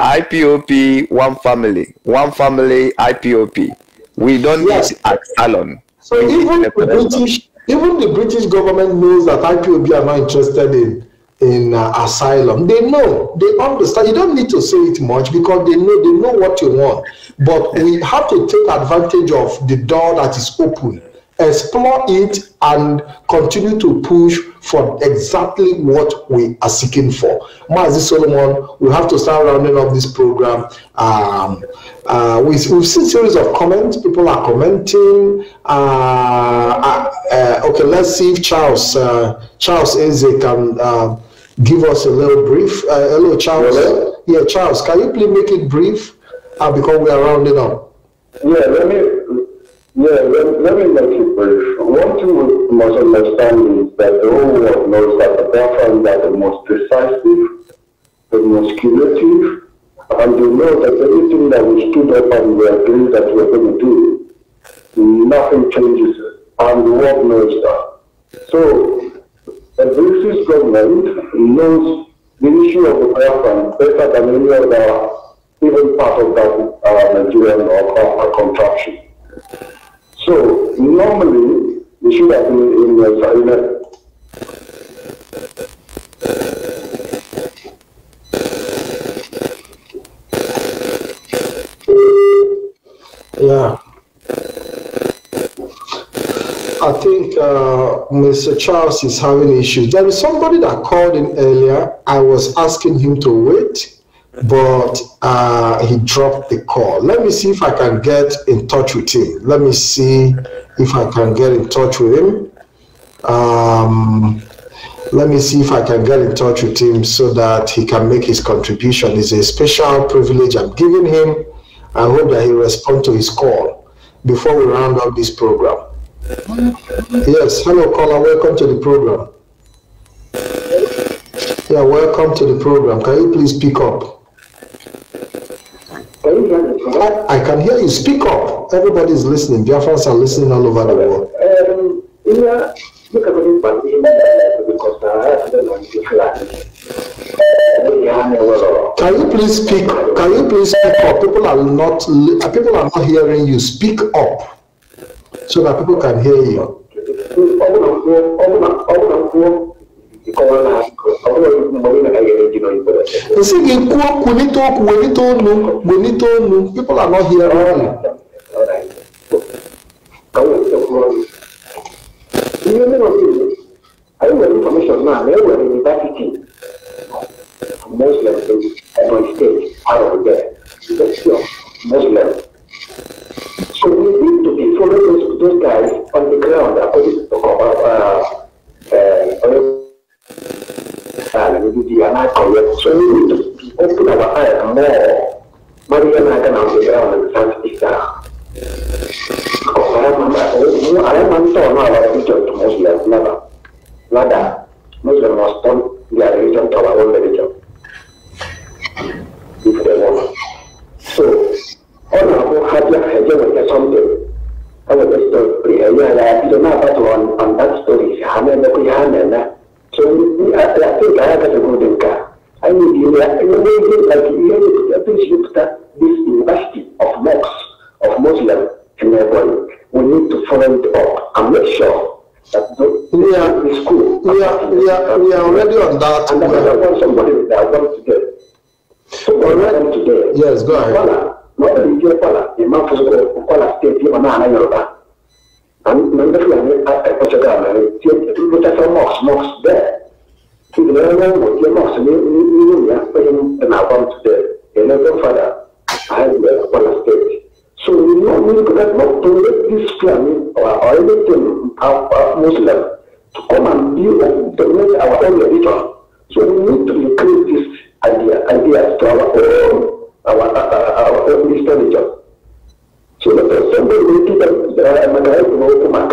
I P O B, one family, one family, I P O B. We don't yes. need asylum. So we even the British, even the British government knows that I P O B are not interested in in uh, asylum. They know, they understand. You don't need to say it much because they know they know what you want. But we have to take advantage of the door that is open, explore it, and continue to push for exactly what we are seeking for. Mazi Solomon, we have to start rounding up this program. Um, uh, we, we've seen series of comments. People are commenting. Uh, uh, okay, let's see if Charles uh, Charles Eze can uh, give us a little brief. Uh, hello, Charles. Hello. Yeah, Charles, can you please make it brief uh, because we are rounding up? Yeah, let me. Yeah, let, let me make it brief. One thing we must understand is that the whole world knows that the Biafrans are the most decisive, the most curative, and they know that everything that we stood up and we agreed that we're going to do, nothing changes, and the world knows that. So, the British government knows the issue of the Biafran better than any other, even part of that uh, Nigerian or, or contraption. So, normally, we should have been in the asylum. Yeah. I think uh, Mister Charles is having issues. There is somebody that called in earlier. I was asking him to wait, but uh, he dropped the call. Let me see if I can get in touch with him. Let me see if I can get in touch with him. Um, let me see if I can get in touch with him so that he can make his contribution. It's a special privilege I'm giving him. I hope that he responds to his call before we round up this program. Yes, hello caller, welcome to the program. Yeah, welcome to the program. Can you please pick up? I, I can hear you. Speak up. Everybody is listening. Biafrans are listening all over the world. Um, yeah, look at the Can you please speak? Can you please speak up? People are not. People are not hearing you. Speak up, so that people can hear you. People are not here. All right. I have information now. I have university. Muslims in state out of there. That's your Muslims. So we need to be following those, those guys on the ground according to uh, uh, and we are not correct. So we need to be open our eyes more. Mariana can on the ground and Southeast Asia. Because I am I am unsure now about religion to Muslims, never. Rather, Muslims must turn their religion to our own religion. If they want. So all of us have to something. I was just I don't know about one on that story. So I think I have a good car. I mean, you like you need to this university of mosques of Muslims in Ebonyi. We need to follow it up and make sure that the school. We are we are we are already on that. And I want somebody that wants to get. So we are today. Yes, go ahead. Not only do Kola, the man for Kola State, you are not an Yoruba. And when the family are at Portugal, people are from mosques, mosques there. To the learning with your mosques, we are paying an album today. The learning father, I have the Kola State. So we need not to let this family or anything of Muslim to come and build our own religion. So we need to increase this idea, ideas to our own, our, our, our own history. So that somebody will keep them, there are many people who make a,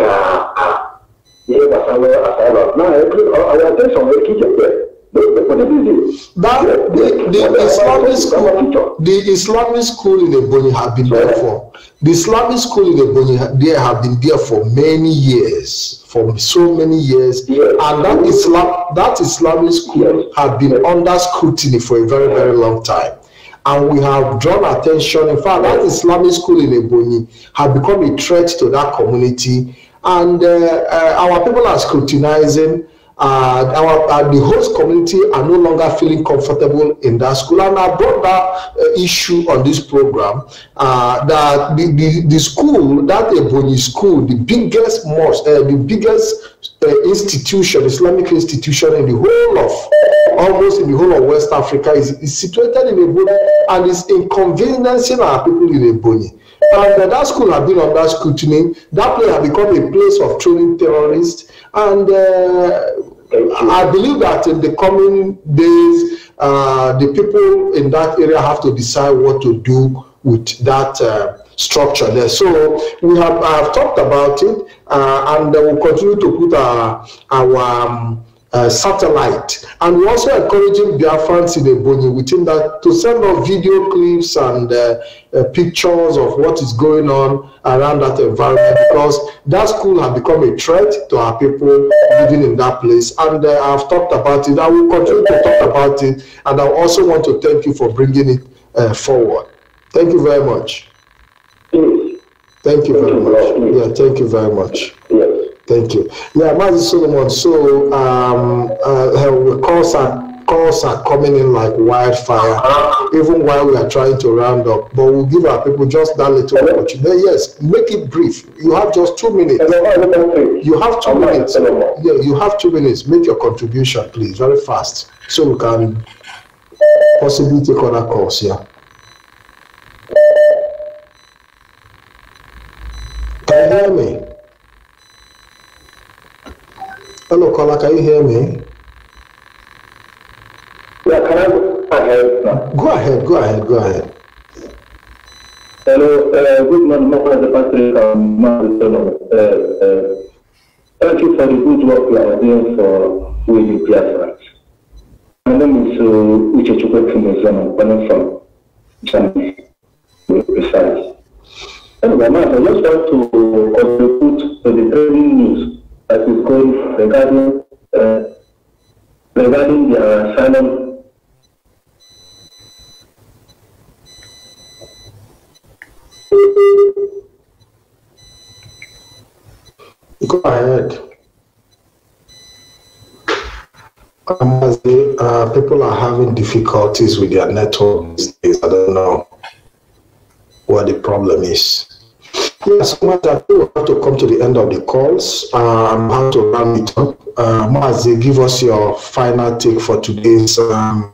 yeah, but I will, I will, no, I will, I will tell some will keep them there. That the, the Islamic school, the Islamic school in Ebonyi have been there for the Islamic school in Ebonyi there have been there for many years, for so many years, and that Islam that Islamic school have been under scrutiny for a very very long time, and we have drawn attention. In fact, that Islamic school in Ebonyi have become a threat to that community, and uh, uh, our people are scrutinizing. Uh, our, uh, the host community are no longer feeling comfortable in that school, and I brought that uh, issue on this program. Uh, that the, the the school, that Ebonyi school, the biggest mosque, uh, the biggest uh, institution, Islamic institution in the whole of almost in the whole of West Africa, is, is situated in Ebonyi and is inconveniencing our people in Ebonyi. And uh, that school has been under scrutiny. That place has become a place of training terrorists. And uh, I believe that in the coming days, uh, the people in that area have to decide what to do with that uh, structure there. So we have, I have talked about it, uh, and uh, we'll continue to put our, our um, uh, satellite. And we're also encouraging Biafrans in Ebonyi within that to send us video clips and uh, uh, pictures of what is going on around that environment, because that school has become a threat to our people living in that place. And uh, I've talked about it. I will continue to talk about it. And I also want to thank you for bringing it uh, forward. Thank you very much. Thank you very much. Yeah, thank you very much. Thank you. Yeah, Mazi Solomon. So um, uh, calls are calls are coming in like wildfire, even while we are trying to round up. But we'll give our people just that little opportunity. Yes, make it brief. You have just two minutes. You have two minutes. Yeah, you have two minutes. Make your contribution, please, very fast, so we can possibly take other calls. Yeah. Can you hear me? Hello, caller, can you hear me? Yeah, can I go ahead? Sir? Go ahead, go ahead, go ahead. Hello, uh, good morning, Mister Patrick and Mister Solomon. Thank you for the good work you are doing for Radio Biafra. My name is Uche Mefo, I'm calling from Germany, to be precise. Anyway, Master, I just want to contribute to the trending news that is going regarding uh, regarding the asylum. Go ahead. Uh, people are having difficulties with their network these days. I don't know what the problem is. Yes, we have to come to the end of the calls. Um, how to round it up? Uh, Mazi, give us your final take for today's um,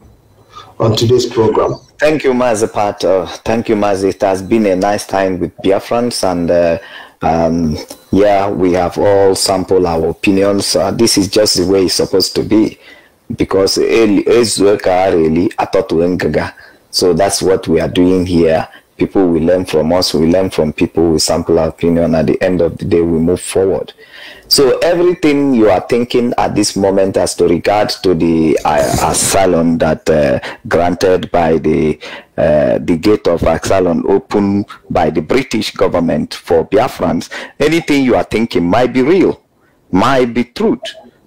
on today's program. Thank you, Mazi Pat. Uh, thank you, Mazi. It has been a nice time with Biafrans, and uh, um, yeah, we have all sampled our opinions. Uh, this is just the way it's supposed to be, because so that's what we are doing here. People will learn from us, we learn from people, we sample our opinion. At the end of the day, we move forward. So everything you are thinking at this moment as to regard to the uh, asylum that uh, granted by the uh, the gate of asylum opened by the British government for Biafrans, anything you are thinking might be real, might be truth.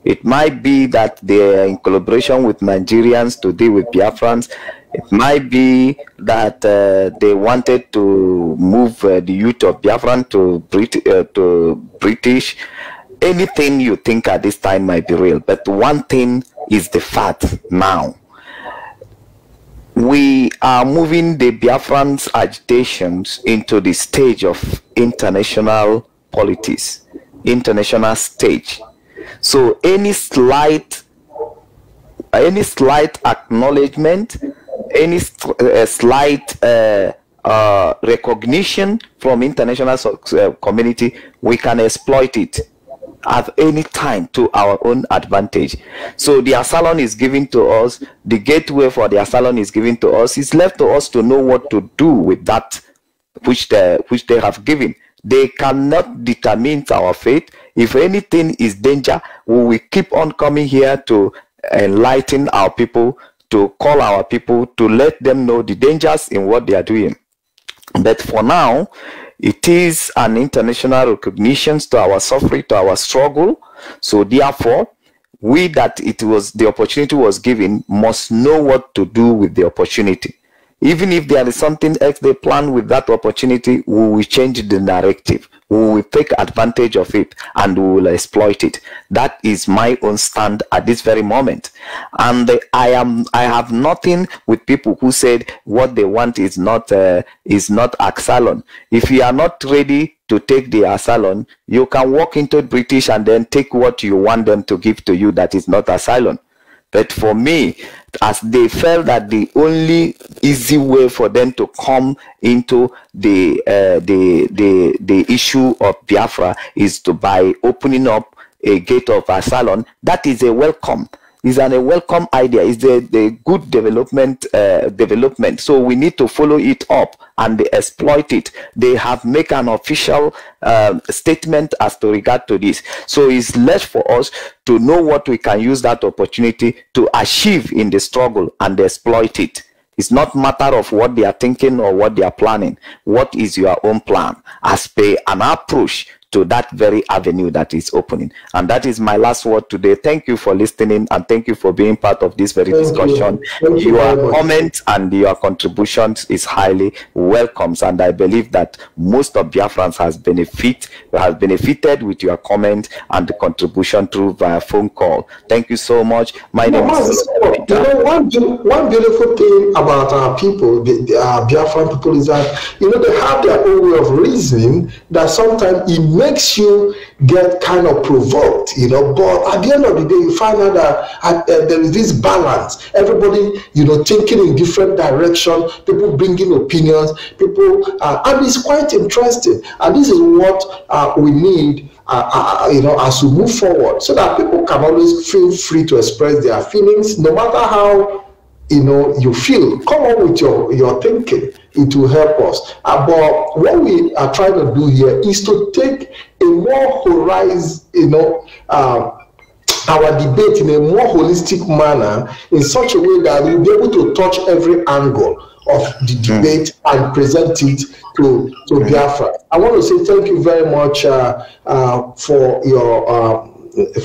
It might be that they are in collaboration with Nigerians to deal with Biafrans. It might be that uh, they wanted to move uh, the youth of Biafran to, Brit uh, to British. Anything you think at this time might be real. But one thing is the fact now. We are moving the Biafrans' agitations into the stage of international politics, international stage. So any slight, any slight acknowledgement, any uh, slight uh, uh, recognition from international uh, community, we can exploit it at any time to our own advantage. So the asylum is given to us, the gateway for the asylum is given to us. It's left to us to know what to do with that which they, which they have given. They cannot determine our fate. If anything is danger, we will keep on coming here to enlighten our people, to call our people, to let them know the dangers in what they are doing. But for now, it is an international recognition to our suffering, to our struggle. So therefore, we that it was the opportunity was given must know what to do with the opportunity. Even if there is something else they plan with that opportunity, we will change the narrative. We will take advantage of it and we will exploit it. That is my own stand at this very moment. And I am, I have nothing with people who said what they want is not uh, is not asylum. If you are not ready to take the asylum, you can walk into British and then take what you want them to give to you that is not asylum. But for me, as they felt that the only easy way for them to come into the uh, the the the issue of Biafra is to by opening up a gate of asylum, that is a welcome. Is an a welcome idea. Is a the good development uh, development. So we need to follow it up and they exploit it. They have made an official uh, statement as to regard to this. So it's left for us to know what we can use that opportunity to achieve in the struggle and exploit it. It's not matter of what they are thinking or what they are planning. What is your own plan as per an approach to that very avenue that is opening? And that is my last word today. Thank you for listening and thank you for being part of this very discussion. Your comments and your contributions is highly welcomes, and I believe that most of Biafrans has benefit has benefited with your comment and the contribution through via phone call. Thank you so much. My name is Solomon Peter. You know, one, one beautiful thing about our people, the, the uh, Biafran people, is that you know they have their own way of reasoning that sometimes it makes you get kind of provoked, you know, but at the end of the day, you find out that uh, uh, there is this balance. Everybody, you know, thinking in different direction, people bringing opinions, people, uh, and it's quite interesting. And this is what uh, we need, uh, uh, you know, as we move forward, so that people can always feel free to express their feelings, no matter how, you know, you feel. Come on with your, your thinking. It will help us. Uh, but what we are trying to do here is to take a more horizon, you know, uh, our debate in a more holistic manner, in such a way that we'll be able to touch every angle of the debate and present it to, to Biafra. I want to say thank you very much uh, uh, for your... Uh,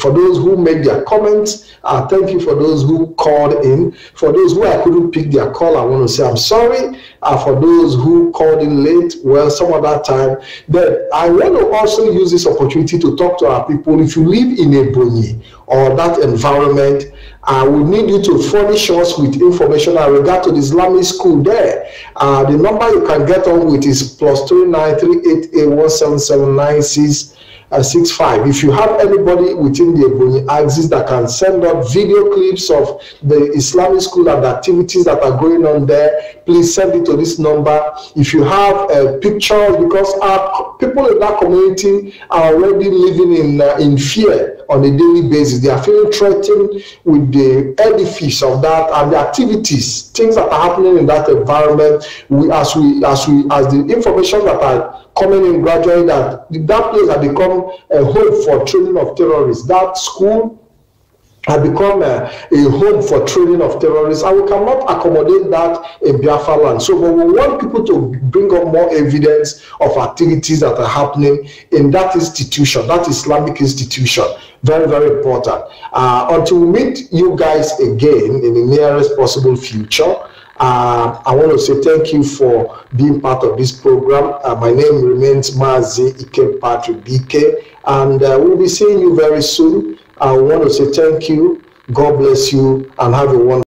for those who made their comments, uh, thank you for those who called in. For those who I couldn't pick their call, I want to say I'm sorry. Uh, for those who called in late, well, some other time. Then I want to also use this opportunity to talk to our people. If you live in Ebonyi or that environment, I would need you to furnish us with information in regard to the Islamic school there. Uh, the number you can get on with is plus two nine three eight eight one seven seven nine six six five. If you have anybody within the Ebonyi axis that can send up video clips of the Islamic school and the activities that are going on there, please send it to this number. If you have uh, pictures, because our people in that community are already living in uh, in fear on a daily basis. They are feeling threatened with the edifice of that and the activities, things that are happening in that environment. We, as we, as we, as the information that are coming in gradually, that that place has become a home for training of terrorists. That school has become a, a home for training of terrorists, and we cannot accommodate that in Biafra land. So but we want people to bring up more evidence of activities that are happening in that institution, that Islamic institution. Very, very important. Uh, until we meet you guys again in the nearest possible future, uh, I want to say thank you for being part of this program. Uh, my name remains Mazi Ikem Patrick Dike, and uh, we'll be seeing you very soon. I want to say thank you, God bless you, and have a wonderful day.